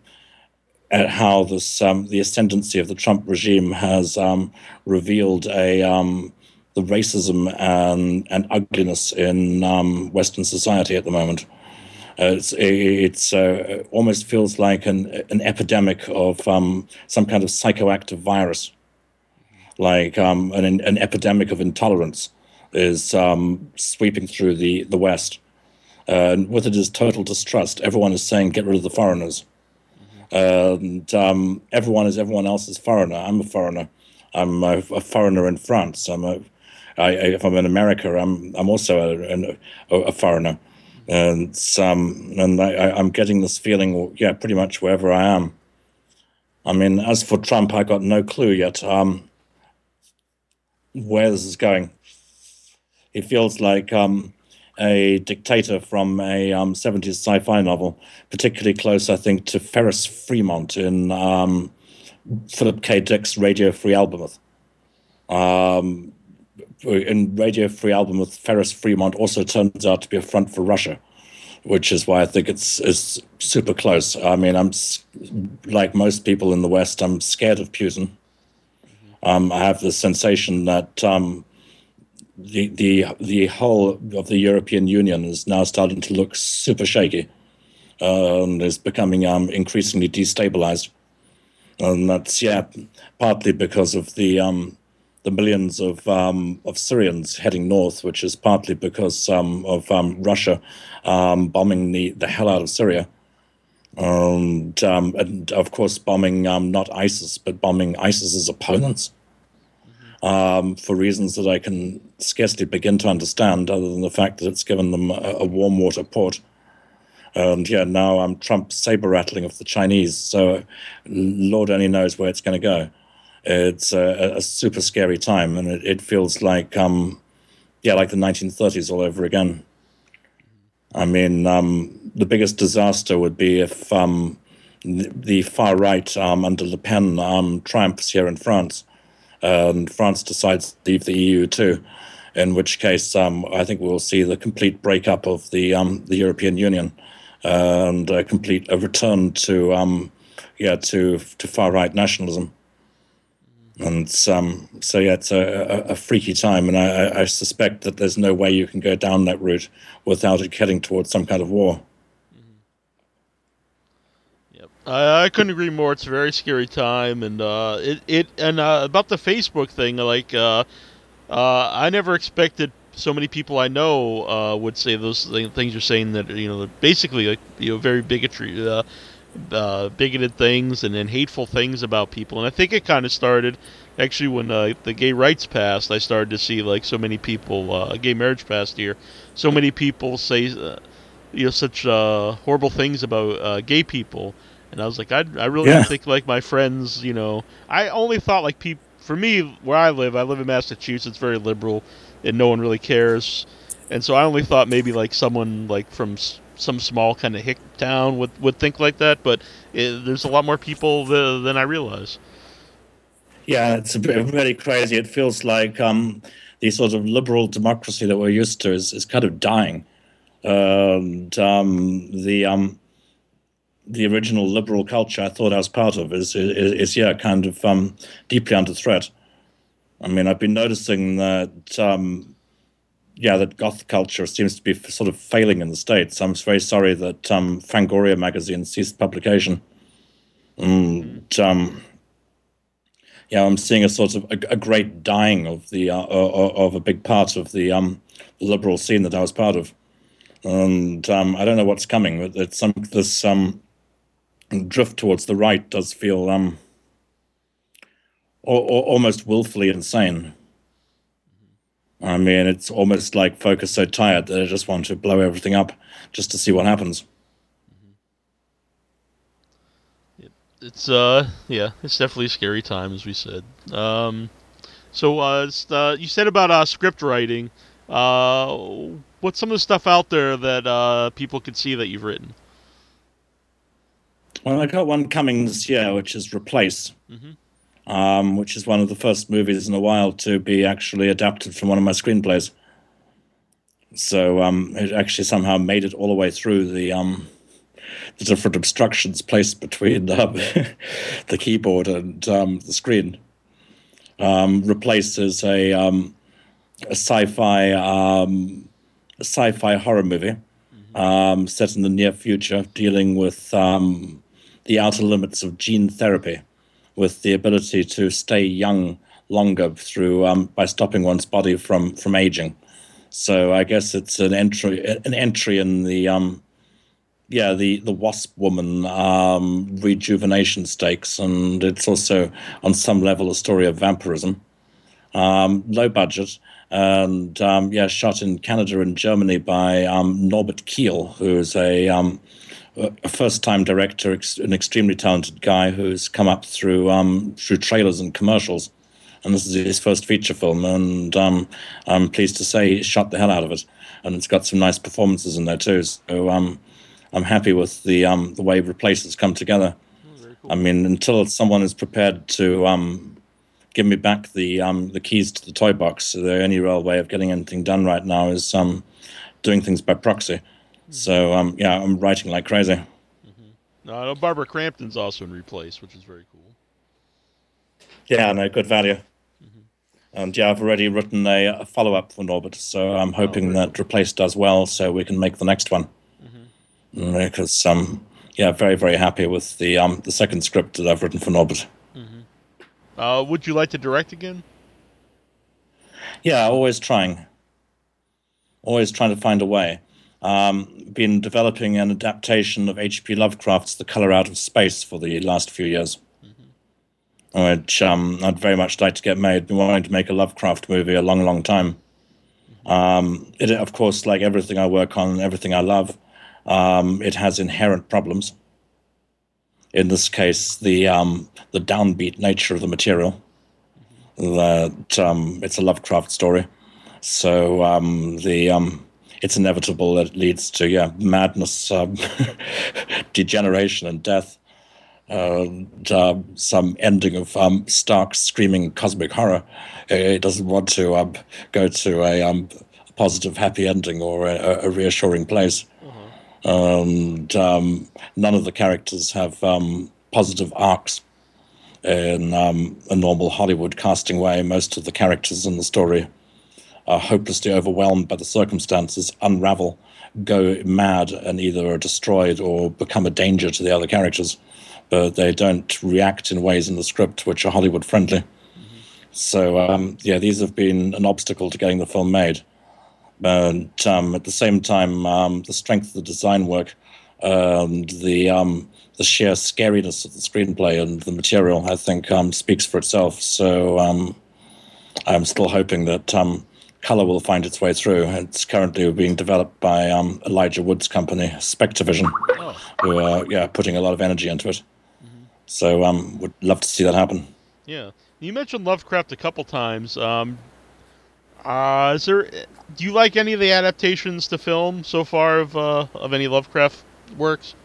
at how this um, the ascendancy of the Trump regime has um, revealed a. Um, the racism and, and ugliness in um, Western society at the moment. Uh, it's it's uh, it almost feels like an an epidemic of um, some kind of psychoactive virus, like um, an, an epidemic of intolerance is um, sweeping through the, the West. Uh, and with it is total distrust. Everyone is saying, get rid of the foreigners. Uh, and um, everyone is everyone else's foreigner. I'm a foreigner. I'm a, a foreigner in France. I'm a I, if I'm in America, I'm I'm also a, a, a foreigner, and um, and I, I'm getting this feeling, yeah, pretty much wherever I am. I mean, as for Trump, I got no clue yet um, where this is going. He feels like um, a dictator from a um, seventies sci-fi novel, particularly close, I think, to Ferris Fremont in um, Philip K. Dick's Radio Free Albemuth. Um, In Radio Free Albemuth, Ferris Fremont also turns out to be a front for Russia, which is why I think it's is super close. I mean, I'm like most people in the West, I'm scared of Putin. Um, I have the sensation that um, the the the whole of the European Union is now starting to look super shaky, uh, and is becoming um, increasingly destabilized, and that's yeah, partly because of the. Um, the millions of um, of Syrians heading north, which is partly because um, of um, Russia um, bombing the, the hell out of Syria. And, um, and of course, bombing um, not ISIS, but bombing ISIS's opponents um, for reasons that I can scarcely begin to understand, other than the fact that it's given them a, a warm water port. And yeah, now I'm um, Trump saber-rattling of the Chinese, so Lord only knows where it's going to go. It's a, a super scary time, and it, it feels like, um, yeah, like the nineteen thirties all over again. I mean, um, the biggest disaster would be if um, the, the far right um, under Le Pen um, triumphs here in France, and France decides to leave the E U too, in which case um, I think we'll see the complete breakup of the um, the European Union and a complete a return to um, yeah to to far right nationalism. And um, so, yeah, it's a, a, a freaky time, and I, I suspect that there's no way you can go down that route without it heading towards some kind of war. Mm-hmm. Yep, I, I couldn't agree more. It's a very scary time, and uh, it it and uh, about the Facebook thing, like uh, uh, I never expected so many people I know uh, would say those things you're saying that you know basically like you know very bigotry. Uh, Uh, bigoted things and then hateful things about people, and I think it kind of started actually when uh, the gay rights passed. I started to see like so many people, uh, gay marriage passed here. So many people say uh, you know such uh, horrible things about uh, gay people, and I was like, I, I really yeah. don't think like my friends, you know, I only thought like people. For me, where I live, I live in Massachusetts, very liberal, and no one really cares, and so I only thought maybe like someone like from. Some small kind of hick town would, would think like that, but it, there's a lot more people the, than I realize. Yeah, it's very crazy. It feels like um, the sort of liberal democracy that we're used to is, is kind of dying. Uh, and um, the um, the original liberal culture I thought I was part of is, is, is yeah, kind of um, deeply under threat. I mean, I've been noticing that, um, yeah, that goth culture seems to be sort of failing in the States. I'm very sorry that um, Fangoria magazine ceased publication. And, um, yeah, I'm seeing a sort of a, a great dying of the uh, of a big part of the um, liberal scene that I was part of. And um, I don't know what's coming, but it's some, this um, drift towards the right does feel um, or, or almost willfully insane. I mean, it's almost like folk are so tired that they just want to blow everything up just to see what happens. It's uh yeah, it's definitely a scary time, as we said. Um, so uh, uh you said about uh script writing. Uh, what's some of the stuff out there that uh people could see that you've written? Well, I got one coming this year, which is Replace, mm-hmm. um, which is one of the first movies in a while to be actually adapted from one of my screenplays. So um, it actually somehow made it all the way through the um. the different obstructions placed between um, the keyboard and um, the screen. Um, replaces a, um, a sci-fi um, a sci-fi horror movie mm-hmm. um, set in the near future, dealing with um, the outer limits of gene therapy, with the ability to stay young longer through um, by stopping one's body from from aging. So I guess it's an entry an entry in the um, Yeah, the, the Wasp Woman um, rejuvenation stakes, and it's also, on some level, a story of vampirism. Um, low budget, and um, yeah, shot in Canada and Germany by um, Norbert Kiel, who's a, um, a first-time director, ex an extremely talented guy who's come up through um, through trailers and commercials. And this is his first feature film, and um, I'm pleased to say he shot the hell out of it. And it's got some nice performances in there, too. So, um, I'm happy with the um, the way Replaces come together. Oh, very cool. I mean, until someone is prepared to um, give me back the um, the keys to the toy box, the only real way of getting anything done right now is um, doing things by proxy. Mm-hmm. So um, yeah, I'm writing like crazy. Mm-hmm. No, I know Barbara Crampton's also in Replace, which is very cool. Yeah, no, good value. And yeah, I've already written a, a follow up for Norbert, so I'm hoping oh, that cool. Replace does well, so we can make the next one. Because um, yeah, very very happy with the um the second script that I've written for Norbert. Mm-hmm. Uh, would you like to direct again? Yeah, always trying. Always trying to find a way. Um, been developing an adaptation of H P Lovecraft's *The Color Out of Space* for the last few years, mm-hmm. which um I'd very much like to get made. Been wanting to make a Lovecraft movie a long long time. Um, it of course, like everything I work on, everything I love. Um, it has inherent problems. In this case, the um, the downbeat nature of the material. That um, it's a Lovecraft story, so um, the um, it's inevitable that it leads to yeah madness, um, degeneration, and death, uh, and uh, some ending of um, stark screaming cosmic horror. It doesn't want to um, go to a um, positive, happy ending or a, a reassuring place. And um, none of the characters have um, positive arcs in um, a normal Hollywood casting way. Most of the characters in the story are hopelessly overwhelmed by the circumstances, unravel, go mad, and either are destroyed or become a danger to the other characters. But they don't react in ways in the script which are Hollywood friendly. Mm-hmm. So, um, yeah, these have been an obstacle to getting the film made. And um, at the same time, um, the strength of the design work, um, the um, the sheer scariness of the screenplay and the material, I think, um, speaks for itself. So um, I'm still hoping that um, color will find its way through. It's currently being developed by um, Elijah Wood's company, Spectavision, oh. who are yeah putting a lot of energy into it. Mm-hmm. So um, would love to see that happen. Yeah, you mentioned Lovecraft a couple times. Um, Uh, is there? Do you like any of the adaptations to film so far of uh, of any Lovecraft works?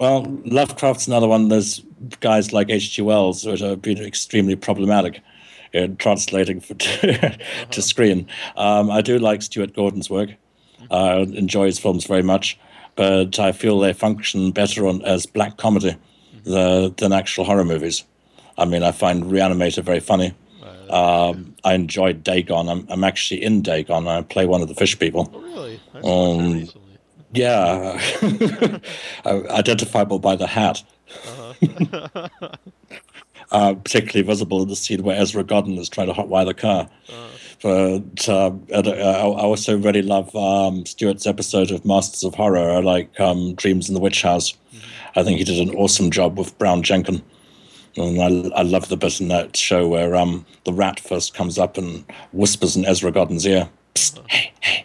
Well, Lovecraft's another one. There's guys like H G Wells who have been extremely problematic in translating for to, uh-huh. to screen. Um, I do like Stuart Gordon's work. I uh, enjoy his films very much, but I feel they function better on, as black comedy mm-hmm. the, than actual horror movies. I mean, I find Reanimator very funny. Uh, I enjoyed Dagon. I'm, I'm actually in Dagon. I play one of the fish people. Oh, really? I saw um, that recently. Yeah, identifiable by the hat, uh-huh. uh, particularly visible in the scene where Ezra Godden is trying to hotwire the car. Uh-huh. But uh, I also really love um, Stewart's episode of Masters of Horror. I like um, Dreams in the Witch House. Mm-hmm. I think he did an awesome job with Brown Jenkin. And I, I love the bit in that show where um, the rat first comes up and whispers in Ezra Godden's ear, "Psst, hey, hey."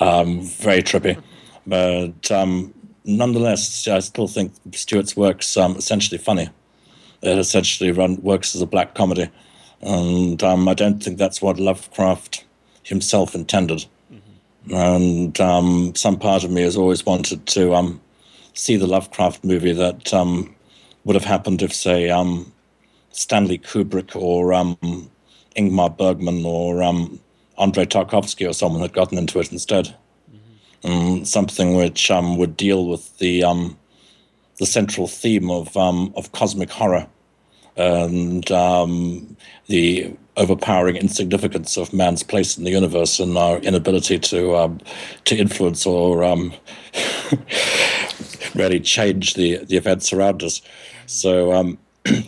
Um, very trippy. But um, nonetheless, I still think Stewart's work's um, essentially funny. It essentially run, works as a black comedy. And um, I don't think that's what Lovecraft himself intended. Mm-hmm. And um, some part of me has always wanted to um, see the Lovecraft movie that... Um, would have happened if, say, um, Stanley Kubrick or um, Ingmar Bergman or um, Andrei Tarkovsky or someone had gotten into it instead. Mm-hmm. Um, something which um, would deal with the um, the central theme of um, of cosmic horror and um, the overpowering insignificance of man's place in the universe and our inability to um, to influence or um, really change the the events around us. So, um,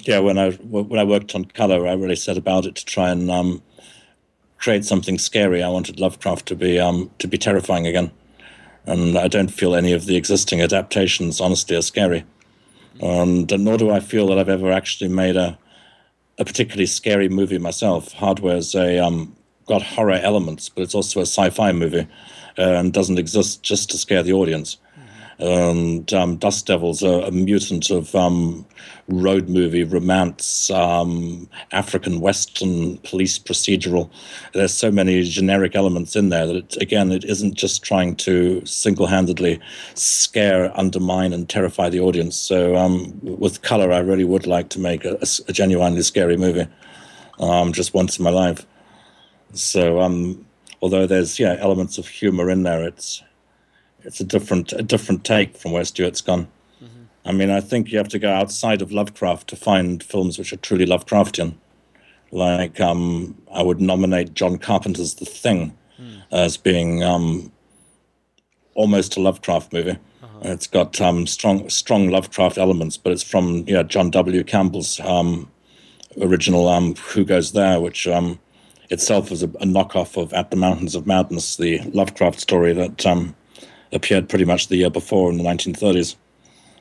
yeah, when I when I worked on Colour, I really set about it to try and um, create something scary. I wanted Lovecraft to be um, to be terrifying again, and I don't feel any of the existing adaptations, honestly, are scary. And, and nor do I feel that I've ever actually made a a particularly scary movie myself. Hardware's a um, got horror elements, but it's also a sci-fi movie, uh, and doesn't exist just to scare the audience. And um, Dust Devils are a mutant of um, road movie, romance, um, African Western, police procedural. There's so many generic elements in there that, it, again, it isn't just trying to single-handedly scare, undermine, and terrify the audience. So um, with Colour, I really would like to make a, a genuinely scary movie um, just once in my life. So um, although there's yeah elements of humour in there, it's... It's a different a different take from where Stewart's gone. Mm-hmm. I mean, I think you have to go outside of Lovecraft to find films which are truly Lovecraftian. Like, um, I would nominate John Carpenter's The Thing mm. as being um, almost a Lovecraft movie. Uh-huh. It's got um, strong strong Lovecraft elements, but it's from you know, John W. Campbell's um, original um, Who Goes There, which um, itself was a, a knockoff of At the Mountains of Madness, the Lovecraft story that... Um, appeared pretty much the year before in the nineteen thirties.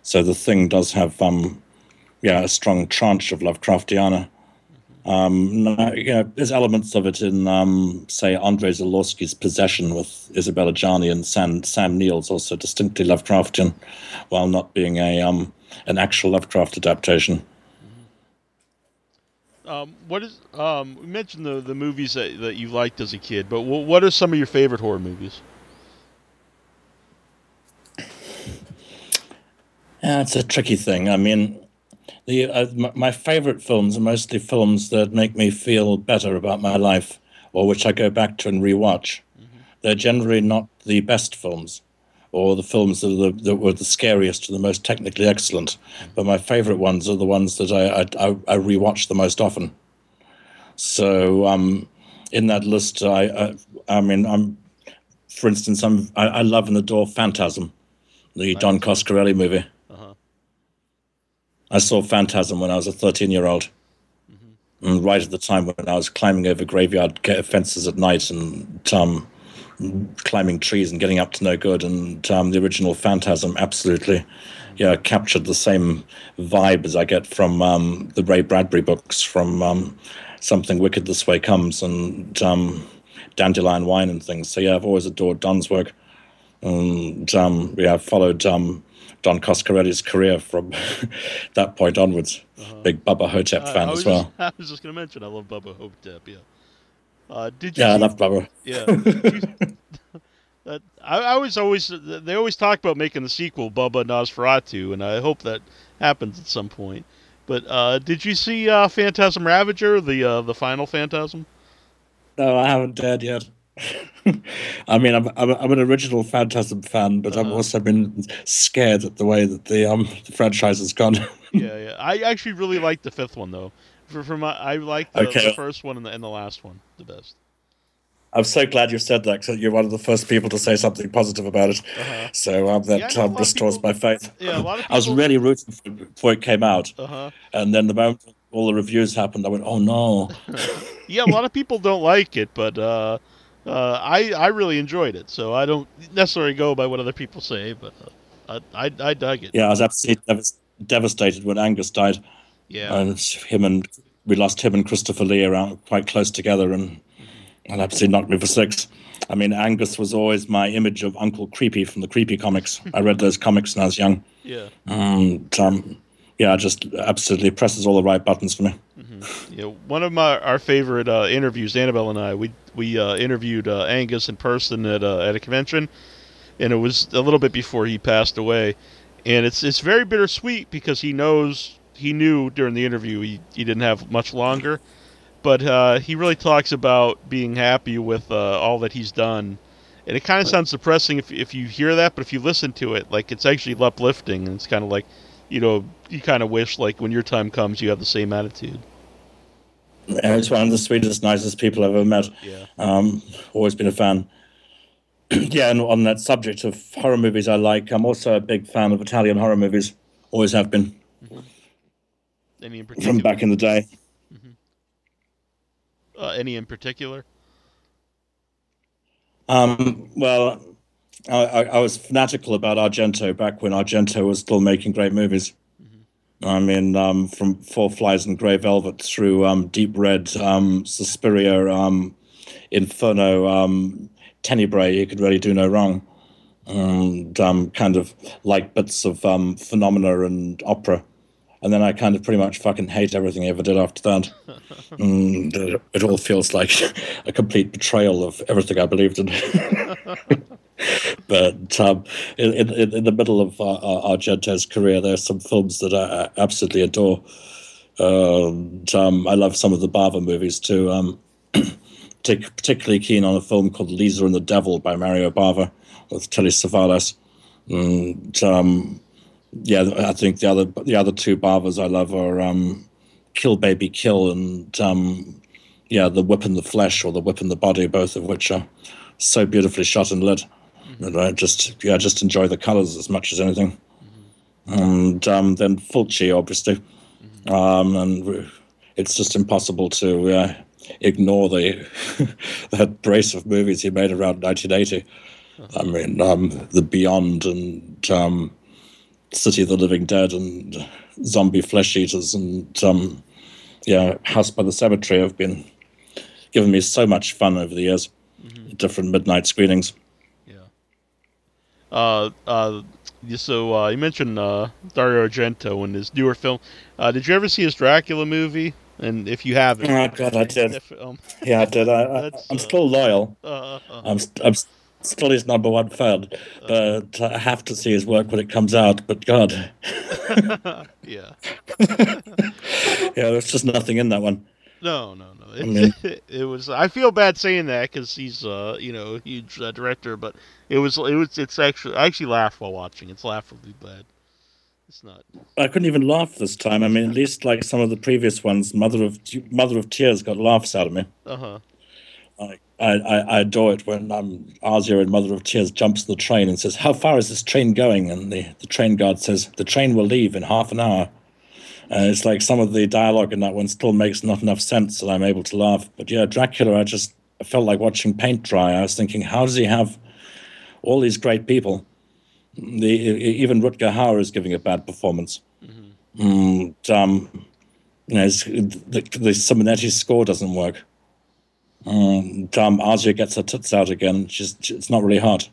So The Thing does have um, yeah, a strong tranche of Lovecraftiana. Um, no, you know, there's elements of it in, um, say, Andrzej Zaborski's Possession with Isabella Gianni, and Sam, Sam Neill's also distinctly Lovecraftian, while not being a um, an actual Lovecraft adaptation. Um, what is um, we mentioned the, the movies that, that you liked as a kid, but w- what are some of your favorite horror movies? Yeah, it's a tricky thing. I mean, the uh, my, my favorite films are mostly films that make me feel better about my life, or which I go back to and rewatch. Mm-hmm. They're generally not the best films, or the films that, are the, that were the scariest and the most technically excellent. Mm-hmm. But my favorite ones are the ones that I I, I, I rewatch the most often. So um, in that list, I, I I mean, I'm for instance, I'm I, I love and adore Phantasm, the nice. Don Coscarelli movie. I saw Phantasm when I was a thirteen-year-old, mm-hmm. and right at the time when I was climbing over graveyard fences at night and um, climbing trees and getting up to no good. And um, the original Phantasm absolutely yeah, captured the same vibe as I get from um, the Ray Bradbury books, from um, Something Wicked This Way Comes and um, Dandelion Wine and things. So, yeah, I've always adored Don's work. And, um, yeah, I've followed... Um, Don Coscarelli's career from that point onwards. Uh-huh. Big Bubba Hotep uh, fan as well. Just, I was just going to mention, I love Bubba Hotep, yeah. Uh, did you yeah, see, I love Bubba. Yeah. Uh, I, I was always, they always talk about making the sequel, Bubba Nosferatu, and I hope that happens at some point. But uh, did you see uh, Phantasm Ravager, the uh, the final Phantasm? No, I haven't dared yet. I mean, I'm, I'm I'm an original Phantasm fan, but uh, I've also been scared at the way that the um the franchise has gone. yeah, yeah. I actually really liked the fifth one though. For, for my, I liked the, okay. the first one and the, and the last one the best. I'm so glad you said that, because you're one of the first people to say something positive about it. Uh-huh. So um, that yeah, um, restores people, my faith. Yeah, a lot of people... I was really rooting for it before it came out. Uh-huh. And then the moment all the reviews happened, I went, oh, no. yeah, a lot of people don't like it, but uh, uh, I, I really enjoyed it. So I don't necessarily go by what other people say, but uh, I, I, I dug it. Yeah, I was absolutely dev- devastated when Angus died. Yeah. And him and we lost him and Christopher Lee around quite close together, and... and absolutely knocked me for six. I mean, Angus was always my image of Uncle Creepy from the Creepy comics. I read those comics when I was young. Yeah. And, um, yeah, just absolutely presses all the right buttons for me. Mm-hmm. Yeah, one of my our favorite uh, interviews, Annabelle and I, we we uh, interviewed uh, Angus in person at uh, at a convention, and it was a little bit before he passed away, and it's it's very bittersweet because he knows he knew during the interview he he didn't have much longer. But uh, he really talks about being happy with uh, all that he's done. And it kind of sounds depressing if if you hear that, but if you listen to it, like, it's actually uplifting. And it's kind of like, you know, you kind of wish, like, when your time comes, you have the same attitude. And he's one of the sweetest, nicest people I've ever met. Yeah. Um, always been a fan. yeah, and on that subject of horror movies I like, I'm also a big fan of Italian horror movies. Always have been. Mm-hmm. Any in particular? From back in the day. Uh, any in particular? Um, well, I, I, I was fanatical about Argento back when Argento was still making great movies. Mm-hmm. I mean, um, from Four Flies and Grey Velvet through um, Deep Red, um, Suspiria, um, Inferno, um, Tenebrae, you could really do no wrong. And um, kind of like bits of um, Phenomena and opera. And then I kind of pretty much fucking hate everything I ever did after that. And it all feels like a complete betrayal of everything I believed in. But um, in, in, in the middle of uh, Argento's career, there are some films that I absolutely adore. And, um, I love some of the Bava movies too. Um, particularly keen on a film called Lisa and the Devil by Mario Bava with Telly Savalas. And... Um, yeah, I think the other the other two Bavas I love are um, Kill Baby Kill and um, yeah, The Whip in the Flesh or The Whip in the Body, both of which are so beautifully shot and lit. Mm-hmm. And I just yeah, just enjoy the colors as much as anything. Mm-hmm. And um, then Fulci, obviously, mm-hmm. um, and it's just impossible to uh, ignore the that brace of movies he made around nineteen eighty. Uh-huh. I mean, um, The Beyond and. Um, City of the Living Dead and Zombie Flesh Eaters and um, yeah, House by the Cemetery have been giving me so much fun over the years. Mm-hmm. Different midnight screenings. Yeah. Uh, uh, so uh, you mentioned uh, Dario Argento and his newer film. Uh, did you ever see his Dracula movie? And if you haven't, oh god, I did. Um, yeah, I did. I, I, I'm uh, still loyal. Uh, uh, I'm. St- I'm st- Still his number one fan, but I have to see his work when it comes out, but God. yeah. yeah, there's just nothing in that one. No, no, no. It, I mean, it, it was, I feel bad saying that because he's, uh, you know, a huge uh, director, but it was, it was, it's actually, I actually laughed while watching. It's laughably bad. It's not. I couldn't even laugh this time. I mean, at least like some of the previous ones, Mother of, Mother of Tears got laughs out of me. Uh-huh. Like, I, I, I adore it when um, Arzia in Mother of Tears jumps the train and says, how far is this train going? And the, the train guard says, the train will leave in half an hour. And it's like some of the dialogue in that one still makes not enough sense that I'm able to laugh. But yeah, Dracula, I just I felt like watching paint dry. I was thinking, how does he have all these great people? The, even Rutger Hauer is giving a bad performance. Mm-hmm. And, um, you know, the, the Simonetti score doesn't work. Um, um, Arzia gets her tits out again. She's, she, it's not really hot.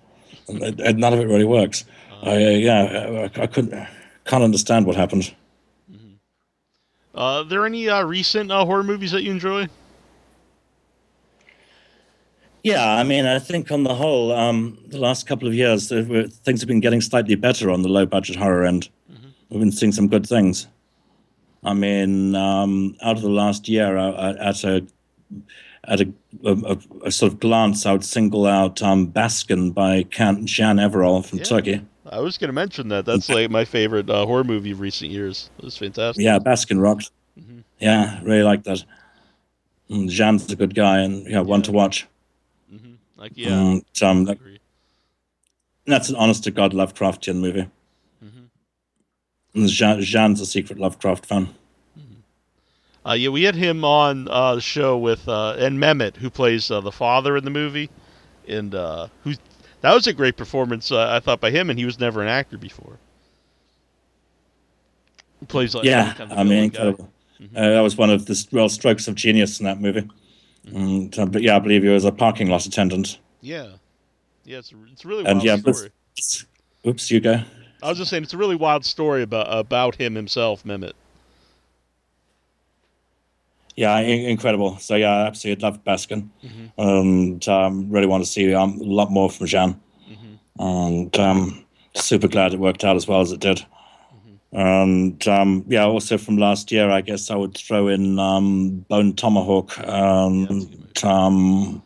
And, and none of it really works. Uh, I, yeah, I, I couldn't, can't understand what happened. Uh, are there any uh, recent uh, horror movies that you enjoy? Yeah, I mean, I think on the whole, um, the last couple of years, uh, things have been getting slightly better on the low-budget horror end. Mm-hmm. We've been seeing some good things. I mean, um, out of the last year, I, I, at a at a, a, a sort of glance, I would single out um, Baskin by Can Jan Everall from yeah, Turkey. I was going to mention that. That's like my favorite uh, horror movie of recent years. It was fantastic. Yeah, Baskin rocked. Mm-hmm. Yeah, really like that. And Jan's a good guy and yeah, yeah. one to watch. Mm-hmm. Like yeah, um, um, that, that's an honest to God Lovecraftian movie. Mm-hmm. And Jean, Jean's a secret Lovecraft fan. Mm-hmm. Uh, yeah, we had him on uh, the show with uh, and Mehmet, who plays uh, the father in the movie, and uh, who that was a great performance uh, I thought by him, and he was never an actor before. He plays like yeah, kind of I mean incredible. Mm-hmm. Uh, that was one of the well strokes of genius in that movie. Mm-hmm. And, uh, yeah, I believe he was a parking lot attendant. Yeah, yeah, it's it's a really wild and, yeah, story. It's, oops, you go. I was just saying, it's a really wild story about about him himself, Mehmet. Yeah, in incredible. So yeah, I absolutely love Baskin, mm-hmm. and um, really want to see um, a lot more from Jean. Mm-hmm. And um, super glad it worked out as well as it did. And, um, yeah, also from last year, I guess I would throw in um, Bone Tomahawk um, yeah, um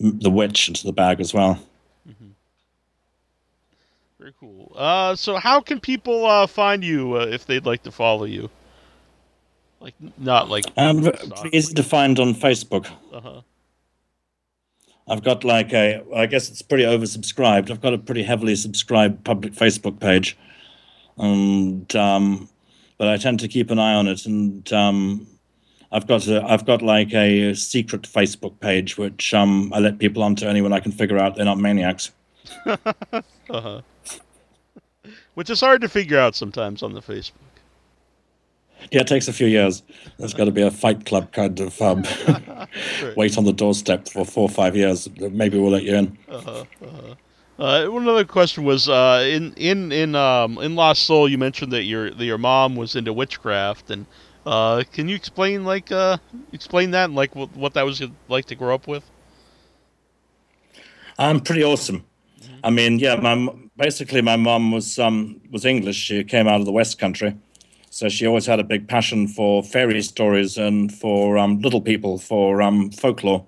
The Witch into the bag as well. Mm-hmm. Very cool. Uh, so how can people uh, find you uh, if they'd like to follow you? Like, not like... Um, easy to find on Facebook. Uh-huh. I've got like a... I guess it's pretty oversubscribed. I've got a pretty heavily subscribed public Facebook page. And um, but I tend to keep an eye on it, and um, I've got a, I've got like a secret Facebook page which um, I let people onto only when I can figure out they're not maniacs. uh-huh. Which is hard to figure out sometimes on the Facebook. Yeah, it takes a few years. There's got to be a Fight Club kind of um, wait on the doorstep for four or five years. Maybe we'll let you in. Uh-huh, uh-huh. Uh, another question was uh, in in in um, in Lost Soul. You mentioned that your that your mom was into witchcraft, and uh, can you explain like uh, explain that and like what, what that was like to grow up with? I'm um, pretty awesome. Mm-hmm. I mean, yeah, my basically my mom was um was English. She came out of the West Country, so she always had a big passion for fairy stories and for um, little people, for um, folklore.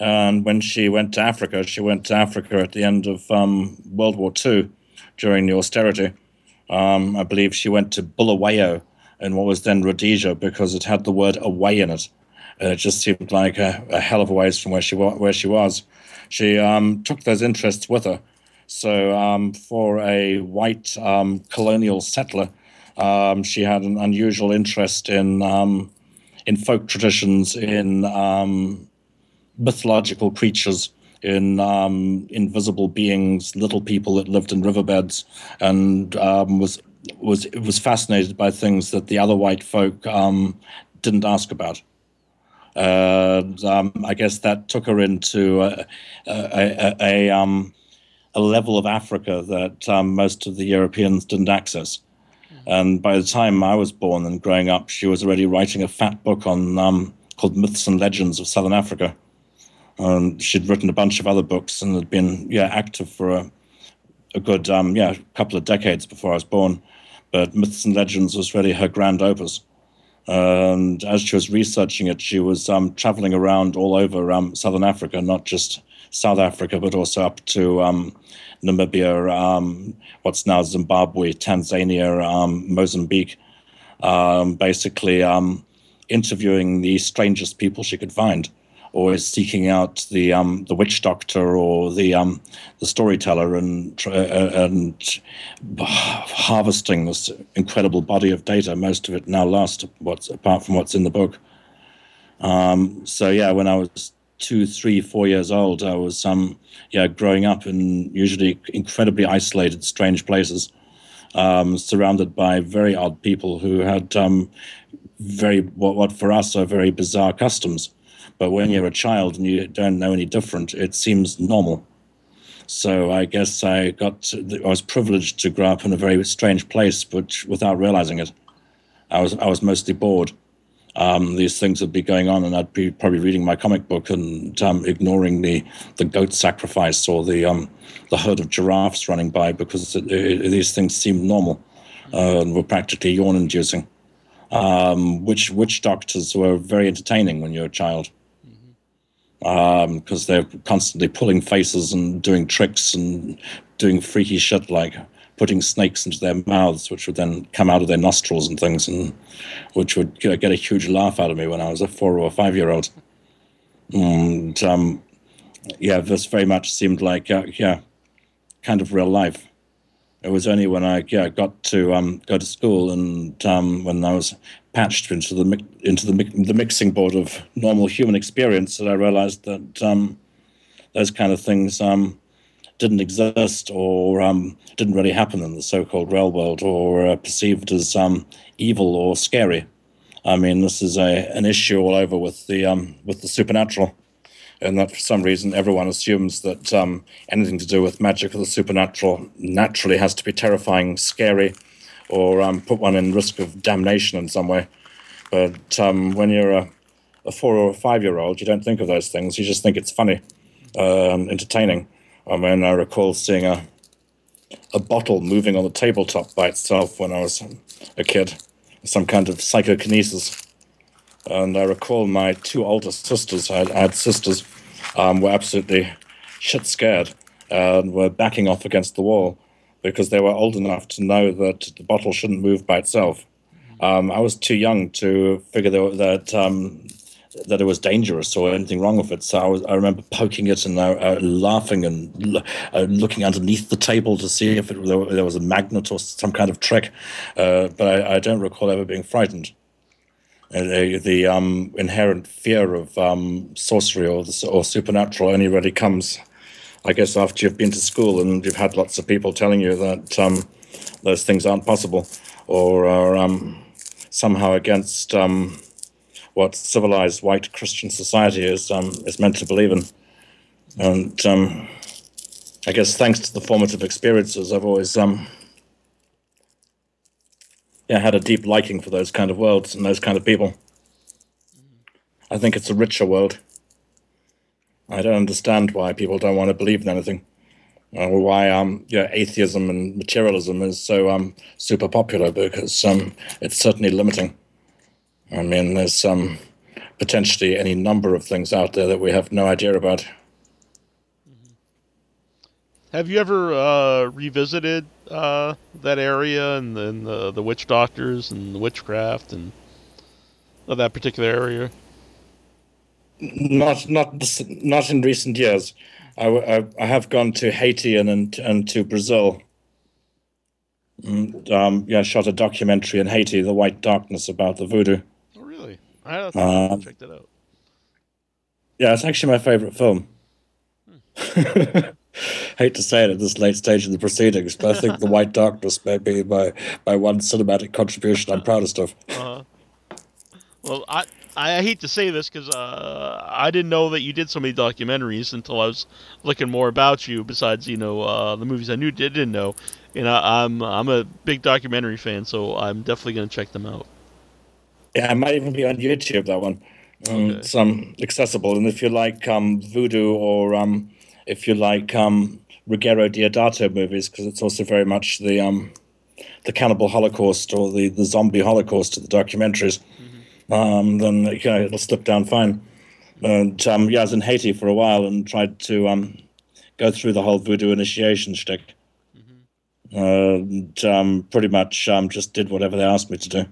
And when she went to Africa, she went to Africa at the end of um, World War Two during the austerity. Um, I believe she went to Bulawayo in what was then Rhodesia because it had the word away in it. And it just seemed like a, a hell of a ways from where she, wa where she was. She um, took those interests with her. So um, for a white um, colonial settler, um, she had an unusual interest in, um, in folk traditions, in... Um, mythological creatures, in um, invisible beings, little people that lived in riverbeds, and um, was was was fascinated by things that the other white folk um, didn't ask about. Uh, um, I guess that took her into a a, a, a, um, a level of Africa that um, most of the Europeans didn't access. And by the time I was born and growing up, she was already writing a fat book on um, called Myths and Legends of Southern Africa. Um, she'd written a bunch of other books and had been yeah active for a, a good um, yeah couple of decades before I was born, but Myths and Legends was really her grand opus. And as she was researching it, she was um, traveling around all over um, Southern Africa, not just South Africa, but also up to um, Namibia, um, what's now Zimbabwe, Tanzania, um, Mozambique, um, basically um, interviewing the strangest people she could find. Always seeking out the um, the witch doctor or the um, the storyteller, and uh, and harvesting this incredible body of data. Most of it now lost, what's apart from what's in the book. Um, so yeah, when I was two, three, four years old, I was um, yeah growing up in usually incredibly isolated, strange places, um, surrounded by very odd people who had um, very what, what for us are very bizarre customs. But when you're a child and you don't know any different, it seems normal. So I guess I got to, I was privileged to grow up in a very strange place, but without realizing it. I was I was mostly bored. um, these things would be going on, and I'd be probably reading my comic book and um, ignoring the, the goat sacrifice or the um, the herd of giraffes running by, because it, it, these things seemed normal uh, and were practically yawn-inducing. Um, witch, witch doctors were very entertaining when you're a child, because um, they're constantly pulling faces and doing tricks and doing freaky shit like putting snakes into their mouths, which would then come out of their nostrils and things, and which would get a huge laugh out of me when I was a four or five year old. And um, yeah, this very much seemed like uh, yeah, kind of real life. It was only when I yeah got to um, go to school and um, when I was patched into the into the the mixing board of normal human experience that I realized that um, those kind of things um, didn't exist or um, didn't really happen in the so-called real world, or uh, perceived as um, evil or scary. I mean, this is a an issue all over with the um, with the supernatural. And that for some reason everyone assumes that um, anything to do with magic or the supernatural naturally has to be terrifying, scary, or um, put one in risk of damnation in some way. But um, when you're a, a four or a five-year-old, you don't think of those things. You just think it's funny, um, entertaining. I mean, I recall seeing a a bottle moving on the tabletop by itself when I was a kid, some kind of psychokinesis. And I recall my two older sisters, I had sisters, um, were absolutely shit scared and were backing off against the wall because they were old enough to know that the bottle shouldn't move by itself. Um, I was too young to figure that um, that it was dangerous or anything wrong with it. So I, was, I remember poking it and uh, laughing and uh, looking underneath the table to see if it, there was a magnet or some kind of trick. Uh, but I, I don't recall ever being frightened. Uh, the um, inherent fear of um, sorcery or, the, or supernatural only really comes, I guess, after you've been to school and you've had lots of people telling you that um, those things aren't possible or are um, somehow against um, what civilized white Christian society is um, is meant to believe in. And um, I guess thanks to the formative experiences, I've always... Um, Yeah, had a deep liking for those kind of worlds and those kind of people. I think it's a richer world. I don't understand why people don't want to believe in anything, or why um, yeah, atheism and materialism is so um, super popular, because um, it's certainly limiting. I mean, there's um, potentially any number of things out there that we have no idea about. Have you ever uh, revisited uh, that area and then the, the witch doctors and the witchcraft and uh, that particular area? Not, not, not in recent years. I, I, I have gone to Haiti and and, and to Brazil. And, um, yeah, I shot a documentary in Haiti, "The White Darkness," about the voodoo. Oh, really? I don't think uh, I'll check that out. Yeah, it's actually my favorite film. Hmm. Hate to say it at this late stage of the proceedings, but I think "The White Darkness" may be my, my one cinematic contribution I'm proudest of. Uh-huh. Well, I I hate to say this because uh, I didn't know that you did so many documentaries until I was looking more about you. Besides, you know, uh, the movies I knew did, didn't know, and I, I'm I'm a big documentary fan, so I'm definitely going to check them out. Yeah, it might even be on YouTube, that one. Um, okay. It's um, accessible, and if you like um, voodoo or um. if you like um, Ruggero Deodato movies, because it's also very much the um, the cannibal Holocaust or the, the zombie Holocaust of the documentaries, mm-hmm. um, then you know, it'll slip down fine. And um, yeah, I was in Haiti for a while and tried to um, go through the whole voodoo initiation shtick. Mm-hmm. uh, and um, pretty much um, just did whatever they asked me to do,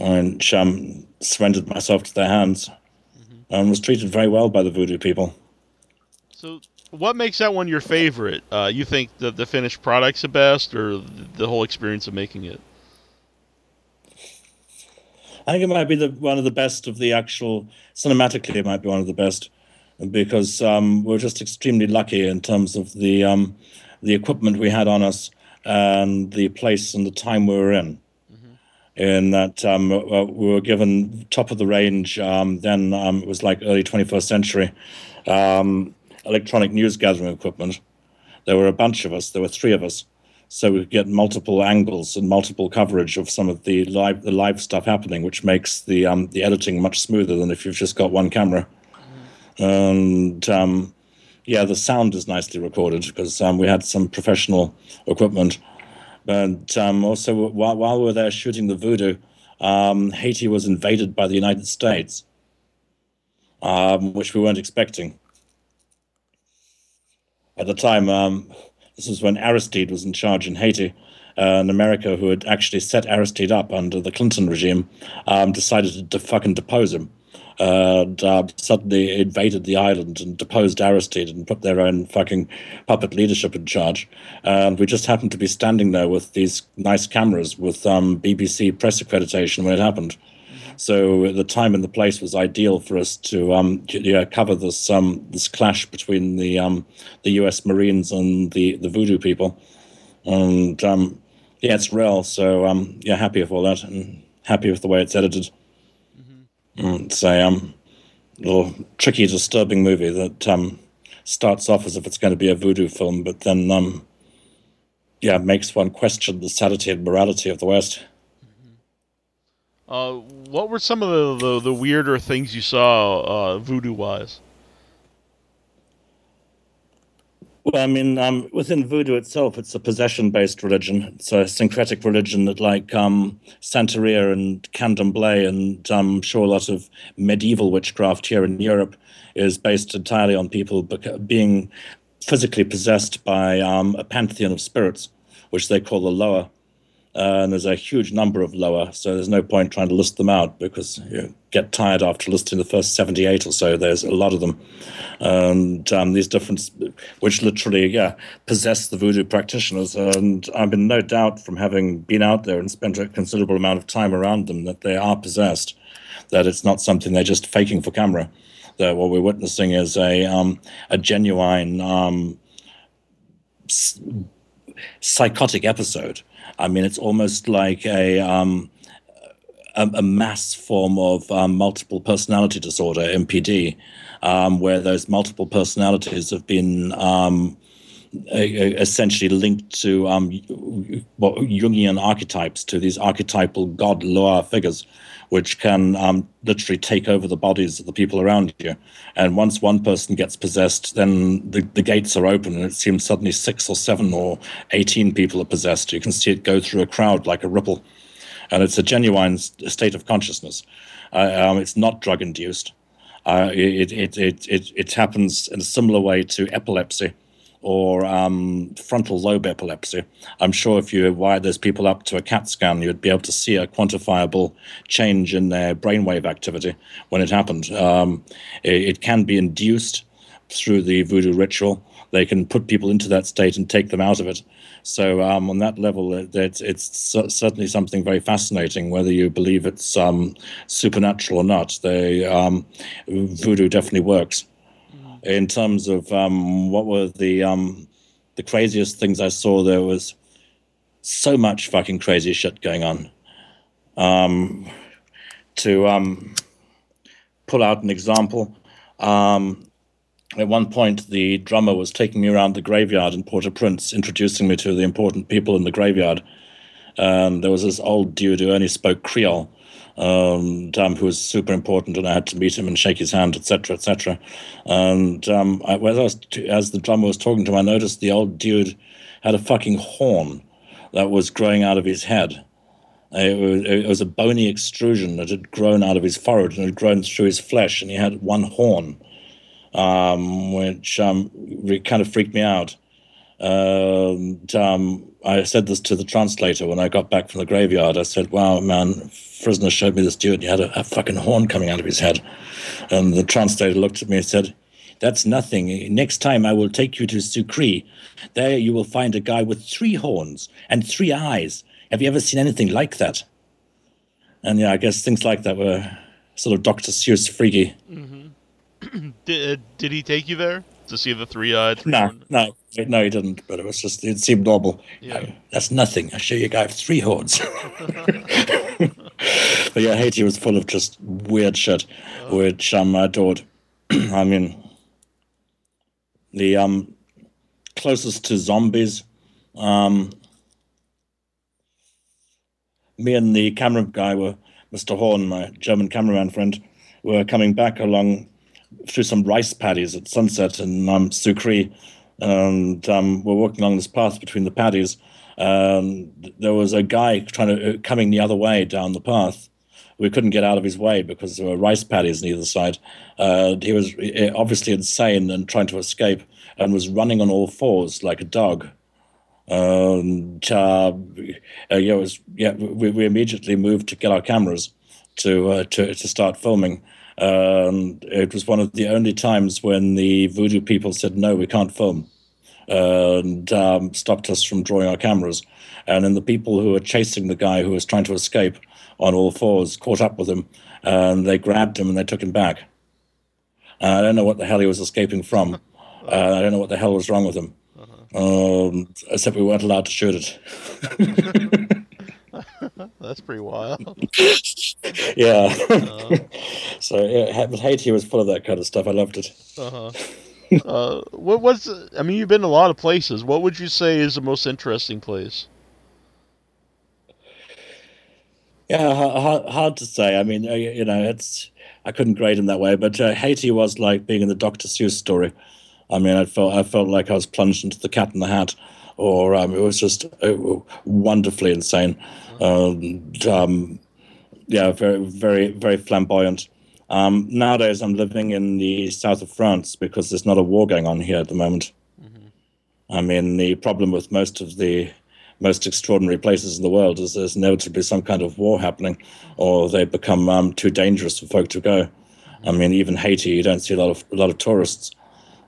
and um, surrendered myself to their hands, mm-hmm. and was treated very well by the voodoo people. So what makes that one your favorite? Uh, you think the, the finished product's the best, or the whole experience of making it? I think it might be the, one of the best of the actual... Cinematically, it might be one of the best, because um, we're just extremely lucky in terms of the, um, the equipment we had on us and the place and the time we were in. In that um, we were given top of the range, um, then um, it was like early twenty-first century, um, electronic news gathering equipment. There were a bunch of us. There were three of us. so we get multiple angles and multiple coverage of some of the live the live stuff happening, which makes the um, the editing much smoother than if you've just got one camera. And um, yeah, the sound is nicely recorded because um, we had some professional equipment. But um, also, while, while we were there shooting the voodoo, um, Haiti was invaded by the United States, um, which we weren't expecting. At the time, um, this was when Aristide was in charge in Haiti, uh, and America, who had actually set Aristide up under the Clinton regime, um, decided to, to fucking depose him. Uh, and, uh, suddenly invaded the island and deposed Aristide and put their own fucking puppet leadership in charge. And we just happened to be standing there with these nice cameras with um, B B C press accreditation when it happened. So the time and the place was ideal for us to um, you know, cover this um, this clash between the um, the U S Marines and the, the voodoo people. And um, yeah, it's real. So um, yeah, happy with all that and happy with the way it's edited. Mm, it's a um, little tricky, disturbing movie that um, starts off as if it's going to be a voodoo film, but then um, yeah, makes one question the sanity and morality of the West. Uh, what were some of the, the, the weirder things you saw uh, voodoo-wise? Well, I mean, um, within voodoo itself, it's a possession-based religion. It's a syncretic religion that, like um, Santeria and Candomblé and I'm um, sure a lot of medieval witchcraft here in Europe, is based entirely on people being physically possessed by um, a pantheon of spirits, which they call the Loa. Uh, and there's a huge number of Loa, so there's no point trying to list them out because you get tired after listing the first seventy-eight or so. There's a lot of them. And um, these different, which literally, yeah, possess the voodoo practitioners. And I'm in no doubt from having been out there and spent a considerable amount of time around them that they are possessed, that it's not something they're just faking for camera, that what we're witnessing is a, um, a genuine um, psychotic episode. I mean, it's almost like a um, a, a mass form of um, multiple personality disorder, M P D, um, where those multiple personalities have been um, a, a essentially linked to um, well, Jungian archetypes, to these archetypal god Loa figures, which can um, literally take over the bodies of the people around you. And once one person gets possessed, then the, the gates are open, and it seems suddenly six or seven or eighteen people are possessed. You can see it go through a crowd like a ripple. And it's a genuine state of consciousness. Uh, um, it's not drug-induced. Uh, it, it, it, it, it happens in a similar way to epilepsy or um, frontal lobe epilepsy. I'm sure if you wired those people up to a CAT scan, you'd be able to see a quantifiable change in their brainwave activity when it happened. Um, it, it can be induced through the voodoo ritual. They can put people into that state and take them out of it. So um, on that level, it, it's, it's certainly something very fascinating, whether you believe it's um, supernatural or not. They, um, voodoo definitely works. In terms of um, what were the um, the craziest things I saw, there was so much fucking crazy shit going on. Um, to um, pull out an example, um, at one point the drummer was taking me around the graveyard in Port-au-Prince, introducing me to the important people in the graveyard. Um, there was this old dude who only spoke Creole, Um, um, who was super important, and I had to meet him and shake his hand, et cetera, et cetera. And um, I, as, I was t as the drummer was talking to him, I noticed the old dude had a fucking horn that was growing out of his head. It was, it was a bony extrusion that had grown out of his forehead and had grown through his flesh, and he had one horn, um, which um, kind of freaked me out. Uh, and, um, I said this to the translator when I got back from the graveyard. I said, wow, man, Frisner showed me this dude, and he had a, a fucking horn coming out of his head. And the translator looked at me and said, that's nothing. Next time I will take you to Sucre. There you will find a guy with three horns and three eyes. Have you ever seen anything like that? And yeah, I guess things like that were sort of Doctor Seuss freaky. Mm-hmm. did, uh, did he take you there? To see the three-eyed? No, no, no, he didn't. But it was just, it seemed normal. Yeah. I, that's nothing. I show you a guy with three horns. But yeah, Haiti was full of just weird shit, oh. which um, I adored. I mean, the um, closest to zombies, um, me and the camera guy were, Mister Horn, my German cameraman friend, were coming back along through some rice paddies at sunset in um, Sukri, and um, we're walking along this path between the paddies. Um, there was a guy trying to uh, coming the other way down the path. We couldn't get out of his way because there were rice paddies on either side. Uh, he was obviously insane and trying to escape, and was running on all fours like a dog. Um, uh, yeah, was, yeah, we, we immediately moved to get our cameras to uh, to, to start filming. Um, it was one of the only times when the voodoo people said, no, we can't film, uh, and um, stopped us from drawing our cameras. And then the people who were chasing the guy who was trying to escape on all fours caught up with him, and they grabbed him and they took him back. Uh, I don't know what the hell he was escaping from. Uh, I don't know what the hell was wrong with him. Um, except we weren't allowed to shoot it. That's pretty wild. Yeah. Uh-huh. So yeah, Haiti was full of that kind of stuff. I loved it. Uh-huh. Uh, what was? I mean, you've been to a lot of places. What would you say is the most interesting place? Yeah, hard, hard to say. I mean, you know, it's I couldn't grade in that way. But uh, Haiti was like being in the Doctor Seuss story. I mean, I felt I felt like I was plunged into The Cat in the Hat. Or um, it was just uh, wonderfully insane. Um, um, yeah, very, very, very flamboyant. Um, nowadays, I'm living in the south of France because there's not a war going on here at the moment. Mm-hmm. I mean, the problem with most of the most extraordinary places in the world is there's inevitably some kind of war happening, or they become um, too dangerous for folk to go. Mm-hmm. I mean, even Haiti, you don't see a lot of a lot of tourists.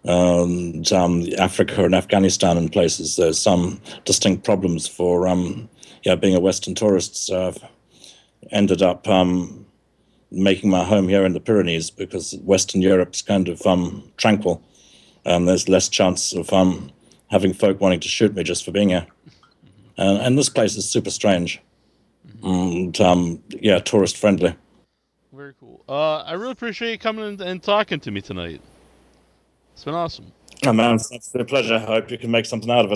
Um, um, Africa and Afghanistan and places, there's some distinct problems for um, yeah, being a Western tourist. So I've ended up um, making my home here in the Pyrenees because Western Europe's kind of um, tranquil, and there's less chance of um, having folk wanting to shoot me just for being here. And, and this place is super strange and um, yeah, tourist friendly. Very cool. Uh, I really appreciate you coming in and talking to me tonight. It's been awesome. Oh man, it's been a pleasure. I hope you can make something out of it.